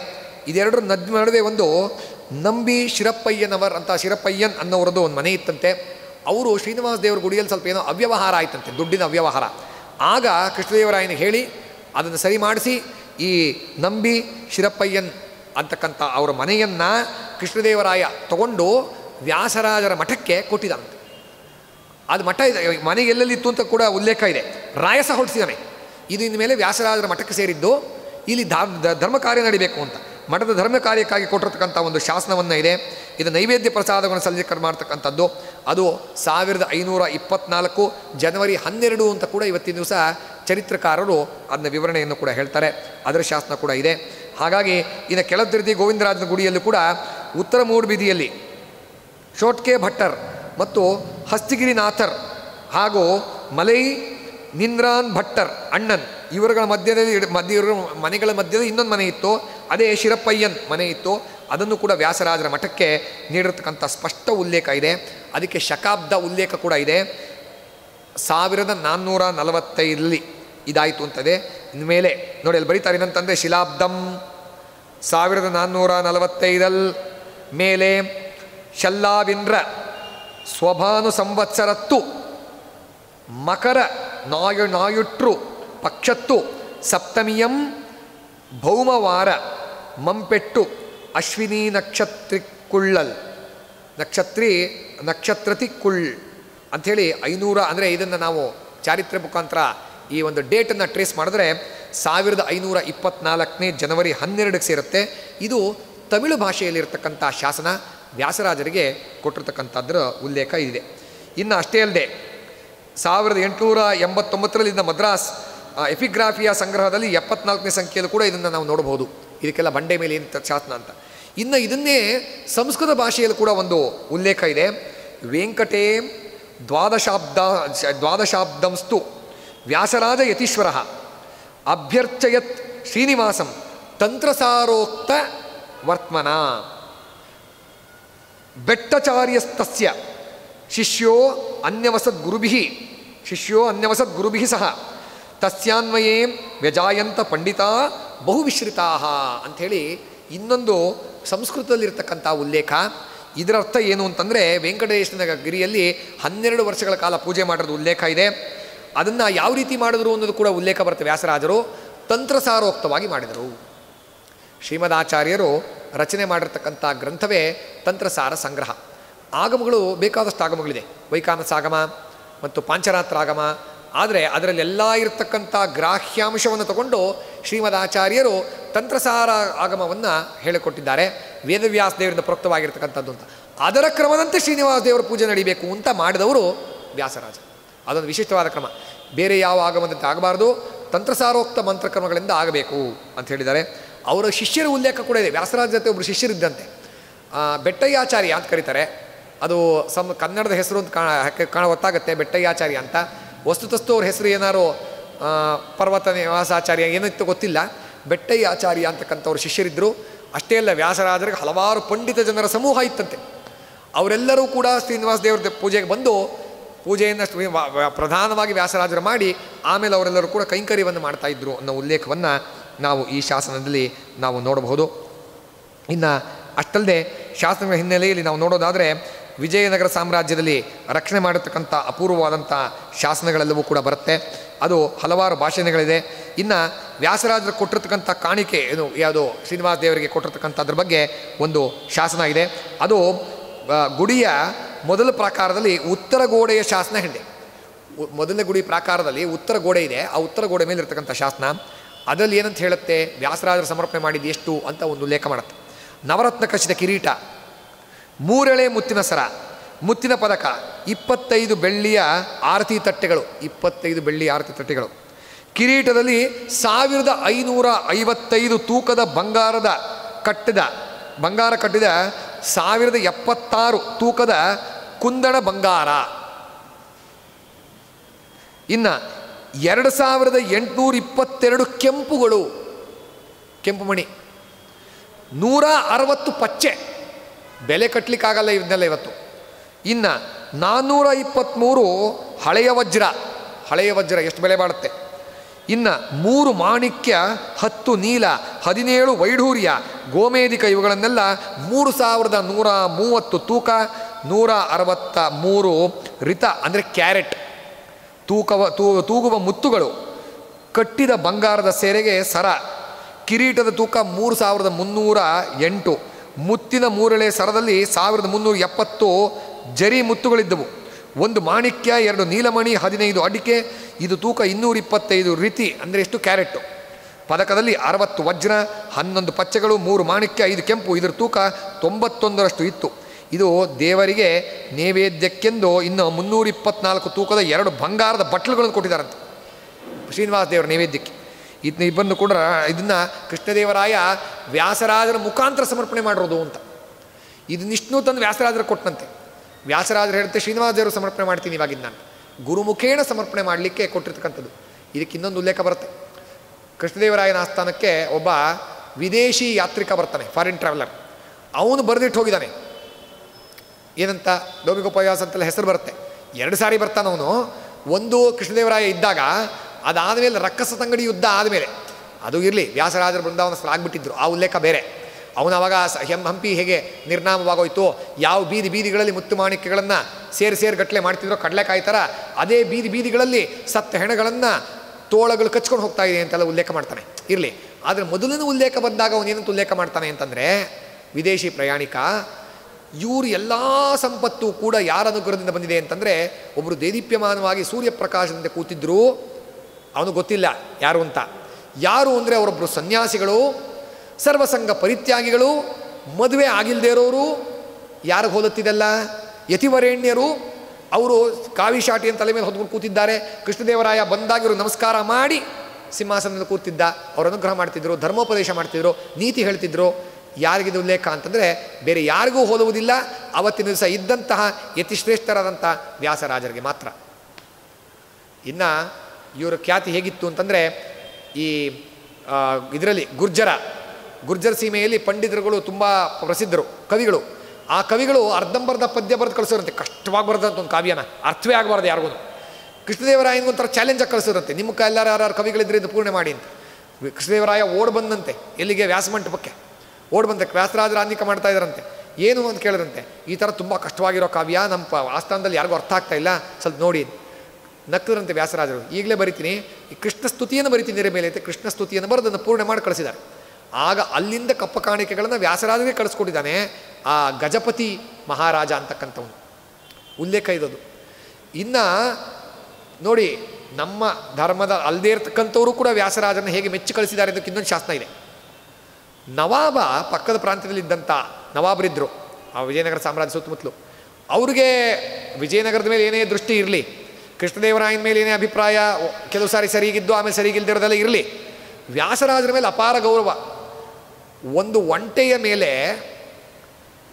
ಇದೆರಡರ ನಡುವೆ ಒಂದು ನಂಬಿ ಶಿರಪ್ಪಯ್ಯನವರ್ ಅಂತ ಶಿರಪ್ಪಯ್ಯನ್ ಅನ್ನೋರದ್ದು ಒಂದು ಮನೆ ಇತ್ತಂತೆ. ಅವರು ಶ್ರೀನಿವಾಸ ದೇವರ ಗುಡಿಯಲ್ಲಿ ಸ್ವಲ್ಪ ಏನೋ ಅವ್ಯವಹಾರ ಆಯ್ತಂತೆ, ದುಡ್ಡಿನ ಅವ್ಯವಹಾರ. ಆಗ ಕೃಷ್ಣದೇವರಾಯನಿಗೆ ಹೇಳಿ ಅದನ್ನು ಸರಿ ಮಾಡಿಸಿ ಈ ನಂಬಿ ಶಿರಪ್ಪಯ್ಯನ್ ಅಂತಕ್ಕಂಥ ಅವರ ಮನೆಯನ್ನು ಕೃಷ್ಣದೇವರಾಯ ತಗೊಂಡು ವ್ಯಾಸರಾಜರ ಮಠಕ್ಕೆ ಕೊಟ್ಟಿದ್ದಾನಂತೆ. ಅದು ಮಠ ಇದೆ, ಮನೆ ಎಲ್ಲೆಲ್ಲಿತ್ತು ಅಂತ ಕೂಡ ಉಲ್ಲೇಖ ಇದೆ. ರಾಯಸ ಹೊರಡಿಸಿದ್ದಾನೆ ಇದು ಇನ್ಮೇಲೆ ವ್ಯಾಸರಾಜರ ಮಠಕ್ಕೆ ಸೇರಿದ್ದು, ಇಲ್ಲಿ ಧರ್ಮ ಕಾರ್ಯ ನಡೀಬೇಕು ಅಂತ ಮಠದ ಧರ್ಮ ಕಾರ್ಯಕ್ಕಾಗಿ ಕೊಟ್ಟಿರ್ತಕ್ಕಂಥ ಒಂದು ಶಾಸನವನ್ನು ಇದೆ. ಇದು ನೈವೇದ್ಯ ಪ್ರಸಾದವನ್ನು ಸಲ್ಲಿಕೆ ಮಾಡ್ತಕ್ಕಂಥದ್ದು. ಅದು 1524 ಜನವರಿ 12 ಅಂತ ಕೂಡ ಇವತ್ತಿನ ದಿವಸ ಚರಿತ್ರಕಾರರು ಅದನ್ನ ವಿವರಣೆಯನ್ನು ಕೂಡ ಹೇಳ್ತಾರೆ. ಅದರ ಶಾಸನ ಕೂಡ ಇದೆ. ಹಾಗಾಗಿ ಇನ್ನು ಕೆಳದಿರ್ತಿ ಗೋವಿಂದರಾಜನ ಗುಡಿಯಲ್ಲೂ ಕೂಡ ಉತ್ತರ ಮೂಡುಬಿದಿಯಲ್ಲಿ ಶೋಟ್ಕೆ ಭಟ್ಟರ್ ಮತ್ತು ಹಸ್ತಿಗಿರಿನಾಥರ್ ಹಾಗೂ ಮಲೈ ನಿಂದ್ರಾನ್ ಭಟ್ಟರ್ ಅಣ್ಣನ್ ಇವರುಗಳ ಮನೆಗಳ ಮಧ್ಯದಲ್ಲಿ ಇನ್ನೊಂದು ಮನೆ ಇತ್ತು, ಅದೇ ಶಿರಪ್ಪಯ್ಯನ್ ಮನೆ ಇತ್ತು. ಅದನ್ನು ಕೂಡ ವ್ಯಾಸರಾಜರ ಮಠಕ್ಕೆ ನೀಡಿರತಕ್ಕಂಥ ಸ್ಪಷ್ಟ ಉಲ್ಲೇಖ ಇದೆ. ಅದಕ್ಕೆ ಶಕಾಬ್ದ ಉಲ್ಲೇಖ ಕೂಡ ಇದೆ. 1445 ಇದಾಯಿತು ಅಂತದೆ. ಇನ್ಮೇಲೆ ನೋಡಿ ಅಲ್ಲಿ ಬರೀತಾರೆ ಏನಂತಂದರೆ ಶಿಲಾಬ್ದಂ 1445 ಮೇಲೆ ಶಲ್ಲಾವಿಂದ್ರ ಸ್ವಭಾನು ಸಂವತ್ಸರತ್ತು ಮಕರ ನಾಯುನಾಯುಟ್ರು ಪಕ್ಷತ್ತು ಸಪ್ತಮಿಯಂ ಭೌಮವಾರ ಮಂಪೆಟ್ಟು ಅಶ್ವಿನಿ ನಕ್ಷತ್ರಿಕುಳ್ಳಲ್ ನಕ್ಷತ್ರತಿಕುಳ್ ಅಂಥೇಳಿ 500 ಅಂದರೆ ಇದನ್ನು ನಾವು ಚಾರಿತ್ರ್ಯ ಮುಖಾಂತರ ಈ ಒಂದು ಡೇಟನ್ನು ಟ್ರೇಸ್ ಮಾಡಿದ್ರೆ 1524 ಜನವರಿ 12ಕ್ಕೆ ಸೇರುತ್ತೆ. ಇದು ತಮಿಳು ಭಾಷೆಯಲ್ಲಿರ್ತಕ್ಕಂಥ ಶಾಸನ ವ್ಯಾಸರಾಜರಿಗೆ ಕೊಟ್ಟಿರ್ತಕ್ಕಂಥದ್ರ ಉಲ್ಲೇಖ ಇದೆ. ಇನ್ನು ಅಷ್ಟೇ ಅಲ್ಲದೆ 1889ರಲ್ಲಿ ಇದನ್ನು ಮದ್ರಾಸ್ ಎಪಿಗ್ರಾಫಿಯ ಸಂಗ್ರಹದಲ್ಲಿ 74ನೇ ಸಂಖ್ಯೆಯಲ್ಲೂ ಕೂಡ ಇದನ್ನು ನಾವು ನೋಡಬಹುದು. ಇದಕ್ಕೆಲ್ಲ ಬಂಡೆ ಮೇಲೆ ಏನು ಶಾಸನ ಅಂತ. ಇನ್ನು ಇದನ್ನೇ ಸಂಸ್ಕೃತ ಭಾಷೆಯಲ್ಲೂ ಕೂಡ ಒಂದು ಉಲ್ಲೇಖ ಇದೆ. ವೆಂಕಟೇ ದ್ವಾದಶಾಬ್ದಂಸ್ತು ವ್ಯಾಸರಾಜ ಯತೀಶ್ವರ ಅಭ್ಯರ್ಚಯತ್ ಶ್ರೀನಿವಾಸಂ ತಂತ್ರಸಾರೋಕ್ತ ವರ್ತಮನ ಬೆಟ್ಟಚಾರ್ಯಸ್ತಸ್ಯ ಶಿಷ್ಯೋ ಅನ್ಯವಸದ್ ಗುರುಭಿ ಸಹ ತಸ್ಯಾನ್ವಯೇ ವ್ಯಜಾಯಂತ ಪಂಡಿತ ಬಹುವಿಶ್ರಿತಾ ಅಂಥೇಳಿ ಇನ್ನೊಂದು ಸಂಸ್ಕೃತದಲ್ಲಿರ್ತಕ್ಕಂಥ ಉಲ್ಲೇಖ. ಇದರರ್ಥ ಏನು ಅಂತಂದರೆ ವೆಂಕಟೇಶ್ವರ ಗಿರಿಯಲ್ಲಿ 12 ವರ್ಷಗಳ ಕಾಲ ಪೂಜೆ ಮಾಡಿರೋದು ಉಲ್ಲೇಖ ಇದೆ. ಅದನ್ನು ಯಾವ ರೀತಿ ಮಾಡಿದ್ರು ಅನ್ನೋದು ಕೂಡ ಉಲ್ಲೇಖ ಬರುತ್ತೆ. ವ್ಯಾಸರಾಜರು ತಂತ್ರಸಾರೋಕ್ತವಾಗಿ ಮಾಡಿದರು. ಶ್ರೀಮದಾಚಾರ್ಯರು ರಚನೆ ಮಾಡಿರ್ತಕ್ಕಂಥ ಗ್ರಂಥವೇ ತಂತ್ರಸಾರ ಸಂಗ್ರಹ. ಆಗಮಗಳು ಬೇಕಾದಷ್ಟು ಆಗಮಗಳಿದೆ, ವೈಖಾನಸಾಗಮ ಮತ್ತು ಪಾಂಚರಾತ್ರಾಗಮ. ಆದರೆ ಅದರಲ್ಲೆಲ್ಲ ಇರತಕ್ಕಂಥ ಗ್ರಾಹ್ಯಾಂಶವನ್ನು ತಗೊಂಡು ಶ್ರೀಮದಾಚಾರ್ಯರು ತಂತ್ರಸಾರ ಆಗಮವನ್ನು ಹೇಳಿಕೊಟ್ಟಿದ್ದಾರೆ. ವೇದವ್ಯಾಸ ದೇವರಿಂದ ಪ್ರೋಕ್ತವಾಗಿರ್ತಕ್ಕಂಥದ್ದು ಅಂತ. ಅದರ ಕ್ರಮದಂತೆ ಶ್ರೀನಿವಾಸ ದೇವರ ಪೂಜೆ ನಡೀಬೇಕು ಅಂತ ಮಾಡಿದವರು ವ್ಯಾಸರಾಜ. ಅದೊಂದು ವಿಶಿಷ್ಟವಾದ ಕ್ರಮ. ಬೇರೆ ಯಾವ ಆಗಮದಂತೆ ಆಗಬಾರ್ದು, ತಂತ್ರಸಾರೋಕ್ತ ಮಂತ್ರಕ್ರಮಗಳಿಂದ ಆಗಬೇಕು ಅಂತ ಹೇಳಿದ್ದಾರೆ. ಅವರ ಶಿಷ್ಯರ ಉಲ್ಲೇಖ ಕೂಡ ಇದೆ. ವ್ಯಾಸರಾಜ ಜೊತೆ ಒಬ್ಬರು ಶಿಷ್ಯರಿದ್ದಂತೆ, ಬೆಟ್ಟಯ್ಯಾಚಾರ್ಯ ಅಂತ ಕರೀತಾರೆ. ಅದು ಕನ್ನಡದ ಹೆಸರು ಅಂತ ಗೊತ್ತಾಗುತ್ತೆ, ಬೆಟ್ಟಯ್ಯಾಚಾರ್ಯ ಅಂತ. ವಸ್ತುತಸ್ತು ಅವ್ರ ಹೆಸರು ಏನಾರು ಪರ್ವತ ನಿವಾಸಾಚಾರ್ಯ ಏನಿತ್ತು ಗೊತ್ತಿಲ್ಲ. ಬೆಟ್ಟಯ್ಯಾಚಾರ್ಯ ಅಂತಕ್ಕಂಥವ್ರು ಶಿಷ್ಯರಿದ್ದರು. ಅಷ್ಟೇ ಅಲ್ಲ, ವ್ಯಾಸರಾಜರಿಗೆ ಹಲವಾರು ಪಂಡಿತ ಜನರ ಸಮೂಹ ಇತ್ತಂತೆ. ಅವರೆಲ್ಲರೂ ಕೂಡ ಶ್ರೀನಿವಾಸ ದೇವರ ಪೂಜೆಗೆ ಬಂದು ಪೂಜೆಯನ್ನು ಪ್ರಧಾನವಾಗಿ ವ್ಯಾಸರಾಜರು ಮಾಡಿ ಆಮೇಲೆ ಅವರೆಲ್ಲರೂ ಕೂಡ ಕೈಂಕರ್ಯವನ್ನು ಮಾಡ್ತಾಯಿದ್ರು ಅನ್ನೋ ಉಲ್ಲೇಖವನ್ನು ನಾವು ಈ ಶಾಸನದಲ್ಲಿ ನಾವು ನೋಡಬಹುದು. ಇನ್ನು ಅಷ್ಟಲ್ಲದೆ ಶಾಸನಗಳ ಹಿನ್ನೆಲೆಯಲ್ಲಿ ನಾವು ನೋಡೋದಾದರೆ ವಿಜಯನಗರ ಸಾಮ್ರಾಜ್ಯದಲ್ಲಿ ರಕ್ಷಣೆ ಮಾಡಿರ್ತಕ್ಕಂಥ ಅಪೂರ್ವವಾದಂಥ ಶಾಸನಗಳೆಲ್ಲವೂ ಕೂಡ ಬರುತ್ತೆ. ಅದು ಹಲವಾರು ಭಾಷಣಗಳಿದೆ. ಇನ್ನು ವ್ಯಾಸರಾಜರು ಕೊಟ್ಟಿರ್ತಕ್ಕಂಥ ಕಾಣಿಕೆ ಏನು ಯಾವುದು ಶ್ರೀನಿವಾಸ ದೇವರಿಗೆ ಕೊಟ್ಟಿರ್ತಕ್ಕಂಥದ್ರ ಬಗ್ಗೆ ಒಂದು ಶಾಸನ ಇದೆ. ಅದು ಗುಡಿಯ ಮೊದಲ ಪ್ರಾಕಾರದಲ್ಲಿ ಉತ್ತರ ಗೋಡೆಯ ಶಾಸನ ಹಿಂದೆ. ಮೊದಲನೇ ಗುಡಿ ಪ್ರಾಕಾರದಲ್ಲಿ ಉತ್ತರ ಗೋಡೆ ಇದೆ. ಆ ಉತ್ತರ ಗೋಡೆ ಮೇಲೆ ಇರ್ತಕ್ಕಂಥ ಶಾಸನ ಅದರಲ್ಲಿ ಏನಂತ ಹೇಳುತ್ತೆ, ವ್ಯಾಸರಾಜರು ಸಮರ್ಪಣೆ ಮಾಡಿದ್ದು ಎಷ್ಟು ಅಂತ ಒಂದು ಉಲ್ಲೇಖ ಮಾಡುತ್ತೆ. ನವರತ್ನ ಖಚಿತ ಕಿರೀಟ, 3 ಎಳೆ ಮುತ್ತಿನ ಸರ, ಮುತ್ತಿನ ಪದಕ, 25 ಬೆಳ್ಳಿಯ ಆರತಿ ತಟ್ಟೆಗಳು, 25 ಬೆಳ್ಳಿ ಆರತಿ ತಟ್ಟೆಗಳು, ಕಿರೀಟದಲ್ಲಿ 1555 ತೂಕದ ಬಂಗಾರ ಕಟ್ಟಿದ 1076 ತೂಕದ ಕುಂದಣ ಬಂಗಾರ, ಇನ್ನು 2822 ಕೆಂಪುಗಳು, ಕೆಂಪುಮಣಿ, 160 ಪಚ್ಚೆ. ಬೆಲೆ ಕಟ್ಟಲಿಕ್ಕಾಗಲ್ಲ ಇದನ್ನೆಲ್ಲ ಇವತ್ತು. ಇನ್ನು 423 ಹಳೆಯ ವಜ್ರ, ಎಷ್ಟು ಬೆಲೆ ಬಾಳುತ್ತೆ. ಇನ್ನು 3 ಮಾಣಿಕ್ಯ, 10 ನೀಲ, 17 ವೈಢೂರ್ಯ, ಗೋಮೇಧಿಕ, ಇವುಗಳನ್ನೆಲ್ಲ 3130 ತೂಕ, 163 ರಿತ ಅಂದರೆ ಕ್ಯಾರೆಟ್ ತೂಗುವ ಮುತ್ತುಗಳು, ಕಟ್ಟಿದ ಬಂಗಾರದ ಸೆರೆಗೆ ಸರ, ಕಿರೀಟದ ತೂಕ 3308, ಮುತ್ತಿನ 3 ಎಳೆ ಸರದಲ್ಲಿ 1370 ಜರಿ ಮುತ್ತುಗಳಿದ್ದವು, 1 ಮಾಣಿಕ್ಯ, 2 ನೀಲಮಣಿ, 15 ಅಡಿಕೆ, ಇದು ತೂಕ 225 ರೀತಿ ಅಂದರೆ ಎಷ್ಟು ಕ್ಯಾರೆಟ್ಟು, ಪದಕದಲ್ಲಿ 60 ವಜ್ರ, 11 ಪಚ್ಚೆಗಳು, 3 ಮಾಣಿಕ್ಯ, 5 ಕೆಂಪು, ಇದರ ತೂಕ 91ರಷ್ಟು ಇತ್ತು. ಇದು ದೇವರಿಗೆ ನೈವೇದ್ಯಕ್ಕೆಂದು ಇನ್ನು 324 ತೂಕದ 2 ಬಂಗಾರದ ಬಟ್ಲುಗಳನ್ನು ಕೊಟ್ಟಿದ್ದಾರಂತೆ ಶ್ರೀನಿವಾಸ ದೇವರ ನೈವೇದ್ಯಕ್ಕೆ. ಇದನ್ನು ಕೂಡ ಇದನ್ನು ಕೃಷ್ಣದೇವರಾಯ ವ್ಯಾಸರಾಜರ ಮುಖಾಂತರ ಸಮರ್ಪಣೆ ಮಾಡಿರೋದು ಅಂತ. ಇದನ್ನಿಷ್ಟು ತಂದು ವ್ಯಾಸರಾಜರು ಕೊಟ್ಟನಂತೆ. ವ್ಯಾಸರಾಜರು ಹೇಳುತ್ತೆ, ಶ್ರೀನಿವಾಸ ದೇವರು ಸಮರ್ಪಣೆ ಮಾಡ್ತೀನಿ ಇವಾಗಿದ್ದು ನಾನು, ಗುರುಮುಖೇಣ ಸಮರ್ಪಣೆ ಮಾಡಲಿಕ್ಕೆ ಕೊಟ್ಟಿರ್ತಕ್ಕಂಥದ್ದು. ಇದಕ್ಕೆ ಇನ್ನೊಂದು ಉಲ್ಲೇಖ ಬರುತ್ತೆ. ಕೃಷ್ಣದೇವರಾಯನ ಆಸ್ಥಾನಕ್ಕೆ ಒಬ್ಬ ವಿದೇಶಿ ಯಾತ್ರಿಕ ಬರ್ತಾನೆ, ಫಾರಿನ್ ಟ್ರಾವೆಲರ್. ಅವನು ಬರೆದಿಟ್ಟು ಹೋಗಿದ್ದಾನೆ, ಏನಂತ ಲೋಭಿಕೋಪವ್ಯಾಸ ಅಂತೆಲ್ಲ ಹೆಸರು ಬರುತ್ತೆ. 2 ಸಾರಿ ಬರ್ತಾನವನು. ಒಂದು ಕೃಷ್ಣದೇವರಾಯ ಇದ್ದಾಗ, ಅದಾದಮೇಲೆ ರಕ್ಕಸತಂಗಡಿ ಯುದ್ಧ ಆದಮೇಲೆ, ಅದು ಇರಲಿ, ವ್ಯಾಸರಾಜರು ಬೃಂದಾವನ ಸ್ಥಳ ಆಗಿಬಿಟ್ಟಿದ್ರು, ಆ ಉಲ್ಲೇಖ ಬೇರೆ. ಅವನವಾಗ ಹಂಪಿ ಹೇಗೆ ನಿರ್ನಾಮವಾಗೋಯಿತು, ಯಾವ ಬೀದಿ ಬೀದಿಗಳಲ್ಲಿ ಮುತ್ತು ಮಾಣಿಕ್ಯಗಳನ್ನು ಸೇರಿ ಗಟ್ಟಲೆ ಮಾಡ್ತಿದ್ರು ಕಡಲೆಕಾಯಿ ಥರ, ಅದೇ ಬೀದಿ ಬೀದಿಗಳಲ್ಲಿ ಸತ್ತ ಹೆಣಗಳನ್ನು ತೋಳಗಳು ಕಚ್ಕೊಂಡು ಹೋಗ್ತಾ ಇದೆ ಅಂತೆಲ್ಲ ಉಲ್ಲೇಖ ಮಾಡ್ತಾನೆ. ಇರಲಿ, ಆದರೆ ಮೊದಲಿನ ಉಲ್ಲೇಖ ಬಂದಾಗ ಅವನೇನಂತ ಉಲ್ಲೇಖ ಮಾಡ್ತಾನೆ ಅಂತಂದರೆ, ವಿದೇಶಿ ಪ್ರಯಾಣಿಕ ಇವರು ಎಲ್ಲ ಸಂಪತ್ತು ಕೂಡ ಯಾರ ಅನುಗ್ರಹದಿಂದ ಬಂದಿದೆ ಅಂತಂದರೆ, ಒಬ್ಬರು ದೇದೀಪ್ಯಮಾನವಾಗಿ ಸೂರ್ಯಪ್ರಕಾಶದಿಂದ ಕೂತಿದ್ರು, ಅವನು ಗೊತ್ತಿಲ್ಲ ಯಾರು ಅಂತ. ಯಾರು ಅಂದರೆ ಅವರೊಬ್ಬರು ಸನ್ಯಾಸಿಗಳು, ಸರ್ವಸಂಗ ಪರಿತ್ಯಾಗಿಗಳು, ಮದುವೆ ಆಗಿಲ್ಲದೆ ಇರೋರು. ಯಾರಿಗೆ ಹೋಲುತ್ತಿದ್ದಲ್ಲ? ಯತಿವರೇಣ್ಯರು. ಅವರು ಕಾವಿಶಾಟಿಯನ್ನು ತಲೆ ಮೇಲೆ ಹೊದ್ಕೊಂಡು ಕೂತಿದ್ದಾರೆ. ಕೃಷ್ಣದೇವರಾಯ ಬಂದಾಗಿವರು ನಮಸ್ಕಾರ ಮಾಡಿ ಸಿಂಹಾಸನದಲ್ಲಿ ಕೂತಿದ್ದ. ಅವರು ಅನುಗ್ರಹ ಮಾಡ್ತಿದ್ರು, ಧರ್ಮೋಪದೇಶ ಮಾಡ್ತಿದ್ರು, ನೀತಿ ಹೇಳ್ತಿದ್ರು. ಯಾರಿಗಿದು ಉಲ್ಲೇಖ ಅಂತಂದರೆ ಬೇರೆ ಯಾರಿಗೂ ಹೋಲುವುದಿಲ್ಲ, ಅವತ್ತಿನ ದಿವಸ ಇದ್ದಂತಹ ಯತಿಶ್ರೇಷ್ಠರಾದಂಥ ವ್ಯಾಸರಾಜರಿಗೆ ಮಾತ್ರ. ಇನ್ನು ಇವರ ಖ್ಯಾತಿ ಹೇಗಿತ್ತು ಅಂತಂದರೆ, ಈ ಇದರಲ್ಲಿ ಗುರ್ಜರ ಸೀಮೆಯಲ್ಲಿ ಪಂಡಿತರುಗಳು ತುಂಬ ಪ್ರಸಿದ್ಧರು, ಕವಿಗಳು. ಆ ಕವಿಗಳು ಅರ್ಧಂಬರ್ಧ ಪದ್ಯ ಬರೆದು ಕಳಿಸೋರಂತೆ, ಕಷ್ಟವಾಗಿ ಬರೆದಂಥ ಒಂದು ಕಾವ್ಯನ ಅರ್ಥವೇ ಆಗಬಾರ್ದು ಯಾರಿಗೂ. ಕೃಷ್ಣದೇವರಾಯನಿಗೊಂಥರ ಚಾಲೆಂಜಾಗಿ ಕಳಿಸೋರಂತೆ, ನಿಮ್ಮ ಎಲ್ಲರೂ ಯಾರು ಕವಿಗಳಿದ್ರೆ ಇದು ಪೂರ್ಣೆ ಮಾಡಿ ಅಂತ. ಕೃಷ್ಣದೇವರಾಯ ಓಡ್ ಬಂದಂತೆ ಎಲ್ಲಿಗೆ, ವ್ಯಾಸಮಂಟಪಕ್ಕೆ ಓಡ್ ಬಂದ. ವ್ಯಾಸರಾಜರು ಆನ್ನಿಕ ಮಾಡ್ತಾ ಇದ್ದಾರಂತೆ, ಏನು ಅಂತ ಕೇಳಿದ್ರಂತೆ, ಈ ಥರ ತುಂಬ ಕಷ್ಟವಾಗಿರೋ ಕಾವ್ಯ ನಮ್ಮ ಆಸ್ಥಾನದಲ್ಲಿ ಯಾರಿಗೂ ಅರ್ಥ ಆಗ್ತಾ ಇಲ್ಲ, ಸ್ವಲ್ಪ ನೋಡಿ ನಕ್ಕದ್ರಂತೆ ವ್ಯಾಸರಾಜರು. ಈಗಲೇ ಬರಿತೀನಿ, ಈ ಕೃಷ್ಣ ಸ್ತುತಿಯನ್ನು ಬರಿತೀನಿ ಇರೋ ಮೇಲೆ ಅಂತ ಕೃಷ್ಣ ಸ್ತುತಿಯನ್ನು ಬರೆದು ಅದನ್ನು ಪೂರ್ಣೆ ಮಾಡಿ ಕಳಿಸಿದ್ದಾರೆ. ಆಗ ಅಲ್ಲಿಂದ ಕಪ್ಪ ಕಾಣಿಕೆಗಳನ್ನು ವ್ಯಾಸರಾಜರಿಗೆ ಕಳಿಸ್ಕೊಟ್ಟಿದ್ದಾನೆ ಆ ಗಜಪತಿ ಮಹಾರಾಜ ಅಂತಕ್ಕಂಥವನು. ಉಲ್ಲೇಖ ಇರೋದು. ಇನ್ನು ನೋಡಿ, ನಮ್ಮ ಧರ್ಮದ ಅಲ್ಲದೇ ಇರತಕ್ಕಂಥವರು ಕೂಡ ವ್ಯಾಸರಾಜರನ್ನು ಹೇಗೆ ಮೆಚ್ಚಿ ಕಳಿಸಿದ್ದಾರೆ ಅದಕ್ಕೆ ಇನ್ನೊಂದು ಶಾಸನ ಇದೆ. ನವಾಬ ಪಕ್ಕದ ಪ್ರಾಂತ್ಯದಲ್ಲಿದ್ದಂಥ ನವಾಬರಿದ್ದರು, ಆ ವಿಜಯನಗರ ಸಾಮ್ರಾಜ್ಯ ಸುತ್ತಮುತ್ತಲು. ಅವ್ರಿಗೆ ವಿಜಯನಗರದ ಮೇಲೆ ಏನೇ ದೃಷ್ಟಿ ಇರಲಿ, ಕೃಷ್ಣದೇವರಾಯನ ಮೇಲೆ ಏನೇ ಅಭಿಪ್ರಾಯ, ಕೆಲವು ಸಾರಿ ಸರಿಗಿದ್ದು ಆಮೇಲೆ ಸರಿಗಿಲ್ದಿರೋದೆಲ್ಲ ಇರಲಿ, ವ್ಯಾಸರಾಜರ ಮೇಲೆ ಅಪಾರ ಗೌರವ. ಒಂದು ಒಂಟೆಯ ಮೇಲೆ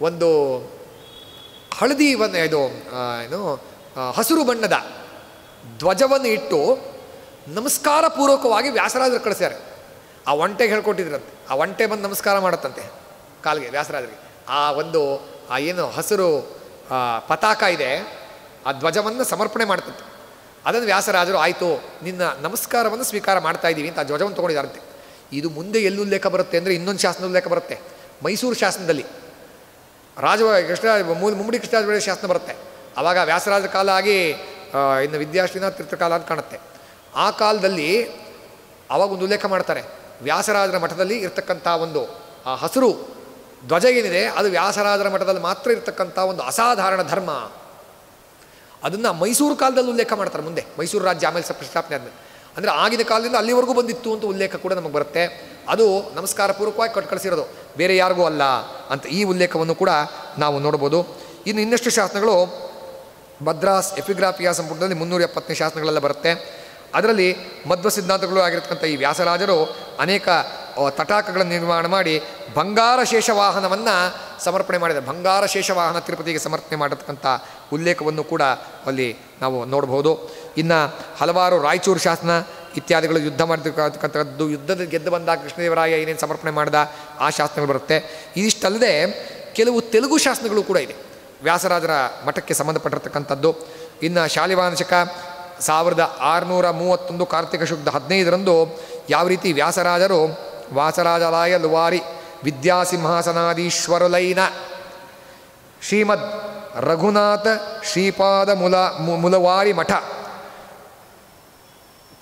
ಒಂದು ಹಳದಿ ಇದು ಏನು ಹಸಿರು ಬಣ್ಣದ ಧ್ವಜವನ್ನು ಇಟ್ಟು ನಮಸ್ಕಾರ ಪೂರ್ವಕವಾಗಿ ವ್ಯಾಸರಾಜರು ಕಳಿಸ್ಯಾರೆ. ಆ ಒಂಟೆಗೆ ಹೇಳ್ಕೊಟ್ಟಿದ್ರಂತೆ, ಆ ಒಂಟೆ ಬಂದು ನಮಸ್ಕಾರ ಮಾಡುತ್ತಂತೆ ಕಾಲಿಗೆ ವ್ಯಾಸರಾಜರಿಗೆ. ಆ ಒಂದು ಆ ಏನು ಹಸಿರು ಪತಾಕ ಇದೆ, ಆ ಧ್ವಜವನ್ನು ಸಮರ್ಪಣೆ ಮಾಡ್ತಂತೆ. ಅದನ್ನು ವ್ಯಾಸರಾಜರು ಆಯಿತು ನಿನ್ನ ನಮಸ್ಕಾರವನ್ನು ಸ್ವೀಕಾರ ಮಾಡ್ತಾ ಇದ್ದೀವಿ ಅಂತ ಆ ಧ್ವಜವನ್ನು ತೊಗೊಂಡಿದ್ದಾರಂತೆ. ಇದು ಮುಂದೆ ಎಲ್ಲಿ ಉಲ್ಲೇಖ ಬರುತ್ತೆ ಅಂದರೆ ಇನ್ನೊಂದು ಶಾಸನ ಉಲ್ಲೇಖ ಬರುತ್ತೆ, ಮೈಸೂರು ಶಾಸನದಲ್ಲಿ ಮುಮ್ಮಡಿ ಕೃಷ್ಣರಾಜ ಒಡೆಯರ್ ಶಾಸನ ಬರುತ್ತೆ. ಆವಾಗ ವ್ಯಾಸರಾಜರ ಕಾಲ ಆಗಿ ಇನ್ನು ವಿದ್ಯಾಶ್ರೀನಾಥ ತೀರ್ಥಕಾಲ ಅಂತ ಕಾಣುತ್ತೆ. ಆ ಕಾಲದಲ್ಲಿ ಆವಾಗ ಒಂದು ಉಲ್ಲೇಖ ಮಾಡ್ತಾರೆ, ವ್ಯಾಸರಾಜರ ಮಠದಲ್ಲಿ ಇರ್ತಕ್ಕಂಥ ಒಂದು ಆ ಹಸಿರು ಧ್ವಜ ಏನಿದೆ ಅದು ವ್ಯಾಸರಾಜರ ಮಠದಲ್ಲಿ ಮಾತ್ರ ಇರ್ತಕ್ಕಂಥ ಒಂದು ಅಸಾಧಾರಣ ಧರ್ಮ. ಅದನ್ನು ಮೈಸೂರು ಕಾಲದಲ್ಲಿ ಉಲ್ಲೇಖ ಮಾಡ್ತಾರೆ ಮುಂದೆ, ಮೈಸೂರು ರಾಜ್ಯ ಆಮೇಲೆ ಪ್ರತಿಷ್ಠಾಪನೆ ಆದಮೇಲೆ. ಅಂದರೆ ಆಗಿನ ಕಾಲದಿಂದ ಅಲ್ಲಿವರೆಗೂ ಬಂದಿತ್ತು ಅಂತ ಉಲ್ಲೇಖ ಕೂಡ ನಮಗೆ ಬರುತ್ತೆ. ಅದು ನಮಸ್ಕಾರ ಪೂರ್ವಕವಾಗಿ ಕೊಟ್ಟು ಕಳಿಸಿರೋದು, ಬೇರೆ ಯಾರಿಗೂ ಅಲ್ಲ ಅಂತ ಈ ಉಲ್ಲೇಖವನ್ನು ಕೂಡ ನಾವು ನೋಡ್ಬೋದು. ಇನ್ನು ಇನ್ನಷ್ಟು ಶಾಸನಗಳು ಮದ್ರಾಸ್ ಎಪಿಗ್ರಾಫಿಯಾ ಸಂಪುಟದಲ್ಲಿ 370 ಶಾಸನಗಳೆಲ್ಲ ಬರುತ್ತೆ. ಅದರಲ್ಲಿ ಮಧ್ವ ಸಿದ್ಧಾಂತಗಳು ಆಗಿರ್ತಕ್ಕಂಥ ಈ ವ್ಯಾಸರಾಜರು ಅನೇಕ ತಟಾಕಗಳನ್ನು ನಿರ್ಮಾಣ ಮಾಡಿ ಬಂಗಾರ ಶೇಷವಾಹನವನ್ನು ಸಮರ್ಪಣೆ ಮಾಡಿದ್ದಾರೆ. ಬಂಗಾರ ಶೇಷವಾಹನ ತಿರುಪತಿಗೆ ಸಮರ್ಪಣೆ ಮಾಡತಕ್ಕಂಥ ಉಲ್ಲೇಖವನ್ನು ಕೂಡ ಅಲ್ಲಿ ನಾವು ನೋಡ್ಬೋದು. ಇನ್ನು ಹಲವಾರು ರಾಯಚೂರು ಶಾಸನ ಇತ್ಯಾದಿಗಳು ಯುದ್ಧ ಮಾಡತಕ್ಕಂಥದ್ದು, ಯುದ್ಧದ ಗೆದ್ದು ಬಂದಾಗ ಕೃಷ್ಣದೇವರಾಯ ಏನೇನು ಸಮರ್ಪಣೆ ಮಾಡಿದ ಆ ಶಾಸನಗಳು ಬರುತ್ತೆ. ಇದಿಷ್ಟಲ್ಲದೆ ಕೆಲವು ತೆಲುಗು ಶಾಸನಗಳು ಕೂಡ ಇದೆ ವ್ಯಾಸರಾಜರ ಮಠಕ್ಕೆ ಸಂಬಂಧಪಟ್ಟಿರ್ತಕ್ಕಂಥದ್ದು. ಇನ್ನು ಶಾಲಿವಾಂಶಕ 1631 ಕಾರ್ತಿಕ ಶುದ್ಧ 15ರಂದು ಯಾವ ರೀತಿ ವ್ಯಾಸರಾಜರು ವ್ಯಾಸರಾಜರಾಯ ಲುವಾರಿ ವಿದ್ಯಾಸಿಂಹಾಸನಾದೀಶ್ವರುಲೈನ ಶ್ರೀಮದ್ ರಘುನಾಥ ಶ್ರೀಪಾದ ಮುಲವಾರಿ ಮಠ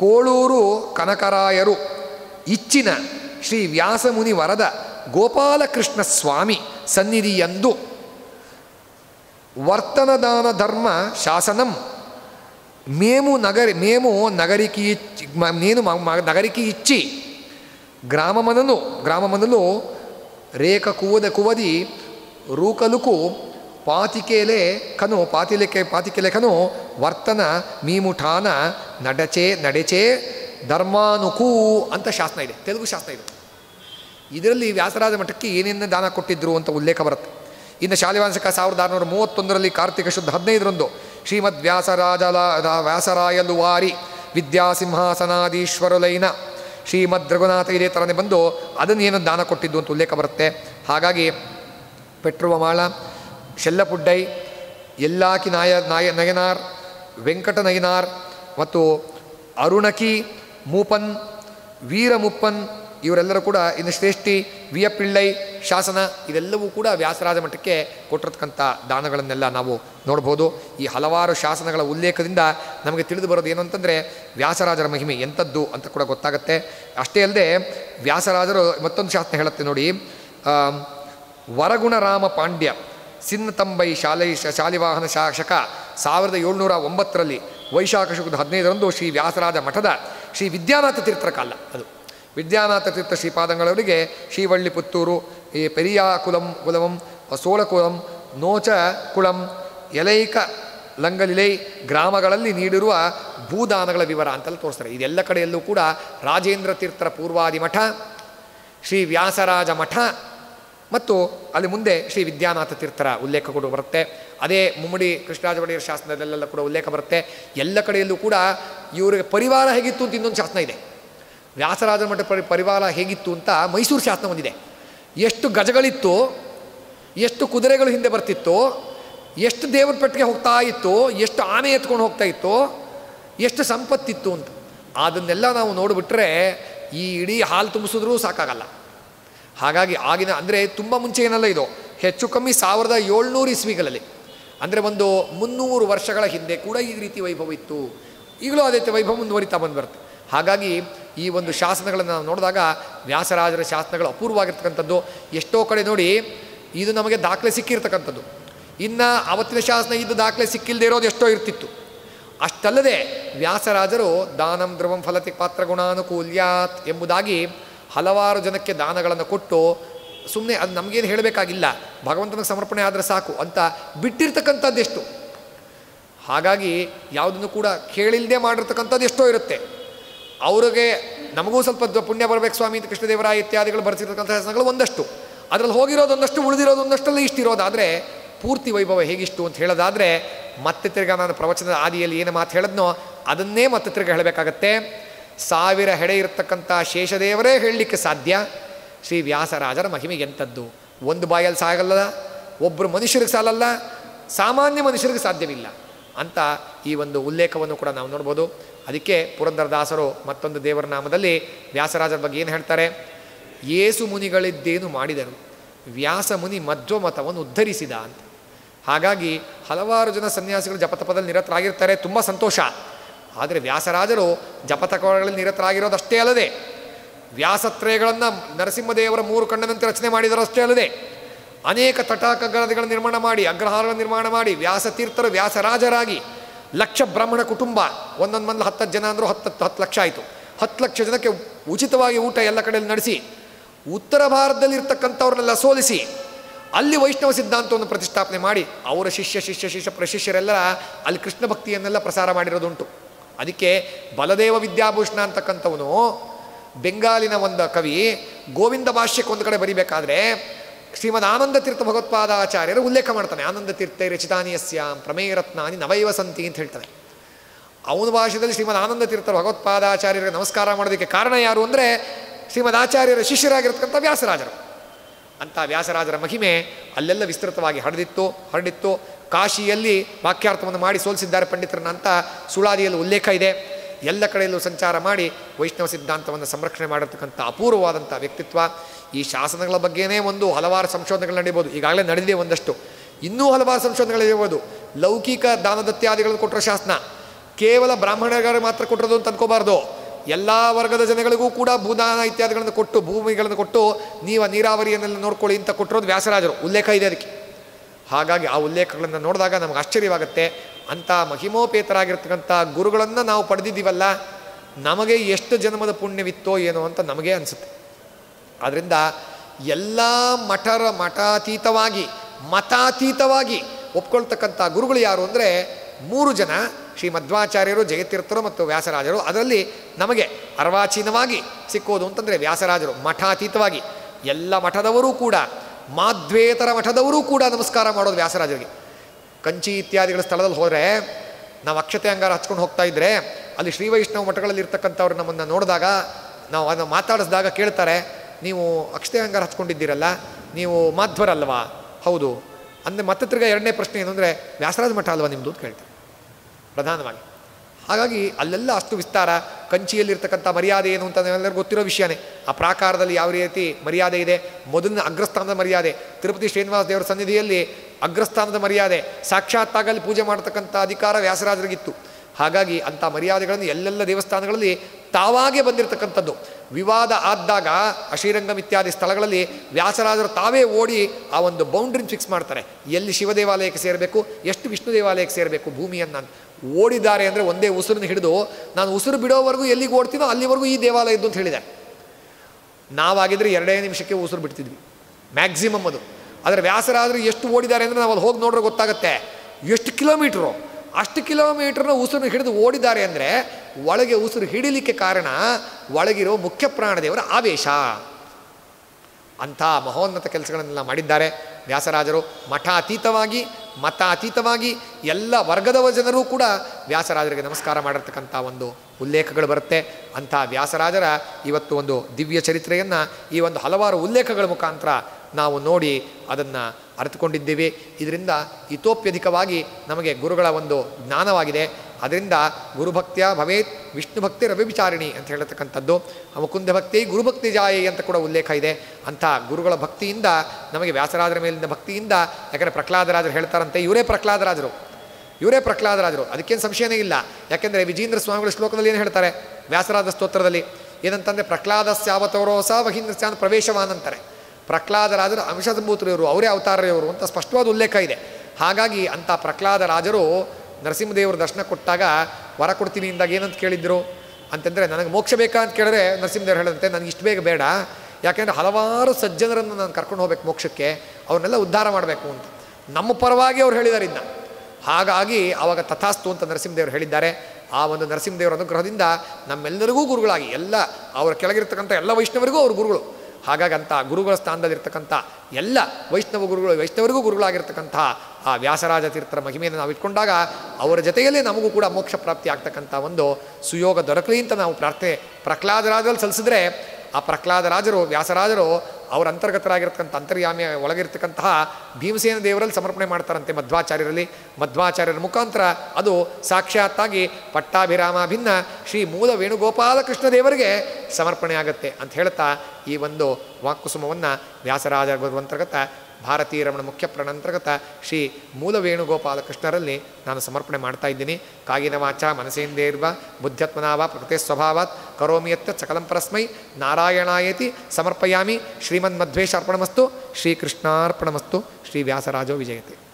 ಕೋಳೂರು ಕನಕರಾಯರು ಇಚ್ಚಿನ ಶ್ರೀ ವ್ಯಾಸಮುನಿ ವರದ ಗೋಪಾಲಕೃಷ್ಣ ಸ್ವಾಮಿ ಸನ್ನಿಧಿಯಂದು ವರ್ತನದಾನ ಧರ್ಮ ಶಾಸನಂ మేము నగరికి ఇచ్చి గ్రామమనను రేఖ కువది రూకలుకు పాతికేలెకను వర్తన మీముఠాన నడచే ధర్మానుకు ಅಂತ ಶಾಸನ ಇದೆ, ತೆಲುಗು ಶಾಸನ ಇದೆ. ಇದರಲ್ಲಿ ವ್ಯಾಸರಾಜ ಮಠಕ್ಕೆ ಏನೇನು ದಾನ ಕೊಟ್ಟಿದ್ರು ಅಂತ ಉಲ್ಲೇಖ ಬರುತ್ತೆ. ಇನ್ನು ಶಾಲಿವಾಂಶಕ 1631 ಕಾರ್ತಿಕ ಶುದ್ಧ 15 ಶ್ರೀಮದ್ ವ್ಯಾಸರಾಯಲುವಾರಿ ವಿದ್ಯಾಸಿಂಹಾಸನಾದೀಶ್ವರುಲೈನ ಶ್ರೀಮದ್ ರಘುನಾಥ ಇದೇ ಥರನೇ ಬಂದು ಅದನ್ನೇನು ದಾನ ಕೊಟ್ಟಿದ್ದು ಅಂತ ಉಲ್ಲೇಖ ಬರುತ್ತೆ. ಹಾಗಾಗಿ ಪೆಟ್ರುವಮಾಳ, ಶೆಲ್ಲಪುಡ್ಡೈ, ಎಲ್ಲಾಕಿ ನಯನಾರ್, ವೆಂಕಟನಯನಾರ್ ಮತ್ತು ಅರುಣಕಿ ಮೂಪನ್, ವೀರಮುಪ್ಪನ್, ಇವರೆಲ್ಲರೂ ಕೂಡ ಇನ್ನು ಶ್ರೇಷ್ಠಿ ವಿ ಎ ಪಿಳ್ಳೈ ಶಾಸನ ಇದೆಲ್ಲವೂ ಕೂಡ ವ್ಯಾಸರಾಜ ಮಠಕ್ಕೆ ಕೊಟ್ಟಿರ್ತಕ್ಕಂಥ ದಾನಗಳನ್ನೆಲ್ಲ ನಾವು ನೋಡ್ಬೋದು. ಈ ಹಲವಾರು ಶಾಸನಗಳ ಉಲ್ಲೇಖದಿಂದ ನಮಗೆ ತಿಳಿದು ಬರೋದು ಏನು ಅಂತಂದರೆ ವ್ಯಾಸರಾಜರ ಮಹಿಮೆ ಎಂಥದ್ದು ಅಂತ ಕೂಡ ಗೊತ್ತಾಗುತ್ತೆ. ಅಷ್ಟೇ ಅಲ್ಲದೆ ವ್ಯಾಸರಾಜರು ಮತ್ತೊಂದು ಶಾಸನ ಹೇಳುತ್ತೆ ನೋಡಿ, ವರಗುಣರಾಮ ಪಾಂಡ್ಯ ಸಿನ್ನತಂಬೈ ಶಾಲಿವಾಹನ ಶಾಸಕ 1709 ವೈಶಾಖ ಶುಕ್ಲ 15 ಶ್ರೀ ವ್ಯಾಸರಾಜ ಮಠದ ಶ್ರೀ ವಿದ್ಯಾನಾಥ ತೀರ್ಥರ ಕಾಲ. ಅದು ವಿದ್ಯಾನಾಥ ತೀರ್ಥ ಶ್ರೀಪಾದಂಗಳವರಿಗೆ ಶ್ರೀವಳ್ಳಿ ಪುತ್ತೂರು ಈ ಪೆರಿಯಾ ಕುಲಂ ಕುಲಮಂ ಸೋಳಕುಲಂ ನೋಚ ಕುಳಂ ಎಲೈಕ ಲಂಗಲಿಲೈ ಗ್ರಾಮಗಳಲ್ಲಿ ನೀಡಿರುವ ಭೂದಾನಗಳ ವಿವರ ಅಂತೆಲ್ಲ ತೋರಿಸ್ತಾರೆ. ಇದೆಲ್ಲ ಕಡೆಯಲ್ಲೂ ಕೂಡ ರಾಜೇಂದ್ರ ತೀರ್ಥರ ಪೂರ್ವಾದಿ ಮಠ, ಶ್ರೀ ವ್ಯಾಸರಾಜ ಮಠ ಮತ್ತು ಅಲ್ಲಿ ಮುಂದೆ ಶ್ರೀ ವಿದ್ಯಾನಾಥ ತೀರ್ಥರ ಉಲ್ಲೇಖ ಕೂಡ ಬರುತ್ತೆ. ಅದೇ ಮುಮ್ಮಡಿ ಕೃಷ್ಣರಾಜ ಒಡೆಯರ್ ಶಾಸನದಲ್ಲೆಲ್ಲ ಕೂಡ ಉಲ್ಲೇಖ ಬರುತ್ತೆ. ಎಲ್ಲ ಕಡೆಯಲ್ಲೂ ಕೂಡ ಇವರಿಗೆ ಪರಿವಾರ ಹೇಗಿತ್ತು ಅಂತ ಇನ್ನೊಂದು ಶಾಸನ ಇದೆ. ವ್ಯಾಸರಾಜ ಮಠ ಪರಿವಾರ ಹೇಗಿತ್ತು ಅಂತ ಮೈಸೂರು ಶಾಸನ ಹೊಂದಿದೆ. ಎಷ್ಟು ಗಜಗಳಿತ್ತು, ಎಷ್ಟು ಕುದುರೆಗಳು ಹಿಂದೆ ಬರ್ತಿತ್ತು, ಎಷ್ಟು ದೇವರ ಪೆಟ್ಟಿಗೆ ಹೋಗ್ತಾ ಇತ್ತು, ಎಷ್ಟು ಆನೆ ಎತ್ಕೊಂಡು ಹೋಗ್ತಾ ಇತ್ತು, ಎಷ್ಟು ಸಂಪತ್ತಿತ್ತು ಅಂತ ಅದನ್ನೆಲ್ಲ ನಾವು ನೋಡಿಬಿಟ್ರೆ ಈ ಇಡೀ ಹಾಲು ತುಂಬಿಸಿದ್ರೂ ಸಾಕಾಗಲ್ಲ. ಹಾಗಾಗಿ ಆಗಿನ ಅಂದರೆ ತುಂಬ ಮುಂಚೆ ಏನಲ್ಲ ಇದು, ಹೆಚ್ಚು ಕಮ್ಮಿ 1700 ಇಸ್ವಿಗಳಲ್ಲಿ ಅಂದರೆ ಒಂದು 300 ವರ್ಷಗಳ ಹಿಂದೆ ಕೂಡ ಈ ರೀತಿ ವೈಭವ ಇತ್ತು. ಈಗಲೂ ಅದೇ ವೈಭವ ಮುಂದುವರಿತಾ ಬಂದುಬರುತ್ತೆ. ಹಾಗಾಗಿ ಈ ಒಂದು ಶಾಸನಗಳನ್ನು ನಾವು ನೋಡಿದಾಗ ವ್ಯಾಸರಾಜರ ಶಾಸನಗಳು ಅಪೂರ್ವವಾಗಿರ್ತಕ್ಕಂಥದ್ದು. ಎಷ್ಟೋ ಕಡೆ ನೋಡಿ ಇದು ನಮಗೆ ದಾಖಲೆ ಸಿಕ್ಕಿರ್ತಕ್ಕಂಥದ್ದು. ಇನ್ನು ಆವತ್ತಿನ ಶಾಸನ ಇದು ದಾಖಲೆ ಸಿಕ್ಕಿಲ್ಲದೆ ಇರೋದು ಎಷ್ಟೋ ಇರ್ತಿತ್ತು. ಅಷ್ಟಲ್ಲದೆ ವ್ಯಾಸರಾಜರು ದಾನಂ ಧ್ರುವಂ ಫಲತಿ ಪಾತ್ರ ಗುಣಾನುಕೂಲ್ಯಾತ್ ಎಂಬುದಾಗಿ ಹಲವಾರು ಜನಕ್ಕೆ ದಾನಗಳನ್ನು ಕೊಟ್ಟು ಸುಮ್ಮನೆ ಅದು ನಮಗೇನು ಹೇಳಬೇಕಾಗಿಲ್ಲ, ಭಗವಂತನಿಗೆ ಸಮರ್ಪಣೆ ಆದರೆ ಸಾಕು ಅಂತ ಬಿಟ್ಟಿರ್ತಕ್ಕಂಥದ್ದೆಷ್ಟು. ಹಾಗಾಗಿ ಯಾವುದನ್ನು ಕೂಡ ಕೇಳಿಲ್ಲದೆ ಮಾಡಿರ್ತಕ್ಕಂಥದ್ದು ಎಷ್ಟೋ ಇರುತ್ತೆ. ಅವ್ರಿಗೆ ನಮಗೂ ಸ್ವಲ್ಪ ಪುಣ್ಯ ಬರಬೇಕು ಸ್ವಾಮಿ ಅಂತ ಕೃಷ್ಣದೇವರಾಯ ಇತ್ಯಾದಿಗಳು ಬರೆಸಿರ್ತಕ್ಕಂಥ ಶಾಸನಗಳು ಒಂದಷ್ಟು, ಅದರಲ್ಲಿ ಹೋಗಿರೋದೊಂದಷ್ಟು, ಉಳಿದಿರೋದೊಂದಷ್ಟಲ್ಲೇ ಇಷ್ಟಿರೋದಾದರೆ ಪೂರ್ತಿ ವೈಭವ ಹೇಗಿಷ್ಟು ಅಂತ ಹೇಳೋದಾದರೆ ಮತ್ತೆ ತಿರ್ಗಾ ನಾನು ಪ್ರವಚನದ ಆದಿಯಲ್ಲಿ ಏನು ಮಾತು ಹೇಳಿದ್ನೋ ಅದನ್ನೇ ಮತ್ತೆ ತಿರ್ಗಾ ಹೇಳಬೇಕಾಗತ್ತೆ. 1000 ಹೆಡೆ ಇರತಕ್ಕಂಥ ಶೇಷದೇವರೇ ಹೇಳಲಿಕ್ಕೆ ಸಾಧ್ಯ ಶ್ರೀ ವ್ಯಾಸರಾಜರ ಮಹಿಮೆಗೆ ಎಂಥದ್ದು. ಒಂದು ಬಾಯಲ್ಲಿ ಸಾಗಲ್ಲ, ಒಬ್ಬರು ಮನುಷ್ಯರಿಗೆ ಸಾಲಲ್ಲ, ಸಾಮಾನ್ಯ ಮನುಷ್ಯರಿಗೆ ಸಾಧ್ಯವಿಲ್ಲ ಅಂತ ಈ ಒಂದು ಉಲ್ಲೇಖವನ್ನು ಕೂಡ ನಾವು ನೋಡ್ಬೋದು. ಅದಕ್ಕೆ ಪುರಂದರದಾಸರು ಮತ್ತೊಂದು ದೇವರ ನಾಮದಲ್ಲಿ ವ್ಯಾಸರಾಜರ ಬಗ್ಗೆ ಏನು ಹೇಳ್ತಾರೆ, ಏಸು ಮುನಿಗಳಿದ್ದೇನು ಮಾಡಿದರು, ವ್ಯಾಸ ಮುನಿ ಮಧ್ವ ಮತವನ್ನು ಉದ್ಧರಿಸಿದ ಅಂತ. ಹಾಗಾಗಿ ಹಲವಾರು ಜನ ಸನ್ಯಾಸಿಗಳು ಜಪತಪದಲ್ಲಿ ನಿರತರಾಗಿರ್ತಾರೆ, ತುಂಬ ಸಂತೋಷ. ಆದರೆ ವ್ಯಾಸರಾಜರು ಜಪತಪಗಳಲ್ಲಿ ನಿರತರಾಗಿರೋದಷ್ಟೇ ಅಲ್ಲದೆ ವ್ಯಾಸತ್ರಯಗಳನ್ನು ನರಸಿಂಹದೇವರ 3 ಕಣ್ಣನಂತೆ ರಚನೆ ಮಾಡಿದರಷ್ಟೇ ಅಲ್ಲದೆ ಅನೇಕ ತಟಾಕಗಳ ನಿರ್ಮಾಣ ಮಾಡಿ, ಅಗ್ರಹಾರಗಳ ನಿರ್ಮಾಣ ಮಾಡಿ ವ್ಯಾಸತೀರ್ಥರು ವ್ಯಾಸರಾಜರಾಗಿ 1,00,000 ಬ್ರಾಹ್ಮಣ ಕುಟುಂಬ, ಒಂದೊಂದು ಮನೇಲಿ 10 ಜನ ಅಂದರೂ 10 ಲಕ್ಷ ಆಯಿತು. 10 ಲಕ್ಷ ಜನಕ್ಕೆ ಉಚಿತವಾಗಿ ಊಟ ಎಲ್ಲ ಕಡೆಯಲ್ಲಿ ನಡೆಸಿ ಉತ್ತರ ಭಾರತದಲ್ಲಿರ್ತಕ್ಕಂಥವ್ರನ್ನೆಲ್ಲ ಸೋಲಿಸಿ ಅಲ್ಲಿ ವೈಷ್ಣವ ಸಿದ್ಧಾಂತವನ್ನು ಪ್ರತಿಷ್ಠಾಪನೆ ಮಾಡಿ ಅವರ ಶಿಷ್ಯ ಪ್ರಶಿಷ್ಯರೆಲ್ಲರ ಅಲ್ಲಿ ಕೃಷ್ಣ ಭಕ್ತಿಯನ್ನೆಲ್ಲ ಪ್ರಸಾರ ಮಾಡಿರೋದುಂಟು. ಅದಕ್ಕೆ ಬಲದೇವ ವಿದ್ಯಾಭೂಷಣ ಅಂತಕ್ಕಂಥವನು ಬೆಂಗಾಲಿನ ಒಂದು ಕವಿ ಗೋವಿಂದ ಭಾಷ್ಯಕ್ಕೆ ಒಂದು ಕಡೆ ಬರಿಬೇಕಾದ್ರೆ ಶ್ರೀಮದ್ ಆನಂದ ತೀರ್ಥ ಭಗವತ್ಪಾದಾಚಾರ್ಯರು ಉಲ್ಲೇಖ ಮಾಡ್ತಾನೆ. ಆನಂದ ತೀರ್ಥೈ ರಚಿತಾನಿಯಸ್ಯಾಂ ಪ್ರಮೇಯರತ್ನಾನಿ ನವೈವ ಸಂತಿ ಅಂತ ಹೇಳ್ತಾನೆ. ಅವನ ಭಾಷೆಯಲ್ಲಿ ಶ್ರೀಮದ್ ಆನಂದ ತೀರ್ಥ ಭಗವತ್ಪಾದಾಚಾರ್ಯರಿಗೆ ನಮಸ್ಕಾರ ಮಾಡೋದಕ್ಕೆ ಕಾರಣ ಯಾರು ಅಂದರೆ ಶ್ರೀಮದ್ ಆಚಾರ್ಯರ ಶಿಷ್ಯರಾಗಿರ್ತಕ್ಕಂಥ ವ್ಯಾಸರಾಜರು. ಅಂಥ ವ್ಯಾಸರಾಜರ ಮಹಿಮೆ ಅಲ್ಲೆಲ್ಲ ವಿಸ್ತೃತವಾಗಿ ಹರಡಿತ್ತು. ಕಾಶಿಯಲ್ಲಿ ವಾಕ್ಯಾರ್ಥವನ್ನು ಮಾಡಿ ಸೋಲಿಸಿದ್ದಾರೆ ಪಂಡಿತರನ್ನ ಅಂತ ಸುಳಾದಿಯಲ್ಲಿ ಉಲ್ಲೇಖ ಇದೆ. ಎಲ್ಲ ಕಡೆಯಲ್ಲೂ ಸಂಚಾರ ಮಾಡಿ ವೈಷ್ಣವ ಸಿದ್ಧಾಂತವನ್ನು ಸಂರಕ್ಷಣೆ ಮಾಡಿರ್ತಕ್ಕಂಥ ಅಪೂರ್ವವಾದಂಥ ವ್ಯಕ್ತಿತ್ವ. ಈ ಶಾಸನಗಳ ಬಗ್ಗೆನೇ ಒಂದು ಹಲವಾರು ಸಂಶೋಧನೆಗಳು ನಡೆಯಬಹುದು, ಈಗಾಗಲೇ ನಡೆದಿದೆ ಒಂದಷ್ಟು, ಇನ್ನೂ ಹಲವಾರು ಸಂಶೋಧನೆಗಳಿರ್ಬೋದು. ಲೌಕಿಕ ದಾನದತ್ಯಾದಿಗಳನ್ನು ಕೊಟ್ಟರೆ ಶಾಸನ ಕೇವಲ ಬ್ರಾಹ್ಮಣರಿಗೆ ಮಾತ್ರ ಕೊಟ್ಟರು ಅಂತ ಅಂದ್ಕೋಬಾರ್ದು. ಎಲ್ಲ ವರ್ಗದ ಜನಗಳಿಗೂ ಕೂಡ ಭೂದಾನ ಇತ್ಯಾದಿಗಳನ್ನು ಕೊಟ್ಟು, ಭೂಮಿಗಳನ್ನು ಕೊಟ್ಟು, ನೀವು ನೀರಾವರಿಯನ್ನೆಲ್ಲ ನೋಡ್ಕೊಳ್ಳಿ ಅಂತ ಕೊಟ್ಟಿರೋದು ವ್ಯಾಸರಾಜರು, ಉಲ್ಲೇಖ ಇದೆ ಅದಕ್ಕೆ. ಹಾಗಾಗಿ ಆ ಉಲ್ಲೇಖಗಳನ್ನು ನೋಡಿದಾಗ ನಮಗೆ ಆಶ್ಚರ್ಯವಾಗುತ್ತೆ. ಅಂಥ ಮಹಿಮೋಪೇತರಾಗಿರ್ತಕ್ಕಂಥ ಗುರುಗಳನ್ನು ನಾವು ಪಡೆದಿದ್ದೀವಲ್ಲ, ನಮಗೆ ಎಷ್ಟು ಜನ್ಮದ ಪುಣ್ಯವಿತ್ತೋ ಏನೋ ಅಂತ ನಮಗೆ ಅನಿಸುತ್ತೆ. ಆದ್ದರಿಂದ ಎಲ್ಲ ಮಠಾತೀತವಾಗಿ ಒಪ್ಕೊಳ್ತಕ್ಕಂಥ ಗುರುಗಳು ಯಾರು ಅಂದರೆ 3 ಜನ, ಶ್ರೀ ಮಧ್ವಾಚಾರ್ಯರು, ಜಯತೀರ್ಥರು ಮತ್ತು ವ್ಯಾಸರಾಜರು. ಅದರಲ್ಲಿ ನಮಗೆ ಅರ್ವಾಚೀನವಾಗಿ ಸಿಕ್ಕೋದು ಅಂತಂದರೆ ವ್ಯಾಸರಾಜರು. ಮಠಾತೀತವಾಗಿ ಎಲ್ಲ ಮಠದವರೂ ಕೂಡ, ಮಾಧ್ವೇತರ ಮಠದವರೂ ಕೂಡ ನಮಸ್ಕಾರ ಮಾಡೋದು ವ್ಯಾಸರಾಜರಿಗೆ. ಕಂಚಿ ಇತ್ಯಾದಿಗಳ ಸ್ಥಳದಲ್ಲಿ ಹೋದರೆ ನಾವು ಅಕ್ಷತೆ ಅಂಗಾರ ಹಚ್ಕೊಂಡು ಹೋಗ್ತಾ ಇದ್ದರೆ ಅಲ್ಲಿ ಶ್ರೀ ವೈಷ್ಣವ ಮಠಗಳಲ್ಲಿ ಇರ್ತಕ್ಕಂಥವ್ರು ನಮ್ಮನ್ನು ನೋಡಿದಾಗ, ನಾವು ಅದನ್ನು ಮಾತಾಡಿಸಿದಾಗ ಕೇಳ್ತಾರೆ, ನೀವು ಅಕ್ಷತೆ ಅಂಗಾರ ಹಚ್ಕೊಂಡಿದ್ದೀರಲ್ಲ, ನೀವು ಮಾಧ್ವರಲ್ವಾ? ಹೌದು ಅಂದರೆ ಮತ್ತೆ ತಿರ್ಗಾ 2ನೇ ಪ್ರಶ್ನೆ ಏನು ಅಂದರೆ ವ್ಯಾಸರಾಜ ಮಠ ಅಲ್ವಾ ನಿಮ್ಮದು ಅಂತ ಕೇಳ್ತಾರೆ ಪ್ರಧಾನವಾಗಿ. ಹಾಗಾಗಿ ಅಲ್ಲೆಲ್ಲ ಅಷ್ಟು ವಿಸ್ತಾರ. ಕಂಚಿಯಲ್ಲಿರ್ತಕ್ಕಂಥ ಮರ್ಯಾದೆ ಏನು ಅಂತ ನಾವೆಲ್ಲರಿಗೂ ಗೊತ್ತಿರೋ ವಿಷಯನೇ. ಆ ಪ್ರಾಕಾರದಲ್ಲಿ ಯಾವ ರೀತಿ ಮರ್ಯಾದೆ ಇದೆ, ಮೊದಲಿನ ಅಗ್ರಸ್ಥಾನದ ಮರ್ಯಾದೆ, ತಿರುಪತಿ ಶ್ರೀನಿವಾಸ ದೇವರ ಸನ್ನಿಧಿಯಲ್ಲಿ ಅಗ್ರಸ್ಥಾನದ ಮರ್ಯಾದೆ, ಸಾಕ್ಷಾತ್ತಾಗಲ್ಲಿ ಪೂಜೆ ಮಾಡತಕ್ಕಂಥ ಅಧಿಕಾರ ವ್ಯಾಸರಾಜರಿಗಿತ್ತು. ಹಾಗಾಗಿ ಅಂಥ ಮರ್ಯಾದೆಗಳನ್ನು ಎಲ್ಲೆಲ್ಲ ದೇವಸ್ಥಾನಗಳಲ್ಲಿ ತಾವಾಗೇ ಬಂದಿರತಕ್ಕಂಥದ್ದು. ವಿವಾದ ಆದಾಗ ಅಶ್ರೀರಂಗಂ ಇತ್ಯಾದಿ ಸ್ಥಳಗಳಲ್ಲಿ ವ್ಯಾಸರಾಜರು ತಾವೇ ಓಡಿ ಆ ಒಂದು ಬೌಂಡ್ರಿನ ಫಿಕ್ಸ್ ಮಾಡ್ತಾರೆ. ಎಲ್ಲಿ ಶಿವ ದೇವಾಲಯಕ್ಕೆ ಸೇರಬೇಕು, ಎಷ್ಟು ವಿಷ್ಣು ದೇವಾಲಯಕ್ಕೆ ಸೇರಬೇಕು ಭೂಮಿಯನ್ನು ಓಡಿದ್ದಾರೆ ಅಂದರೆ ಒಂದೇ ಉಸಿರನ್ನು ಹಿಡಿದು ನಾನು ಉಸಿರು ಬಿಡೋವರೆಗೂ ಎಲ್ಲಿಗೆ ಓಡ್ತೀನೋ ಅಲ್ಲಿವರೆಗೂ ಈ ದೇವಾಲಯ ಇದ್ದು ಅಂತ ಹೇಳಿದೆ. ನಾವಾಗಿದ್ದರೆ 2 ನಿಮಿಷಕ್ಕೆ ಉಸಿರು ಬಿಡ್ತಿದ್ವಿ ಮ್ಯಾಕ್ಸಿಮಮ್ ಅದು. ಆದರೆ ವ್ಯಾಸರಾಜರು ಎಷ್ಟು ಓಡಿದ್ದಾರೆ ಅಂದರೆ ನಾವು ಅಲ್ಲಿ ಹೋಗಿ ನೋಡ್ರೆ ಗೊತ್ತಾಗುತ್ತೆ ಎಷ್ಟು ಕಿಲೋಮೀಟ್ರು. ಅಷ್ಟು ಕಿಲೋಮೀಟ್ರನ್ನ ಉಸಿರು ಹಿಡಿದು ಓಡಿದ್ದಾರೆ ಅಂದರೆ ಒಳಗೆ ಉಸಿರು ಹಿಡಿಲಿಕ್ಕೆ ಕಾರಣ ಒಳಗಿರೋ ಮುಖ್ಯ ಪ್ರಾಣದೇವರ ಆವೇಶ. ಅಂಥ ಮಹೋನ್ನತ ಕೆಲಸಗಳನ್ನೆಲ್ಲ ಮಾಡಿದ್ದಾರೆ ವ್ಯಾಸರಾಜರು. ಮಠಾತೀತವಾಗಿ ಮತಾತೀತವಾಗಿ ಎಲ್ಲ ವರ್ಗದವ ಜನರೂ ಕೂಡ ವ್ಯಾಸರಾಜರಿಗೆ ನಮಸ್ಕಾರ ಮಾಡಿರ್ತಕ್ಕಂಥ ಒಂದು ಉಲ್ಲೇಖಗಳು ಬರುತ್ತೆ. ಅಂಥ ವ್ಯಾಸರಾಜರ ಇವತ್ತು ಒಂದು ದಿವ್ಯ ಚರಿತ್ರೆಯನ್ನು ಈ ಒಂದು ಹಲವಾರು ಉಲ್ಲೇಖಗಳ ಮುಖಾಂತರ ನಾವು ನೋಡಿ ಅದನ್ನು ಅರಿತುಕೊಂಡಿದ್ದೀವಿ. ಇದರಿಂದ ಹಿತೋಪ್ಯಧಿಕವಾಗಿ ನಮಗೆ ಗುರುಗಳ ಒಂದು ಜ್ಞಾನವಾಗಿದೆ. ಅದರಿಂದ ಗುರುಭಕ್ತಿಯ ಭವೇತ್ ವಿಷ್ಣು ಭಕ್ತಿ ರವಿವಿಚಾರಿಣಿ ಅಂತ ಹೇಳತಕ್ಕಂಥದ್ದು, ಮುಕುಂದ ಭಕ್ತಿ ಗುರುಭಕ್ತಿ ಜಾಯಿ ಅಂತ ಕೂಡ ಉಲ್ಲೇಖ ಇದೆ. ಅಂಥ ಗುರುಗಳ ಭಕ್ತಿಯಿಂದ ನಮಗೆ ವ್ಯಾಸರಾಜರ ಮೇಲಿನ ಭಕ್ತಿಯಿಂದ, ಯಾಕಂದರೆ ಪ್ರಹ್ಲಾದರಾಜರು ಹೇಳ್ತಾರಂತೆ ಇವರೇ ಪ್ರಹ್ಲಾದರಾಜರು. ಅದಕ್ಕೇನು ಸಂಶಯನೇ ಇಲ್ಲ. ಯಾಕೆಂದರೆ ವಿಜೇಂದ್ರ ಸ್ವಾಮಿಗಳ ಶ್ಲೋಕದಲ್ಲಿ ಏನು ಹೇಳ್ತಾರೆ ವ್ಯಾಸರಾಜ ಸ್ತೋತ್ರದಲ್ಲಿ ಏನಂತಂದರೆ ಪ್ರಹ್ಲಾದಸ್ಯಾವತೋರೋಸ ವಹೀಂದ್ರಸ್ಯಾನ್ ಪ್ರವೇಶವಾನ್ ಅಂತಾರೆ. ಪ್ರಹ್ಲಾದರಾಜರು ಅಂಶಸಂಭೂತರು, ಇವರು ಅವರೇ ಅವತಾರರು ಅಂತ ಸ್ಪಷ್ಟವಾದ ಉಲ್ಲೇಖ ಇದೆ. ಹಾಗಾಗಿ ಅಂಥ ಪ್ರಹ್ಲಾದರಾಜರು ನರಸಿಂಹದೇವರು ದರ್ಶನ ಕೊಟ್ಟಾಗ ವರ ಕೊಡ್ತೀನಿ ಇಂದಾಗ ಏನಂತ ಕೇಳಿದ್ರು ಅಂತಂದರೆ, ನನಗೆ ಮೋಕ್ಷ ಬೇಕಾ ಅಂತ ಕೇಳಿದ್ರೆ ನರಸಿಂಹದೇವರು ಹೇಳಂತೆ ನನಗೆ ಇಷ್ಟು ಬೇಗ ಬೇಡ, ಯಾಕೆಂದರೆ ಹಲವಾರು ಸಜ್ಜನರನ್ನು ನಾನು ಕರ್ಕೊಂಡು ಹೋಗ್ಬೇಕು ಮೋಕ್ಷಕ್ಕೆ, ಅವ್ರನ್ನೆಲ್ಲ ಉದ್ಧಾರ ಮಾಡಬೇಕು ಅಂತ ನಮ್ಮ ಪರವಾಗಿ ಅವ್ರು ಹೇಳಿದ್ದಾರೆ ಇನ್ನ. ಹಾಗಾಗಿ ಆವಾಗ ತಥಾಸ್ತು ಅಂತ ನರಸಿಂಹದೇವರು ಹೇಳಿದ್ದಾರೆ. ಆ ಒಂದು ನರಸಿಂಹದೇವರ ಅನುಗ್ರಹದಿಂದ ನಮ್ಮೆಲ್ಲರಿಗೂ ಗುರುಗಳಾಗಿ ಎಲ್ಲ ಅವರ ಕೆಳಗಿರ್ತಕ್ಕಂಥ ಎಲ್ಲ ವೈಷ್ಣವರಿಗೂ ಅವರು ಗುರುಗಳು. ಹಾಗಾಗಿ ಅಂಥ ಗುರುಗಳ ಸ್ಥಾನದಲ್ಲಿರ್ತಕ್ಕಂಥ ಎಲ್ಲ ವೈಷ್ಣವರಿಗೂ ಗುರುಗಳಾಗಿರ್ತಕ್ಕಂಥ ಆ ವ್ಯಾಸರಾಜ ತೀರ್ಥರ ಮಹಿಮೆಯನ್ನು ನಾವು ಇಟ್ಕೊಂಡಾಗ ಅವರ ಜೊತೆಯಲ್ಲೇ ನಮಗೂ ಕೂಡ ಮೋಕ್ಷ ಪ್ರಾಪ್ತಿ ಆಗ್ತಕ್ಕಂಥ ಒಂದು ಸುಯೋಗ ದೊರಕಲಿ ಅಂತ ನಾವು ಪ್ರಾರ್ಥನೆ ಪ್ರಹ್ಲಾದರಾಜರಲ್ಲಿ ಸಲ್ಲಿಸಿದ್ರೆ, ಆ ಪ್ರಹ್ಲಾದರಾಜರು ವ್ಯಾಸರಾಜರು ಅವರ ಅಂತರ್ಗತರಾಗಿರ್ತಕ್ಕಂಥ ಅಂತರ್ಯಾಮಿಯ ಒಳಗಿರ್ತಕ್ಕಂತಹ ಭೀಮಸೇನ ದೇವರಲ್ಲಿ ಸಮರ್ಪಣೆ ಮಾಡ್ತಾರಂತೆ ಮಧ್ವಾಚಾರ್ಯರ ಮುಖಾಂತರ. ಅದು ಸಾಕ್ಷಾತ್ತಾಗಿ ಪಟ್ಟಾಭಿರಾಮ ಭಿನ್ನ ಶ್ರೀ ಮೂಲ ವೇಣುಗೋಪಾಲಕೃಷ್ಣ ದೇವರಿಗೆ ಸಮರ್ಪಣೆ ಆಗುತ್ತೆ ಅಂತ ಹೇಳ್ತಾ ಈ ಒಂದು ವಾಕುಸುಮವನ್ನು ವ್ಯಾಸರಾಜರ ಅಂತರ್ಗತ ಭಾರತೀಯ ರಮಣ ಮುಖ್ಯ ಪ್ರಾಣಾಂತರ್ಗತ ಶ್ರೀ ಮೂಲ ವೇಣುಗೋಪಾಲಕೃಷ್ಣರಲ್ಲಿ ನಾನು ಸಮರ್ಪಣೆ ಮಾಡ್ತಾ ಇದ್ದೀನಿ. ಕಾಗಿನ ವಾಚ ಮನಸೇಂದೇರ್ವ ಬುದ್ಧತ್ಮನಾವ ಪ್ರಕೃತಿ ಸ್ವಭಾವಾತ್ ಕರೋಮಿಯತ್ತ ಸಕಲಂ ಪರಸ್ಮೈ ನಾರಾಯಣಾಯತಿ ಸಮರ್ಪಯಾಮಿ. ಶ್ರೀಮನ್ಮಧ್ವೇಶ ಅರ್ಪಣಮಸ್ತು, ಶ್ರೀಕೃಷ್ಣಾರ್ಪಣಮಸ್ತು. ಶ್ರೀ ವ್ಯಾಸರಾಜೋ ವಿಜಯತೆ.